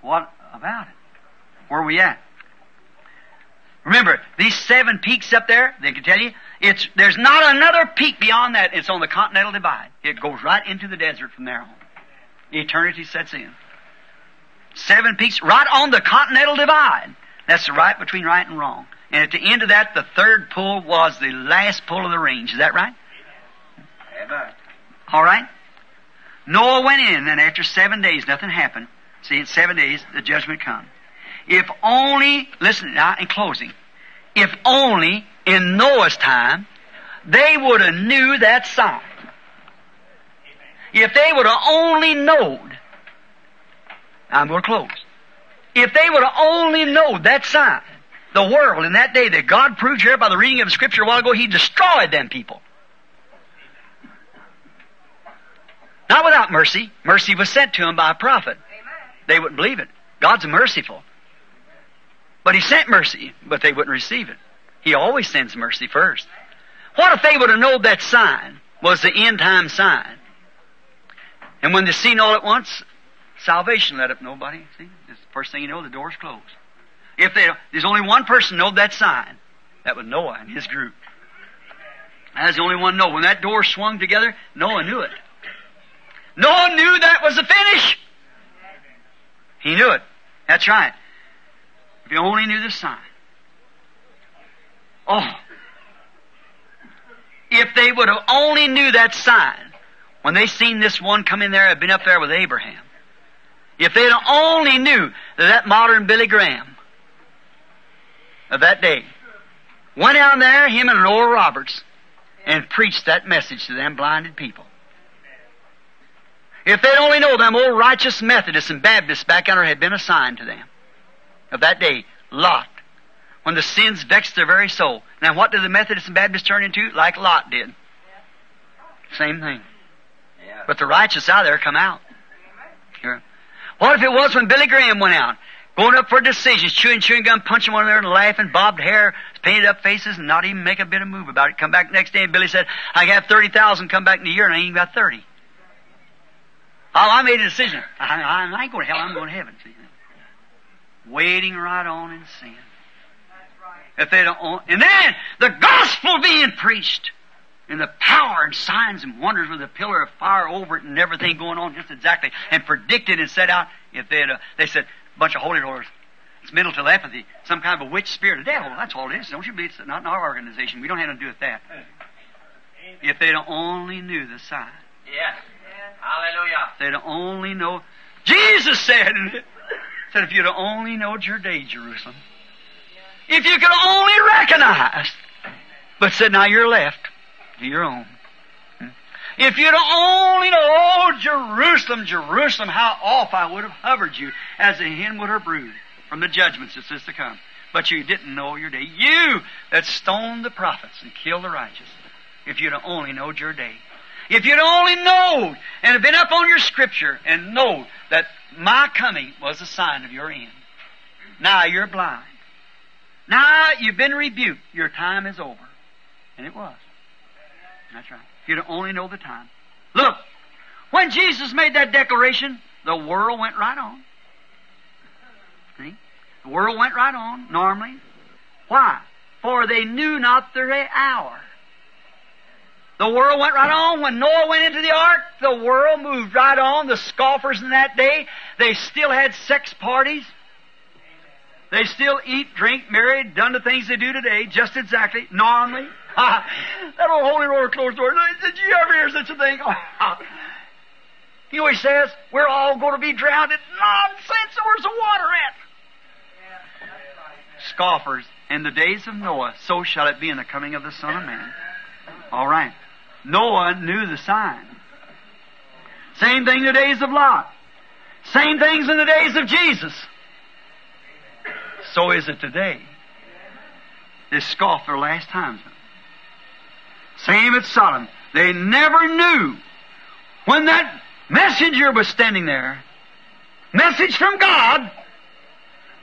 What about it? Where are we at? Remember, these seven peaks up there, they can tell you, there's not another peak beyond that. It's on the Continental Divide. It goes right into the desert from there on. Eternity sets in. Seven peaks right on the Continental Divide. That's the right between right and wrong. And at the end of that, the third pull was the last pull of the range. Is that right? Amen. All right? Noah went in, and after 7 days, nothing happened. See, in 7 days, the judgment comes. If only, listen now in closing, if only in Noah's time they would have knew that sign. If they would have only known, I'm going to close. If they would have only known that sign, the world in that day that God proved here by the reading of the Scripture a while ago, He destroyed them people. Not without mercy. Mercy was sent to them by a prophet. They wouldn't believe it. God's merciful. But He sent mercy, but they wouldn't receive it. He always sends mercy first. What if they would have known that sign was the end time sign? And when they seen all at once, salvation let up nobody. See, this first thing you know, the door's closed. If there's only one person knowed that sign, that was Noah and his group. That was the only one know. When that door swung together, Noah knew it. Noah knew that was the finish. He knew it. That's right. If he only knew the sign. Oh. If they would have only knew that sign. When they seen this one come in there, had been up there with Abraham. If they'd only knew that modern Billy Graham of that day went down there, him and Oral Roberts, and preached that message to them blinded people. If they'd only know them old righteous Methodists and Baptists back under had been a sign to them of that day, Lot, when the sins vexed their very soul. Now what did the Methodists and Baptists turn into? Like Lot did. Same thing. But the righteous out there come out. Sure. What if it was when Billy Graham went out, going up for decisions, chewing chewing gum, punching one another and laughing, bobbed hair, painted up faces, and not even make a bit of move about it. Come back the next day and Billy said, I got 30,000 come back in a year and I ain't got 30. Oh, I made a decision. I ain't going to hell, I'm going to heaven. See? Waiting right on in sin. If they don't own, and then the gospel being preached and the power and signs and wonders with a pillar of fire over it and everything going on just exactly and predicted and set out. If they said a bunch of holy lords, it's mental telepathy, some kind of a witch spirit, a devil. That's all it is. Don't you believe it's not in our organization? We don't have nothing to do with that. If they only knew the sign. Yes. Hallelujah. If they'd only know. Jesus said if you'd only knowed your day, Jerusalem. If you could only recognize, but said, now you're left to your own. If you'd only know, oh, Jerusalem, Jerusalem, how off I would have hovered you as a hen would her brood from the judgments that is to come. But you didn't know your day. You that stoned the prophets and killed the righteous. If you'd only knowed your day. If you'd only known and have been up on your Scripture and known that my coming was a sign of your end. Now you're blind. Now you've been rebuked. Your time is over. And it was. That's right. You'd only know the time. Look, when Jesus made that declaration, the world went right on. See? The world went right on, normally. Why? For they knew not their hour. The world went right on. When Noah went into the ark, the world moved right on. The scoffers in that day, they still had sex parties. They still eat, drink, marry, done the things they do today, just exactly, normally. That old holy roller closed door. Did you ever hear such a thing? He always says, we're all going to be drowned in nonsense. Where's the water at? Yeah, right. Scoffers. In the days of Noah, so shall it be in the coming of the Son of Man. All right. Noah knew the sign. Same thing in the days of Lot. Same things in the days of Jesus. So is it today. They scoffed their last times. Same at Sodom. They never knew when that messenger was standing there, message from God,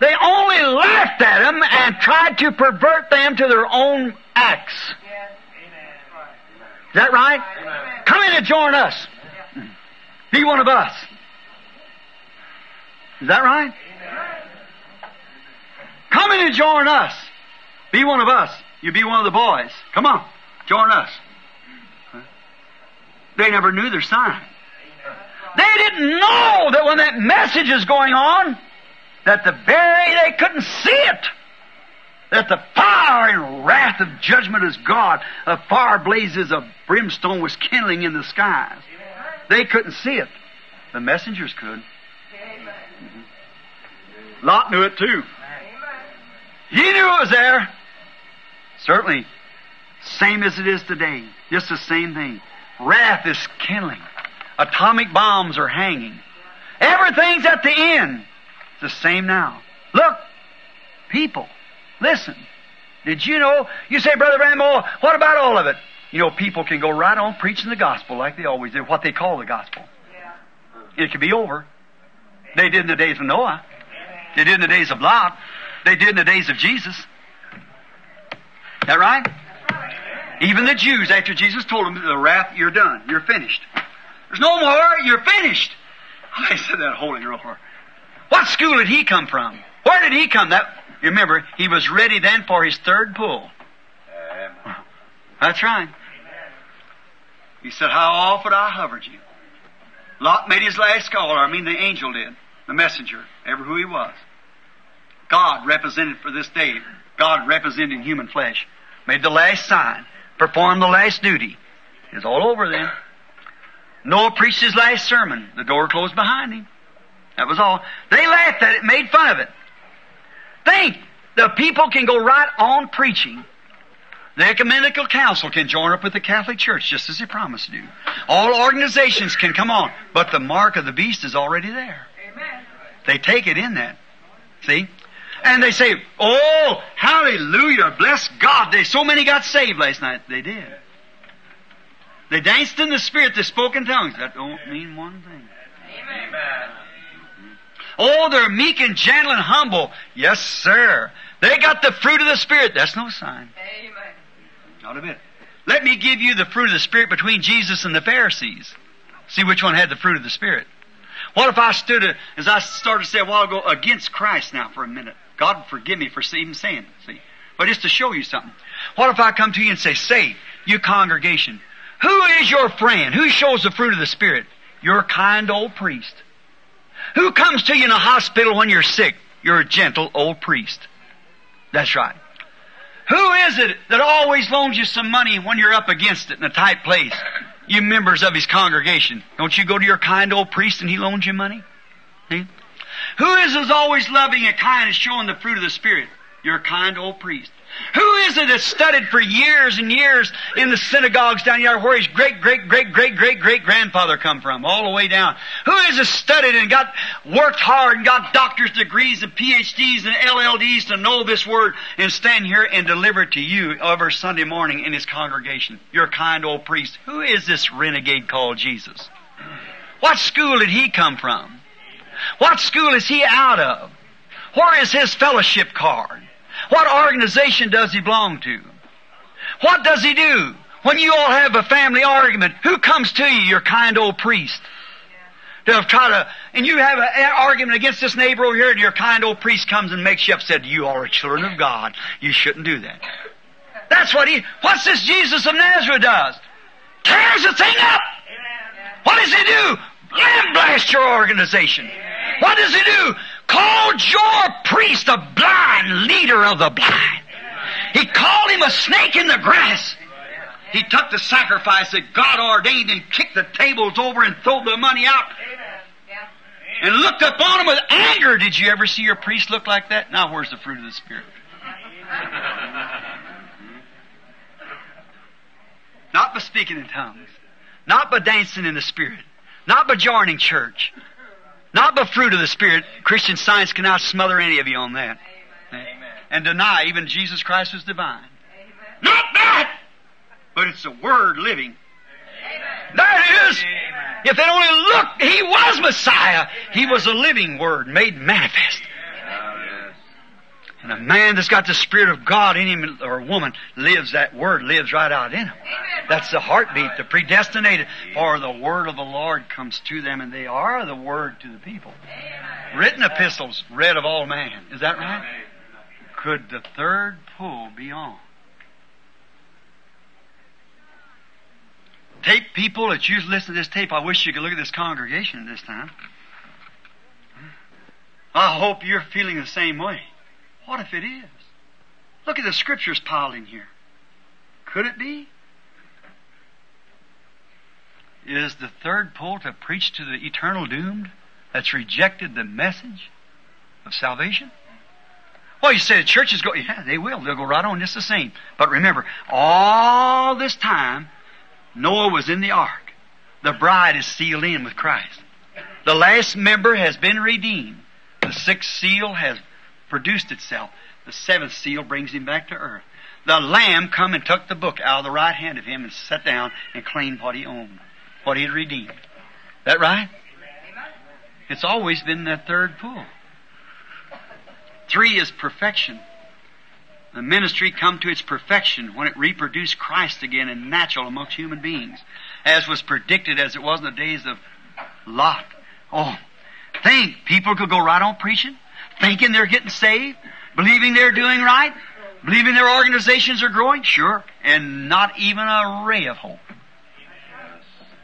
they only laughed at him and tried to pervert them to their own acts. Is that right? Amen. Come in and join us. Be one of us. Is that right? Amen. Come in and join us. Be one of us. You be one of the boys. Come on. Join us. They never knew their sign. They didn't know that when that message is going on, that they couldn't see it. That the fire and wrath of judgment is God. The fire blazes of brimstone was kindling in the skies. They couldn't see it. The messengers could. Mm-hmm. Lot knew it too. He knew it was there. Certainly, same as it is today. Just the same thing. Wrath is kindling. Atomic bombs are hanging. Everything's at the end. The same now. Look, people, listen. Did you know? You say, Brother Rambo, what about all of it? You know, people can go right on preaching the gospel like they always do, what they call the gospel. Yeah. It could be over. They did in the days of Noah. They did in the days of Lot. They did in the days of Jesus. Is that right? Even the Jews, after Jesus told them, the wrath, you're done. You're finished. There's no more. You're finished. I said that holy roller. What school did he come from? Where did he come? Remember, he was ready then for his third pull. That's right. He said, how often I hovered you. Lot made his last call. The angel did. The messenger. Ever who he was. God represented for this day. God represented in human flesh. Made the last sign. Performed the last duty. It's all over then. Noah preached his last sermon. The door closed behind him. That was all. They laughed at it, made fun of it. Think, the people can go right on preaching. The Ecumenical Council can join up with the Catholic Church, just as they promised to do. All organizations can come on, but the mark of the beast is already there. Amen. They take it in that. See? And they say, oh, hallelujah, bless God. So many got saved last night. They did. They danced in the Spirit, they spoke in tongues. That don't mean one thing. Amen. Oh, they're meek and gentle and humble. Yes, sir. They got the fruit of the Spirit. That's no sign. Amen. Not a bit. Let me give you the fruit of the Spirit between Jesus and the Pharisees. See which one had the fruit of the Spirit. What if I stood, as I started to say a while ago, against Christ now for a minute? God forgive me for even saying it, see. But just to show you something. What if I come to you and say, say, you congregation, who is your friend? Who shows the fruit of the Spirit? Your kind old priest. Who comes to you in a hospital when you're sick? You're a gentle old priest. That's right. Who is it that always loans you some money when you're up against it in a tight place? You members of his congregation. Don't you go to your kind old priest and he loans you money? See? Who is it that's always loving and kind and showing the fruit of the Spirit? Your kind old priest. Who is it that studied for years and years in the synagogues down here where his great-great-great-great-great-great-grandfather come from, all the way down? Who is it studied and got worked hard and got doctor's degrees and PhDs and LLDs to know this word and stand here and deliver it to you every Sunday morning in his congregation? Your kind old priest. Who is this renegade called Jesus? What school did he come from? What school is he out of? Where is his fellowship card? What organization does he belong to? What does he do? When you all have a family argument, who comes to you? Your kind old priest. They'll try to, and you have an argument against this neighbor over here, and your kind old priest comes and makes you upset. You are children of God. You shouldn't do that. That's what what's this Jesus of Nazareth does? Tears the thing up! What does he do? Lamb blast your organization. What does he do? Call called your priest the blind leader of the blind. He called him a snake in the grass. He took the sacrifice that God ordained and kicked the tables over and threw the money out. And looked upon him with anger. Did you ever see your priest look like that? Now where's the fruit of the Spirit? Not by speaking in tongues. Not by dancing in the Spirit. Not by joining church. Not by fruit of the Spirit. Christian Science cannot smother any of you on that. Amen. And deny even Jesus Christ was divine. Amen. Not that! But it's the Word living. Amen. That is! Amen. If they'd only looked, He was Messiah. Amen. He was a living Word made manifest. Amen. And a man that's got the Spirit of God in him, or a woman, lives that Word, lives right out in him. Amen. That's the heartbeat, the predestinated. For the Word of the Lord comes to them, and they are the Word to the people. Amen. Written epistles, read of all man. Is that right? Amen. Could the third pull be on? Tape people that you listen to this tape, I wish you could look at this congregation this time. I hope you're feeling the same way. What if it is? Look at the scriptures piled in here. Could it be? Is the third pull to preach to the eternal doomed that's rejected the message of salvation? Well, you say the churches go, yeah, they will. They'll go right on just the same. But remember, all this time, Noah was in the ark. The bride is sealed in with Christ. The last member has been redeemed. The sixth seal has produced itself. The seventh seal brings him back to earth. The Lamb come and took the book out of the right hand of him and sat down and claimed what he owned, what he had redeemed. Is that right? It's always been that third pull. 3 is perfection. The ministry come to its perfection when it reproduced Christ again in natural amongst human beings, as was predicted as it was in the days of Lot. Oh, think people could go right on preaching, thinking they're getting saved, believing they're doing right, believing their organizations are growing, sure, and not even a ray of hope.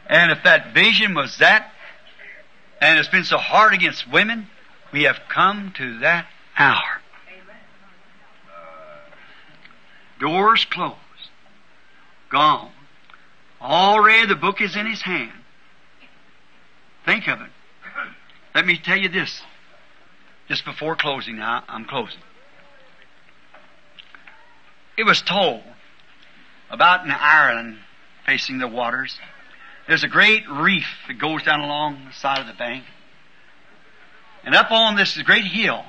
And if that vision was that, and it's been so hard against women, we have come to that hour. Doors closed. Gone. Already the book is in his hand. Think of it. Let me tell you this. Just before closing, now I'm closing. It was told about in Ireland facing the waters. There's a great reef that goes down along the side of the bank. And up on this great hill,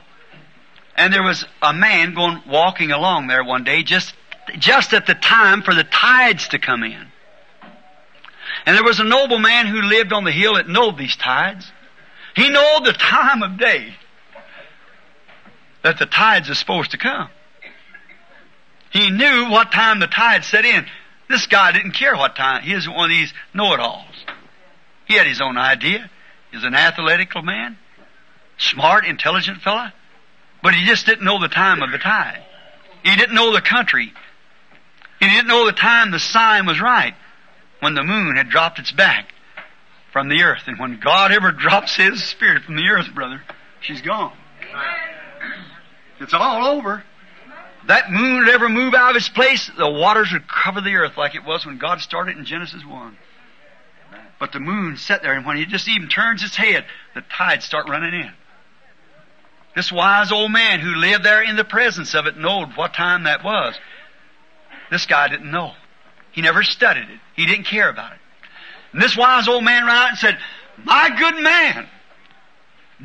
and there was a man going walking along there one day, just at the time for the tides to come in. And there was a nobleman who lived on the hill that knowed these tides. He knowed the time of day that the tides are supposed to come. He knew what time the tides set in. This guy didn't care what time. He isn't one of these know-it-alls. He had his own idea. He was an athletical man, smart, intelligent fella. But he just didn't know the time of the tide. He didn't know the country. He didn't know the time the sign was right when the moon had dropped its back from the earth. And when God ever drops His Spirit from the earth, brother, she's gone. It's all over. That moon would ever move out of its place, the waters would cover the earth like it was when God started in Genesis 1. But the moon sat there, and when it just even turns its head, the tides start running in. This wise old man who lived there in the presence of it knowed what time that was. This guy didn't know. He never studied it. He didn't care about it. And this wise old man ran out and said, "My good man,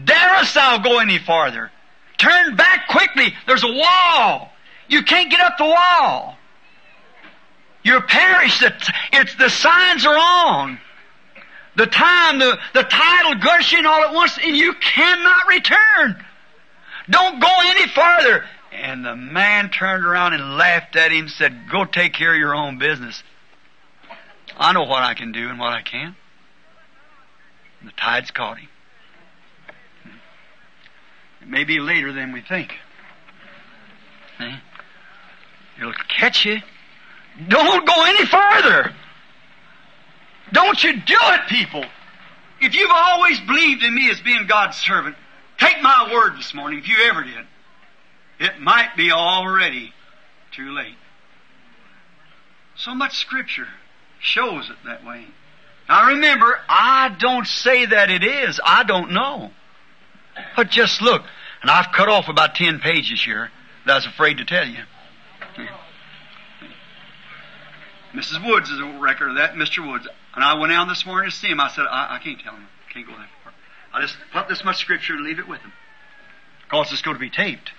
darest thou go any farther? Turn back quickly. There's a wall. You can't get up the wall. You're perished. The signs are on. The time, the tide will gush in all at once, and you cannot return. Don't go any farther." And the man turned around and laughed at him and said, "Go take care of your own business. I know what I can do and what I can." And the tides caught him. It may be later than we think. It'll catch you. Don't go any farther. Don't you do it, people. If you've always believed in me as being God's servant, Take my word this morning, if you ever did. It might be already too late. So much Scripture shows it that way. Now remember, I don't say that it is. I don't know. But just look. And I've cut off about 10 pages here that I was afraid to tell you. Mrs. Woods is a record of that, Mr. Woods. And I went down this morning to see him. I said, I can't tell him. I can't go that far. I just put this much Scripture and leave it with him. Of course, it's going to be taped.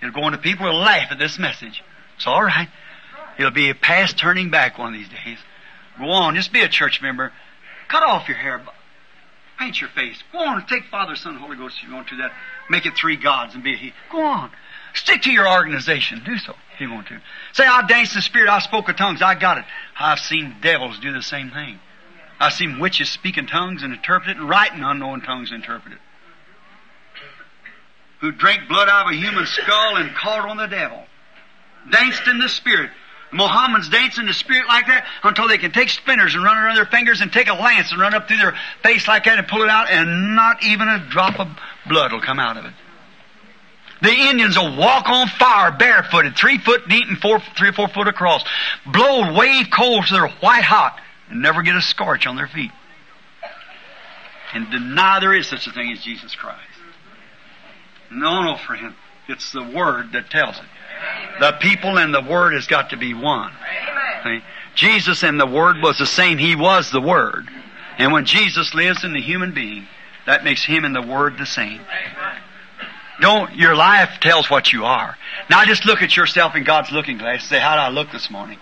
It'll go into people who will laugh at this message. It's all right. It'll be past turning back one of these days. Go on, just be a church member. Cut off your hair. Paint your face. Go on, take Father, Son, and Holy Ghost if you want to do that. Make it 3 gods and be a he. Go on. Stick to your organization. Do so if you want to. Say, I danced in the Spirit. I spoke of tongues. I got it. I've seen devils do the same thing. I've seen witches speak in tongues and interpret it and write in unknown tongues and interpret it. Who drank blood out of a human skull and called on the devil. Danced in the Spirit. Mohammedans dance in the Spirit like that until they can take spinners and run around their fingers and take a lance and run up through their face like that and pull it out, and not even a drop of blood will come out of it. The Indians will walk on fire barefooted, 3 foot deep and 3 or 4 foot across, blow wave coals that are white hot and never get a scorch on their feet, and deny there is such a thing as Jesus Christ. No, no, friend. It's the Word that tells it. Amen. The people and the Word has got to be one. Amen. See? Jesus and the Word was the same. He was the Word. And when Jesus lives in the human being, that makes Him and the Word the same. Amen. Don't, your life tells what you are. Now just look at yourself in God's looking glass and say, how did I look this morning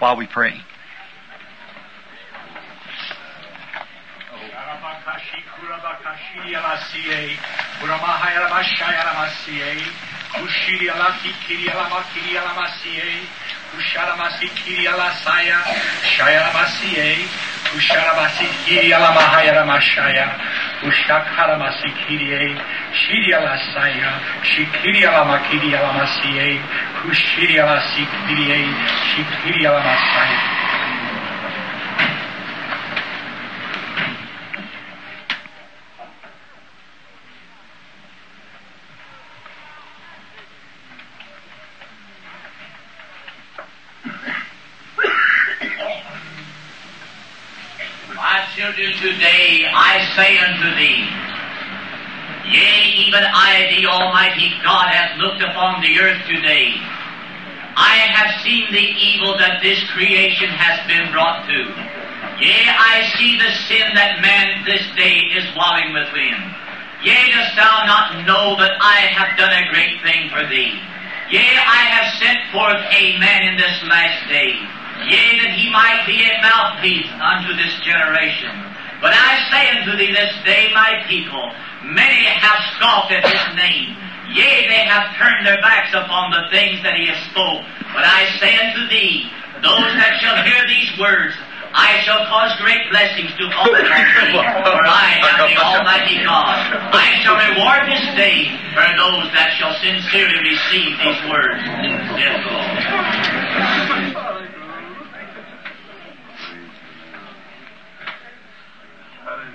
while we pray? Children, today I say unto thee, yea, even I, the Almighty God, hath looked upon the earth today. I have seen the evil that this creation has been brought to. Yea, I see the sin that man this day is wallowing within. Yea, dost thou not know that I have done a great thing for thee? Yea, I have sent forth a man in this last day, yea, that he might be a mouthpiece unto this generation. But I say unto thee this day, my people, many have scoffed at his name. Yea, they have turned their backs upon the things that he has spoke. But I say unto thee, those that shall hear these words, I shall cause great blessings to fall upon thee, for I am the Almighty God. I shall reward this day for those that shall sincerely receive these words. Yes, Lord.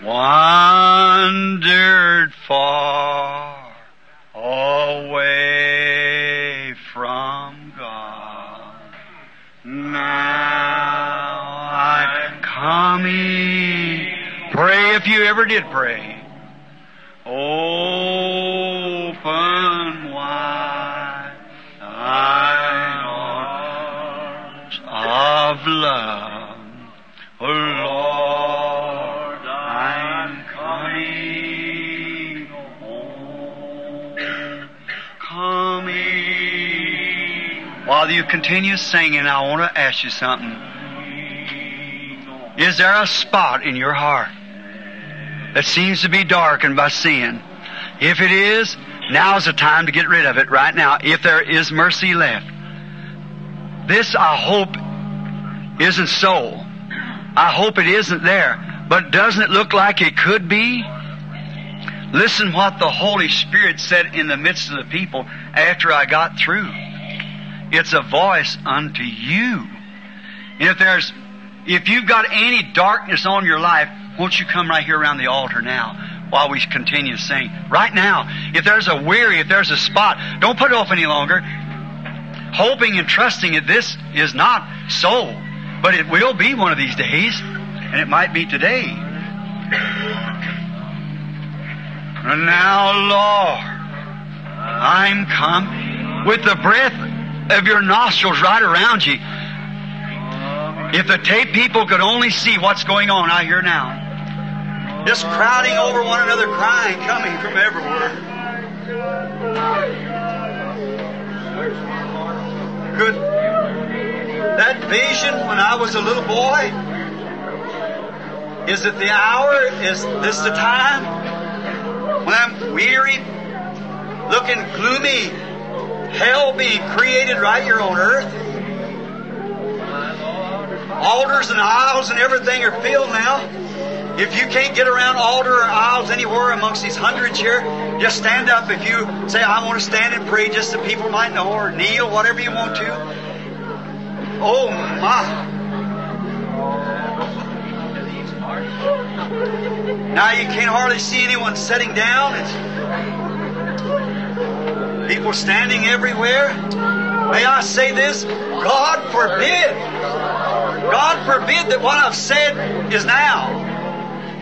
Wandered far away from God. Now I'm coming. Pray if you ever did pray. Open wide thine arms of love, O Lord. While you continue singing, I want to ask you something. Is there a spot in your heart that seems to be darkened by sin? If it is, now's the time to get rid of it right now, if there is mercy left. This, I hope, isn't so. I hope it isn't there. But doesn't it look like it could be? Listen what the Holy Spirit said in the midst of the people after I got through. It's a voice unto you. And if you've got any darkness on your life, won't you come right here around the altar now? while we continue to sing. Right now, if there's a weary, if there's a spot, don't put it off any longer. Hoping and trusting that this is not so, but it will be one of these days, and it might be today. And now, Lord, I'm come with the breath of your nostrils right around you. If the tape people could only see what's going on out here now. Just crowding over one another, crying, coming from everywhere. Good. That vision when I was a little boy, is it the hour? Is this the time? When I'm weary, looking gloomy, hell being created right here on earth. Altars and aisles and everything are filled now. If you can't get around altar or aisles anywhere amongst these hundreds here, just stand up. If you say, I want to stand and pray, just so people might know, or kneel, whatever you want to. Oh, my. Now you can't hardly see anyone sitting down. It's people standing everywhere. May I say this? God forbid. God forbid that what I've said is now.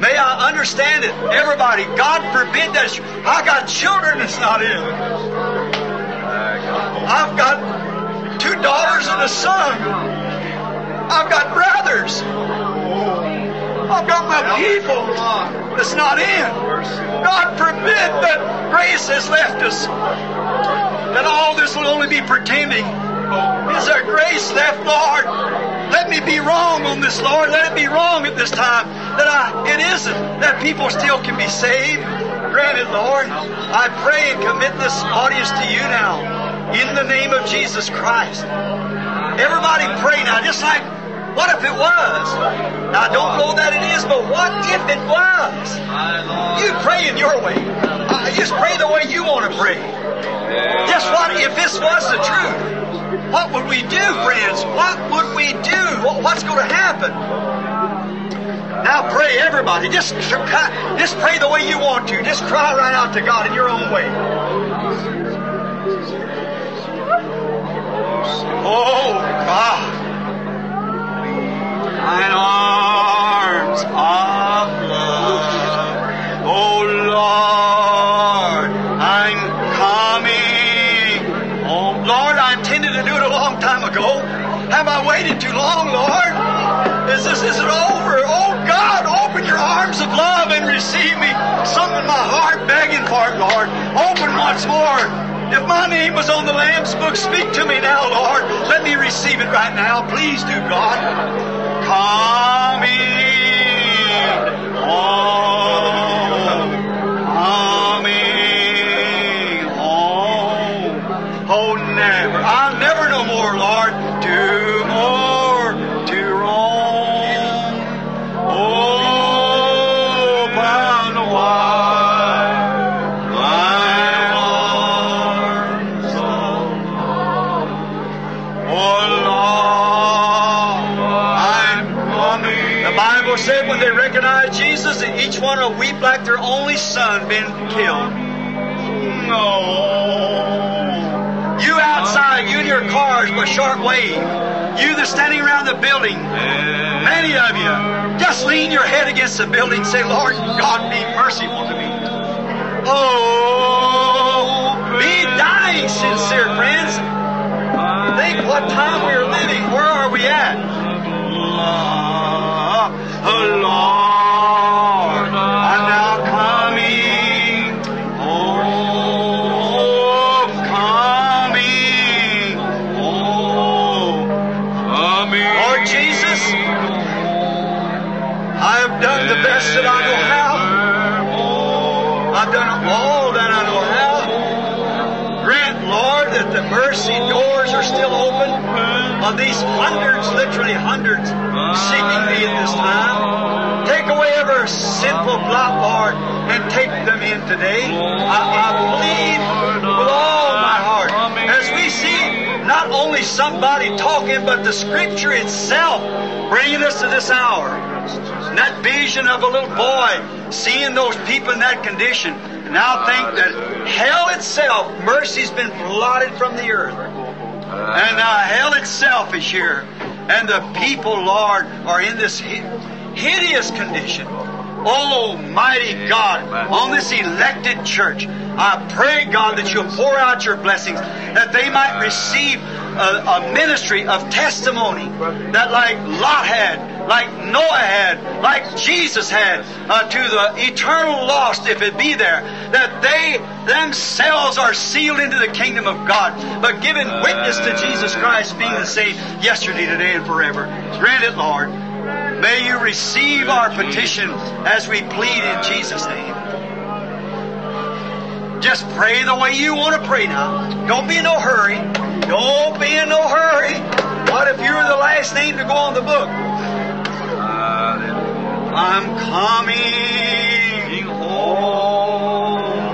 May I understand it, everybody. God forbid that. I got children that's not in. I've got 2 daughters and a son. I've got brothers. I've got my people that's not in. God forbid that grace has left us. That all this will only be pertaining. Is there grace left, Lord? Let me be wrong on this, Lord. Let it be wrong at this time. It isn't. That people still can be saved. Granted, Lord, I pray and commit this audience to you now. In the name of Jesus Christ. Everybody pray now. Just like, what if it was? Now, I don't know that it is, but what if it was? You pray in your way. Just pray the way you want to pray. Just what if this was the truth? What would we do, friends? What would we do? What's going to happen? Now pray, everybody. Just pray the way you want to. Just cry right out to God in your own way. Oh, God. Thine arms of love. Oh, Lord, I'm coming. Oh, Lord, I intended to do it a long time ago. Have I waited too long, Lord? Is it over? Oh, God, open your arms of love and receive me. Something in my heart begging for it, Lord. Open once more. If my name was on the Lamb's book, speak to me now, Lord. Let me receive it right now. Please do, God. Come in. Oh, come in. Oh, never. I'll never no more, Lord. Two more to roam. Oh, bound wide, thine arms, oh Lord, I'm coming. The Bible said when they recognized Jesus, that each one will weep like their only son been killed. No. You outside, you in your cars, but short wave. You that's standing around the building, many of you, just lean your head against the building and say, Lord, God, be merciful to me. Oh, be dying, sincere friends. Think what time we're living. Where are we at? Oh, Lord, I'm now coming. Oh, I've done the best that I know how. I've done all that I know how. Grant, Lord, that the mercy doors are still open of these hundreds, literally hundreds, seeking thee at this time. Take away every sinful blot, Lord, and take them in today. I believe with all my heart. As we see not only somebody talking, but the Scripture itself bringing us to this hour. And that vision of a little boy seeing those people in that condition, and now think that hell itself, mercy's been blotted from the earth. And now hell itself is here. And the people, Lord, are in this hideous condition. Oh, mighty God, on this elected church, I pray, God, that you'll pour out your blessings, that they might receive a ministry of testimony that like Lot had, like Noah had, like Jesus had, to the eternal lost, if it be there, that they themselves are sealed into the kingdom of God, but given witness to Jesus Christ being the same yesterday, today, and forever. Grant it, Lord. May you receive our petition as we plead in Jesus' name. Just pray the way you want to pray now. Don't be in no hurry. Don't be in no hurry. What if you're the last name to go on the book? I'm coming home.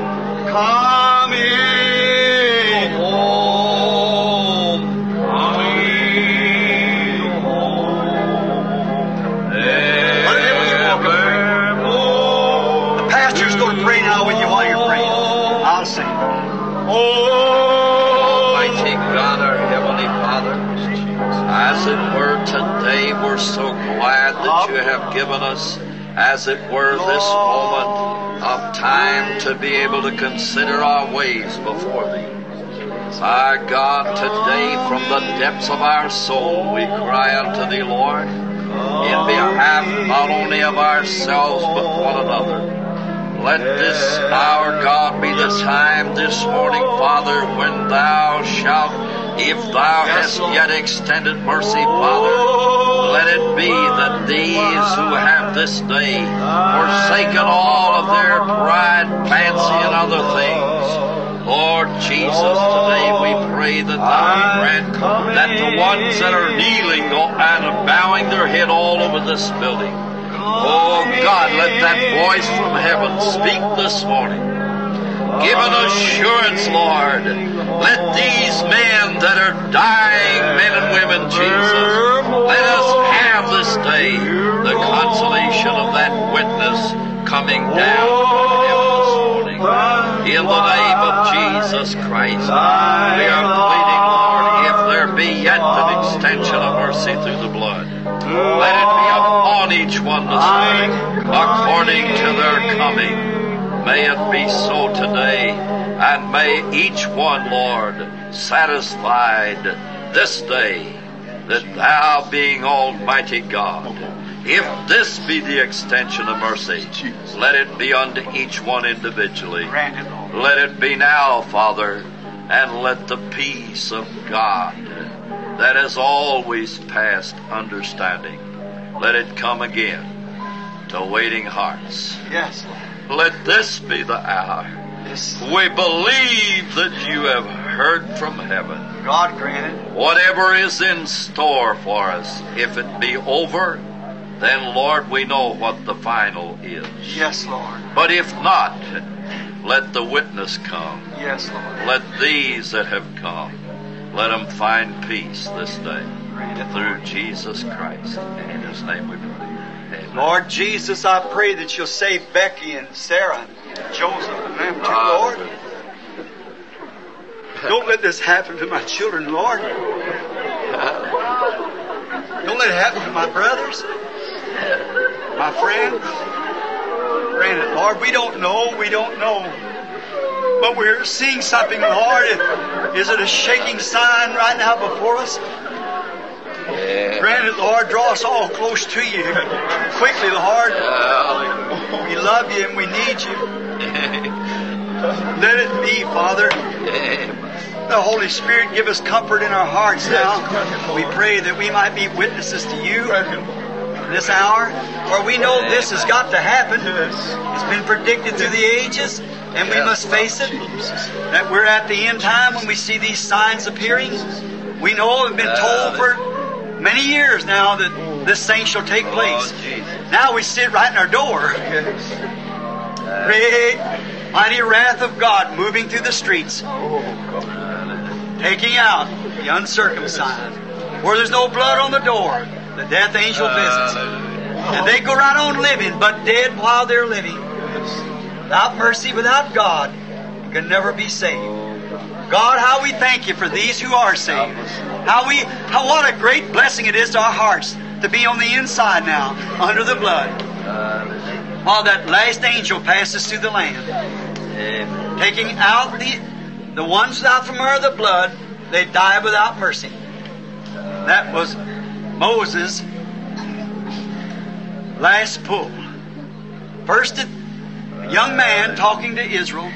Coming home. Almighty God, our Heavenly Father, as it were today, we're so glad that you have given us, as it were, this moment of time to be able to consider our ways before thee. Our God, today from the depths of our soul we cry unto thee, Lord, in behalf not only of ourselves but one another. Let this hour, God, be the time this morning, Father, when thou shalt, if thou hast yet extended mercy, Father, let it be that these who have this day forsaken all of their pride, fancy, and other things, Lord Jesus, today we pray that thou grant that the ones that are kneeling and bowing their head all over this building, oh, God, let that voice from heaven speak this morning. Give an assurance, Lord. Let these men that are dying, men and women, Jesus, let us have this day the consolation of that witness coming down from heaven this morning. In the name of Jesus Christ, we are pleading, Lord, if there be yet an extension of mercy through the blood, let it be upon each one this morning, according to their coming. May it be so today, and may each one, Lord, satisfied this day that thou, being Almighty God, if this be the extension of mercy, let it be unto each one individually. Let it be now, Father, and let the peace of God that has always passed understanding, let it come again to waiting hearts. Yes. Let this be the hour. Yes. We believe that you have heard from heaven. God granted. Whatever is in store for us, if it be over, then, Lord, we know what the final is. Yes, Lord. But if not, let the witness come. Yes, Lord. Let these that have come, let them find peace this day through Jesus Christ. And in his name we pray. Amen. Lord Jesus, I pray that you'll save Becky and Sarah and Joseph and them too, Lord. Don't let this happen to my children, Lord. Don't let it happen to my brothers, my friends. Grant it, Lord. We don't know. But we're seeing something, Lord. Is it a shaking sign right now before us? Yeah. Grant it, Lord. Draw us all close to you quickly, Lord. Yeah. We love you and we need you. Let it be, Father. Yeah. The Holy Spirit, give us comfort in our hearts now. We pray that we might be witnesses to you this hour, for we know this has got to happen. It's been predicted through the ages. And we must face it, that we're at the end time when we see these signs appearing. We know and been told for many years now that this thing shall take place. Now we sit right in our door. Great, mighty wrath of God moving through the streets, taking out the uncircumcised. Where there's no blood on the door, the death angel visits. And they go right on living, but dead while they're living. Without mercy, without God, can never be saved. God, how we thank you for these who are saved. What a great blessing it is to our hearts to be on the inside now, under the blood, while that last angel passes through the land, taking out the ones out from her the blood. They die without mercy. That was Moses' last pull. First, a young man talking to Israel.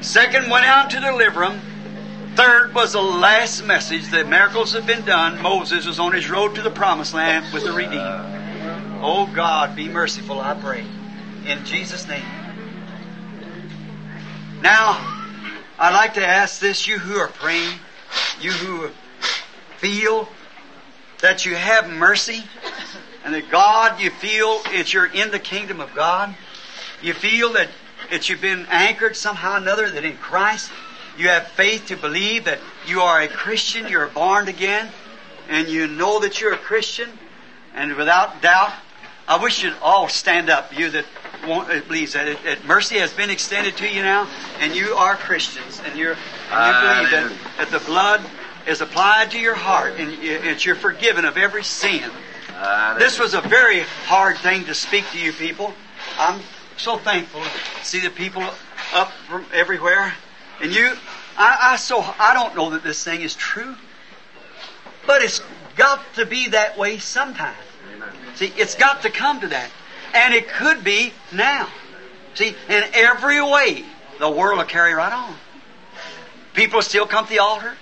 Second, went out to deliver them. Third was the last message. The miracles have been done. Moses was on his road to the promised land with the redeemed. Oh God, be merciful, I pray. In Jesus' name. Now, I'd like to ask this, you who are praying, you who feel that you have mercy, and that God, you feel that you're in the kingdom of God. You feel that you've been anchored somehow or another, that in Christ you have faith to believe that you are a Christian, you're born again, and you know that you're a Christian, and without doubt, I wish you'd all stand up, you that believes that mercy has been extended to you now, and you are Christians, and you believe that the blood is applied to your heart, and you're forgiven of every sin. This was a very hard thing to speak to you people. I'm so thankful to see the people up from everywhere. And I don't know that this thing is true, but it's got to be that way sometime. See, it's got to come to that. And it could be now. See, in every way, the world will carry right on. People still come to the altar.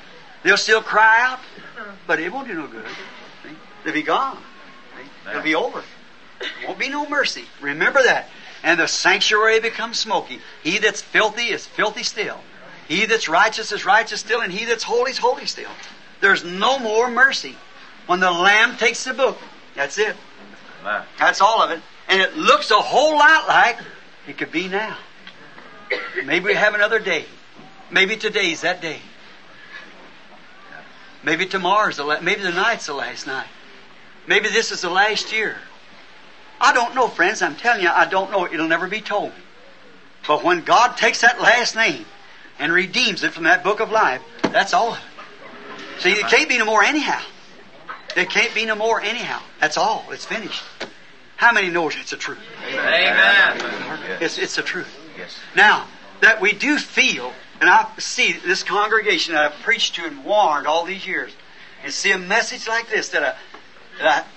They'll still cry out, but it won't do no good. See? They'll be gone. See? It'll be over. Won't be no mercy. Remember that. And the sanctuary becomes smoky. He that's filthy is filthy still. He that's righteous is righteous still, and he that's holy is holy still. There's no more mercy. When the Lamb takes the book, that's it. That's all of it. And it looks a whole lot like it could be now. Maybe we have another day. Maybe today's that day. Maybe tomorrow's maybe the night's the last night. Maybe this is the last year. I don't know, friends. I'm telling you, I don't know. It'll never be told. But when God takes that last name and redeems it from that book of life, that's all. See, it can't be no more anyhow. It can't be no more anyhow. That's all. It's finished. How many knows it's the truth? Amen. It's the truth. Yes. Now, that we do feel, and I see this congregation that I've preached to and warned all these years, and see a message like this that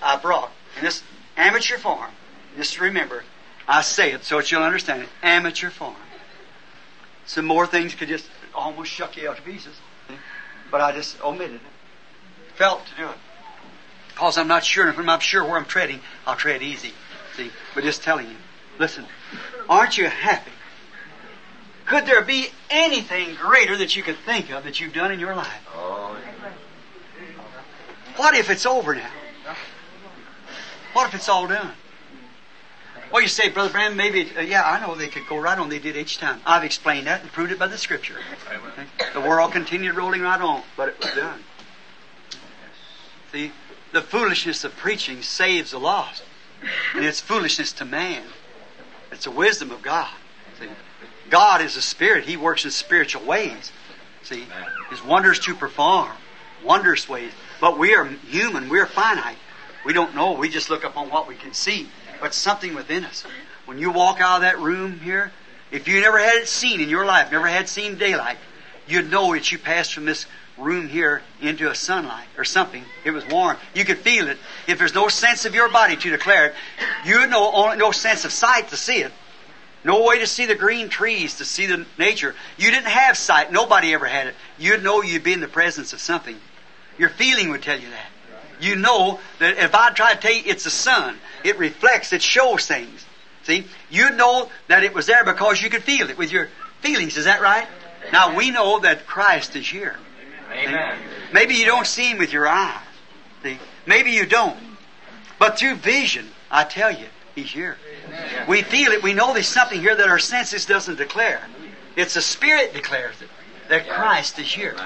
I brought, and this amateur form. Just remember, I say it so that you'll understand it. Amateur form. Some more things could just almost shuck you out to pieces. But I just omitted it. Felt to do it. Because I'm not sure. And when I'm sure where I'm treading, I'll tread easy. See? But just telling you. Listen. Aren't you happy? Could there be anything greater that you could think of that you've done in your life? Oh, yeah. What if it's over now? What if it's all done? Well, you say, Brother Bram, maybe, yeah, I know they could go right on. They did each time. I've explained that and proved it by the Scripture. Okay? The world continued rolling right on, but it was done. See, the foolishness of preaching saves the lost. And it's foolishness to man. It's the wisdom of God. See, God is a spirit. He works in spiritual ways. See, His wonders to perform. Wondrous ways. But we are human. We are finite. We don't know. We just look upon what we can see. But something within us. When you walk out of that room here, if you never had it seen in your life, never had seen daylight, you'd know that you passed from this room here into a sunlight or something. It was warm. You could feel it. If there's no sense of your body to declare it, you know, no sense of sight to see it. No way to see the green trees, to see the nature. You didn't have sight. Nobody ever had it. You'd know you'd be in the presence of something. Your feeling would tell you that. You know that if I try to tell you it's the sun, it reflects, it shows things. See? You know that it was there because you could feel it with your feelings. Is that right? Amen. Now we know that Christ is here. Amen. See? Maybe you don't see Him with your eyes. See? Maybe you don't. But through vision, I tell you, He's here. Amen. We feel it. We know there's something here that our senses doesn't declare. It's the Spirit declares it, that Christ is here.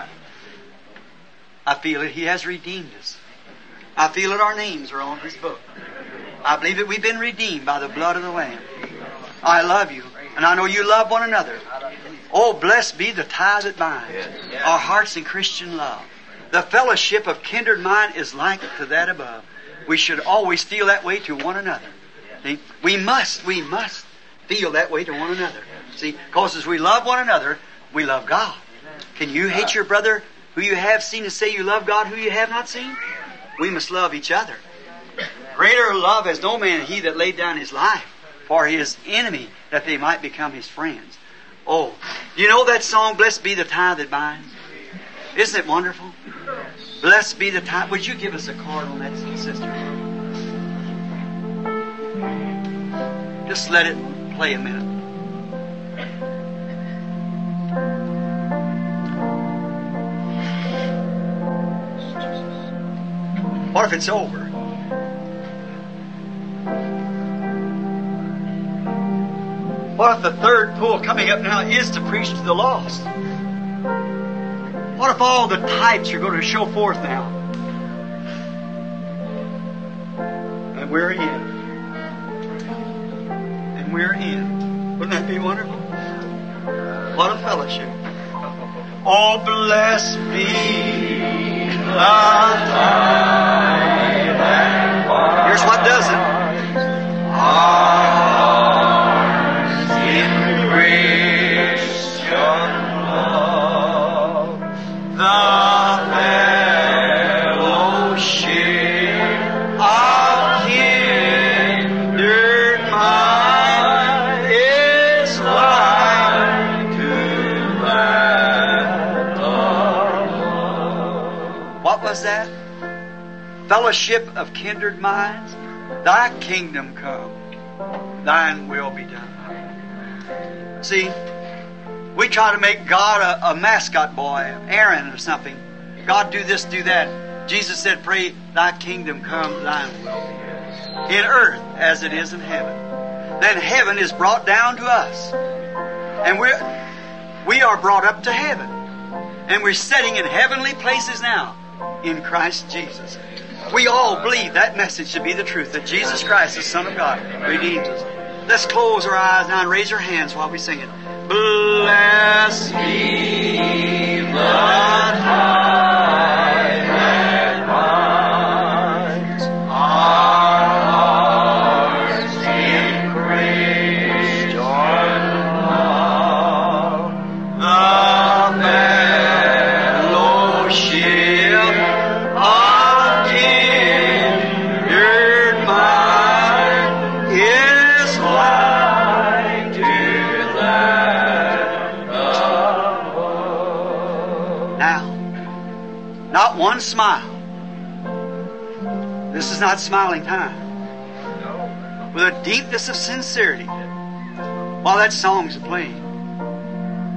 I feel it. He has redeemed us. I feel that our names are on His book. I believe that we've been redeemed by the blood of the Lamb. I love you, and I know you love one another. Oh, blessed be the ties that bind our hearts in Christian love. The fellowship of kindred mind is like to that above. We should always feel that way to one another. See? We must feel that way to one another. See, because as we love one another, we love God. Can you hate your brother who you have seen and say you love God who you have not seen? We must love each other. Greater love has no man than he that laid down his life for his enemy, that they might become his friends. Oh, you know that song, Blessed Be the Tie That Binds? Isn't it wonderful? Blessed be the tie. Would you give us a card on that, sister? Just let it play a minute. What if it's over? What if the third pull coming up now is to preach to the lost? What if all the types are going to show forth now? And we're in. And we're in. Wouldn't that be wonderful? What a fellowship. Oh, blessed be the tie that binds. Here's what does it. Ours in Christian love, the fellowship of kindred mind is like to that of love. What was that? Fellowship of kindred minds? Thy kingdom come, thine will be done. See, we try to make God a mascot boy, Aaron or something. God, do this, do that. Jesus said, pray, thy kingdom come, thine will be done. In earth as it is in heaven. Then heaven is brought down to us. And we are brought up to heaven. And we're sitting in heavenly places now in Christ Jesus. We all believe that message to be the truth, that Jesus Christ, the Son of God, redeems us. Let's close our eyes now and raise our hands while we sing it. Blessed be the tie that binds our hearts in Christian love, the fellowship of one smile. This is not smiling time. With a deepness of sincerity. While that song's playing,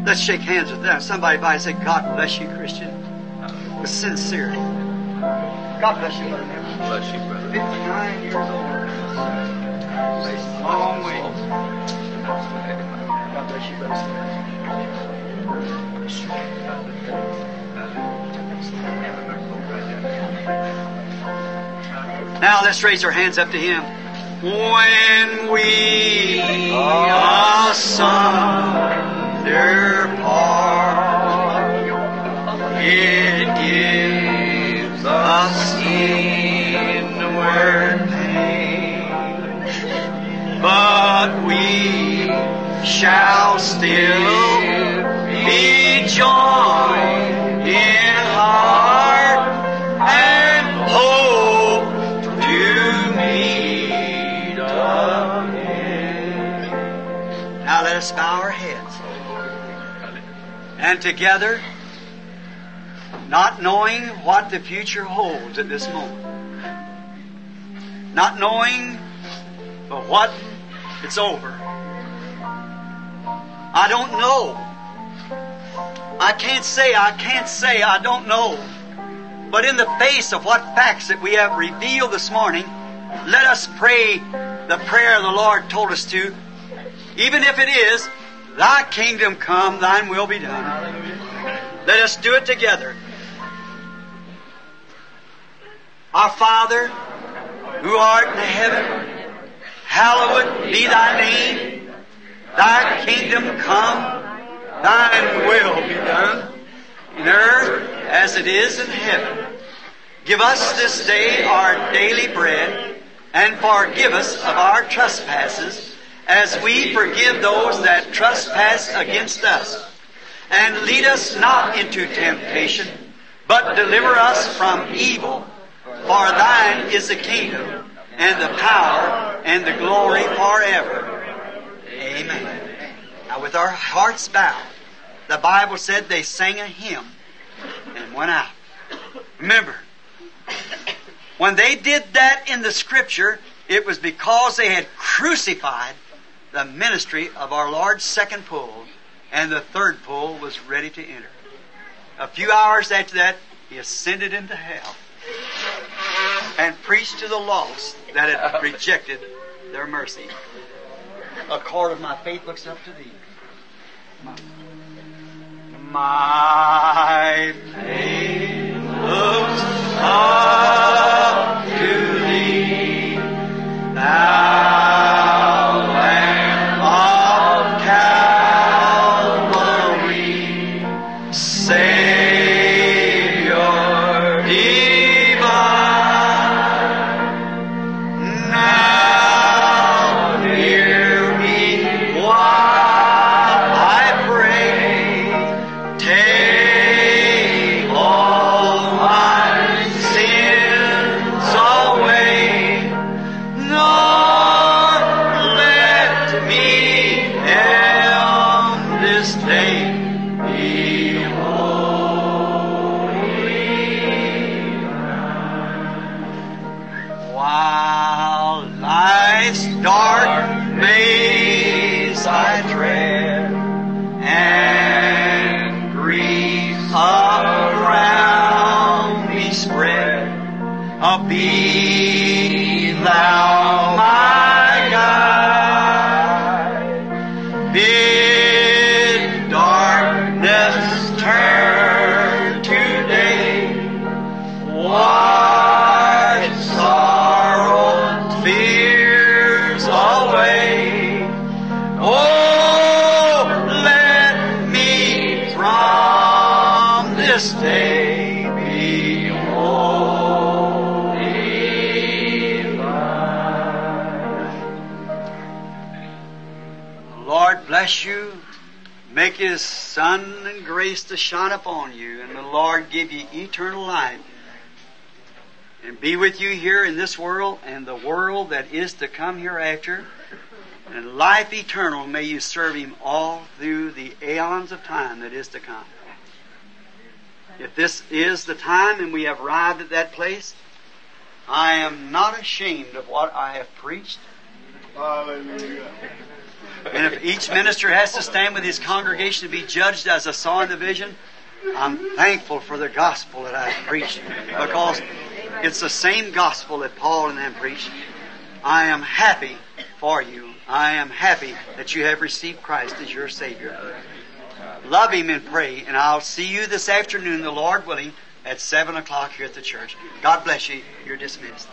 let's shake hands with them. Somebody by and say, God bless you, Christian. With sincerity. God bless you, brother. Bless you, brother. 59 years old. Long way. God bless you, brother. Now let's raise our hands up to Him. When we asunder part, it gives us inward pain, but we shall still be joined in heart and hope to meet again. Now let us bow our heads. And together, not knowing what the future holds at this moment, not knowing but what it's over. I don't know. I can't say, I don't know. But in the face of what facts that we have revealed this morning, let us pray the prayer the Lord told us to, even if it is, Thy kingdom come, Thine will be done. Let us do it together. Our Father, who art in heaven, hallowed be Thy name. Thy kingdom come. Thine will be done in earth as it is in heaven. Give us this day our daily bread, and forgive us of our trespasses, as we forgive those that trespass against us. And lead us not into temptation, but deliver us from evil. For Thine is the kingdom, and the power, and the glory forever. Amen. Now with our hearts bowed, the Bible said they sang a hymn and went out. Remember, when they did that in the Scripture, it was because they had crucified the ministry of our Lord's second pool, and the third pool was ready to enter. A few hours after that, He ascended into hell and preached to the lost that had rejected their mercy. Accord of my faith looks up to Thee. My faith looks up to Thee, Thou Lamb of Calvary, Savior divine. Now hear me while I pray. Take all my sins away, nor let me on this day be holy. While life's dark maze I tread, and grief around me spread, be Thou my guide. Bid darkness turn to day, wash sorrow, fears away. Oh, let me from this day be holy thine. Lord bless you, make His sun and grace to shine upon you, and the Lord give you eternal life, and be with you here in this world and the world that is to come hereafter. And life eternal, may you serve Him all through the aeons of time that is to come. If this is the time and we have arrived at that place, I am not ashamed of what I have preached. Hallelujah. And if each minister has to stand with his congregation to be judged as I saw in the vision, I'm thankful for the gospel that I've preached, because it's the same gospel that Paul and them preached. I am happy for you. I am happy that you have received Christ as your Savior. Love Him and pray, and I'll see you this afternoon, the Lord willing, at 7 o'clock here at the church. God bless you. You're dismissed.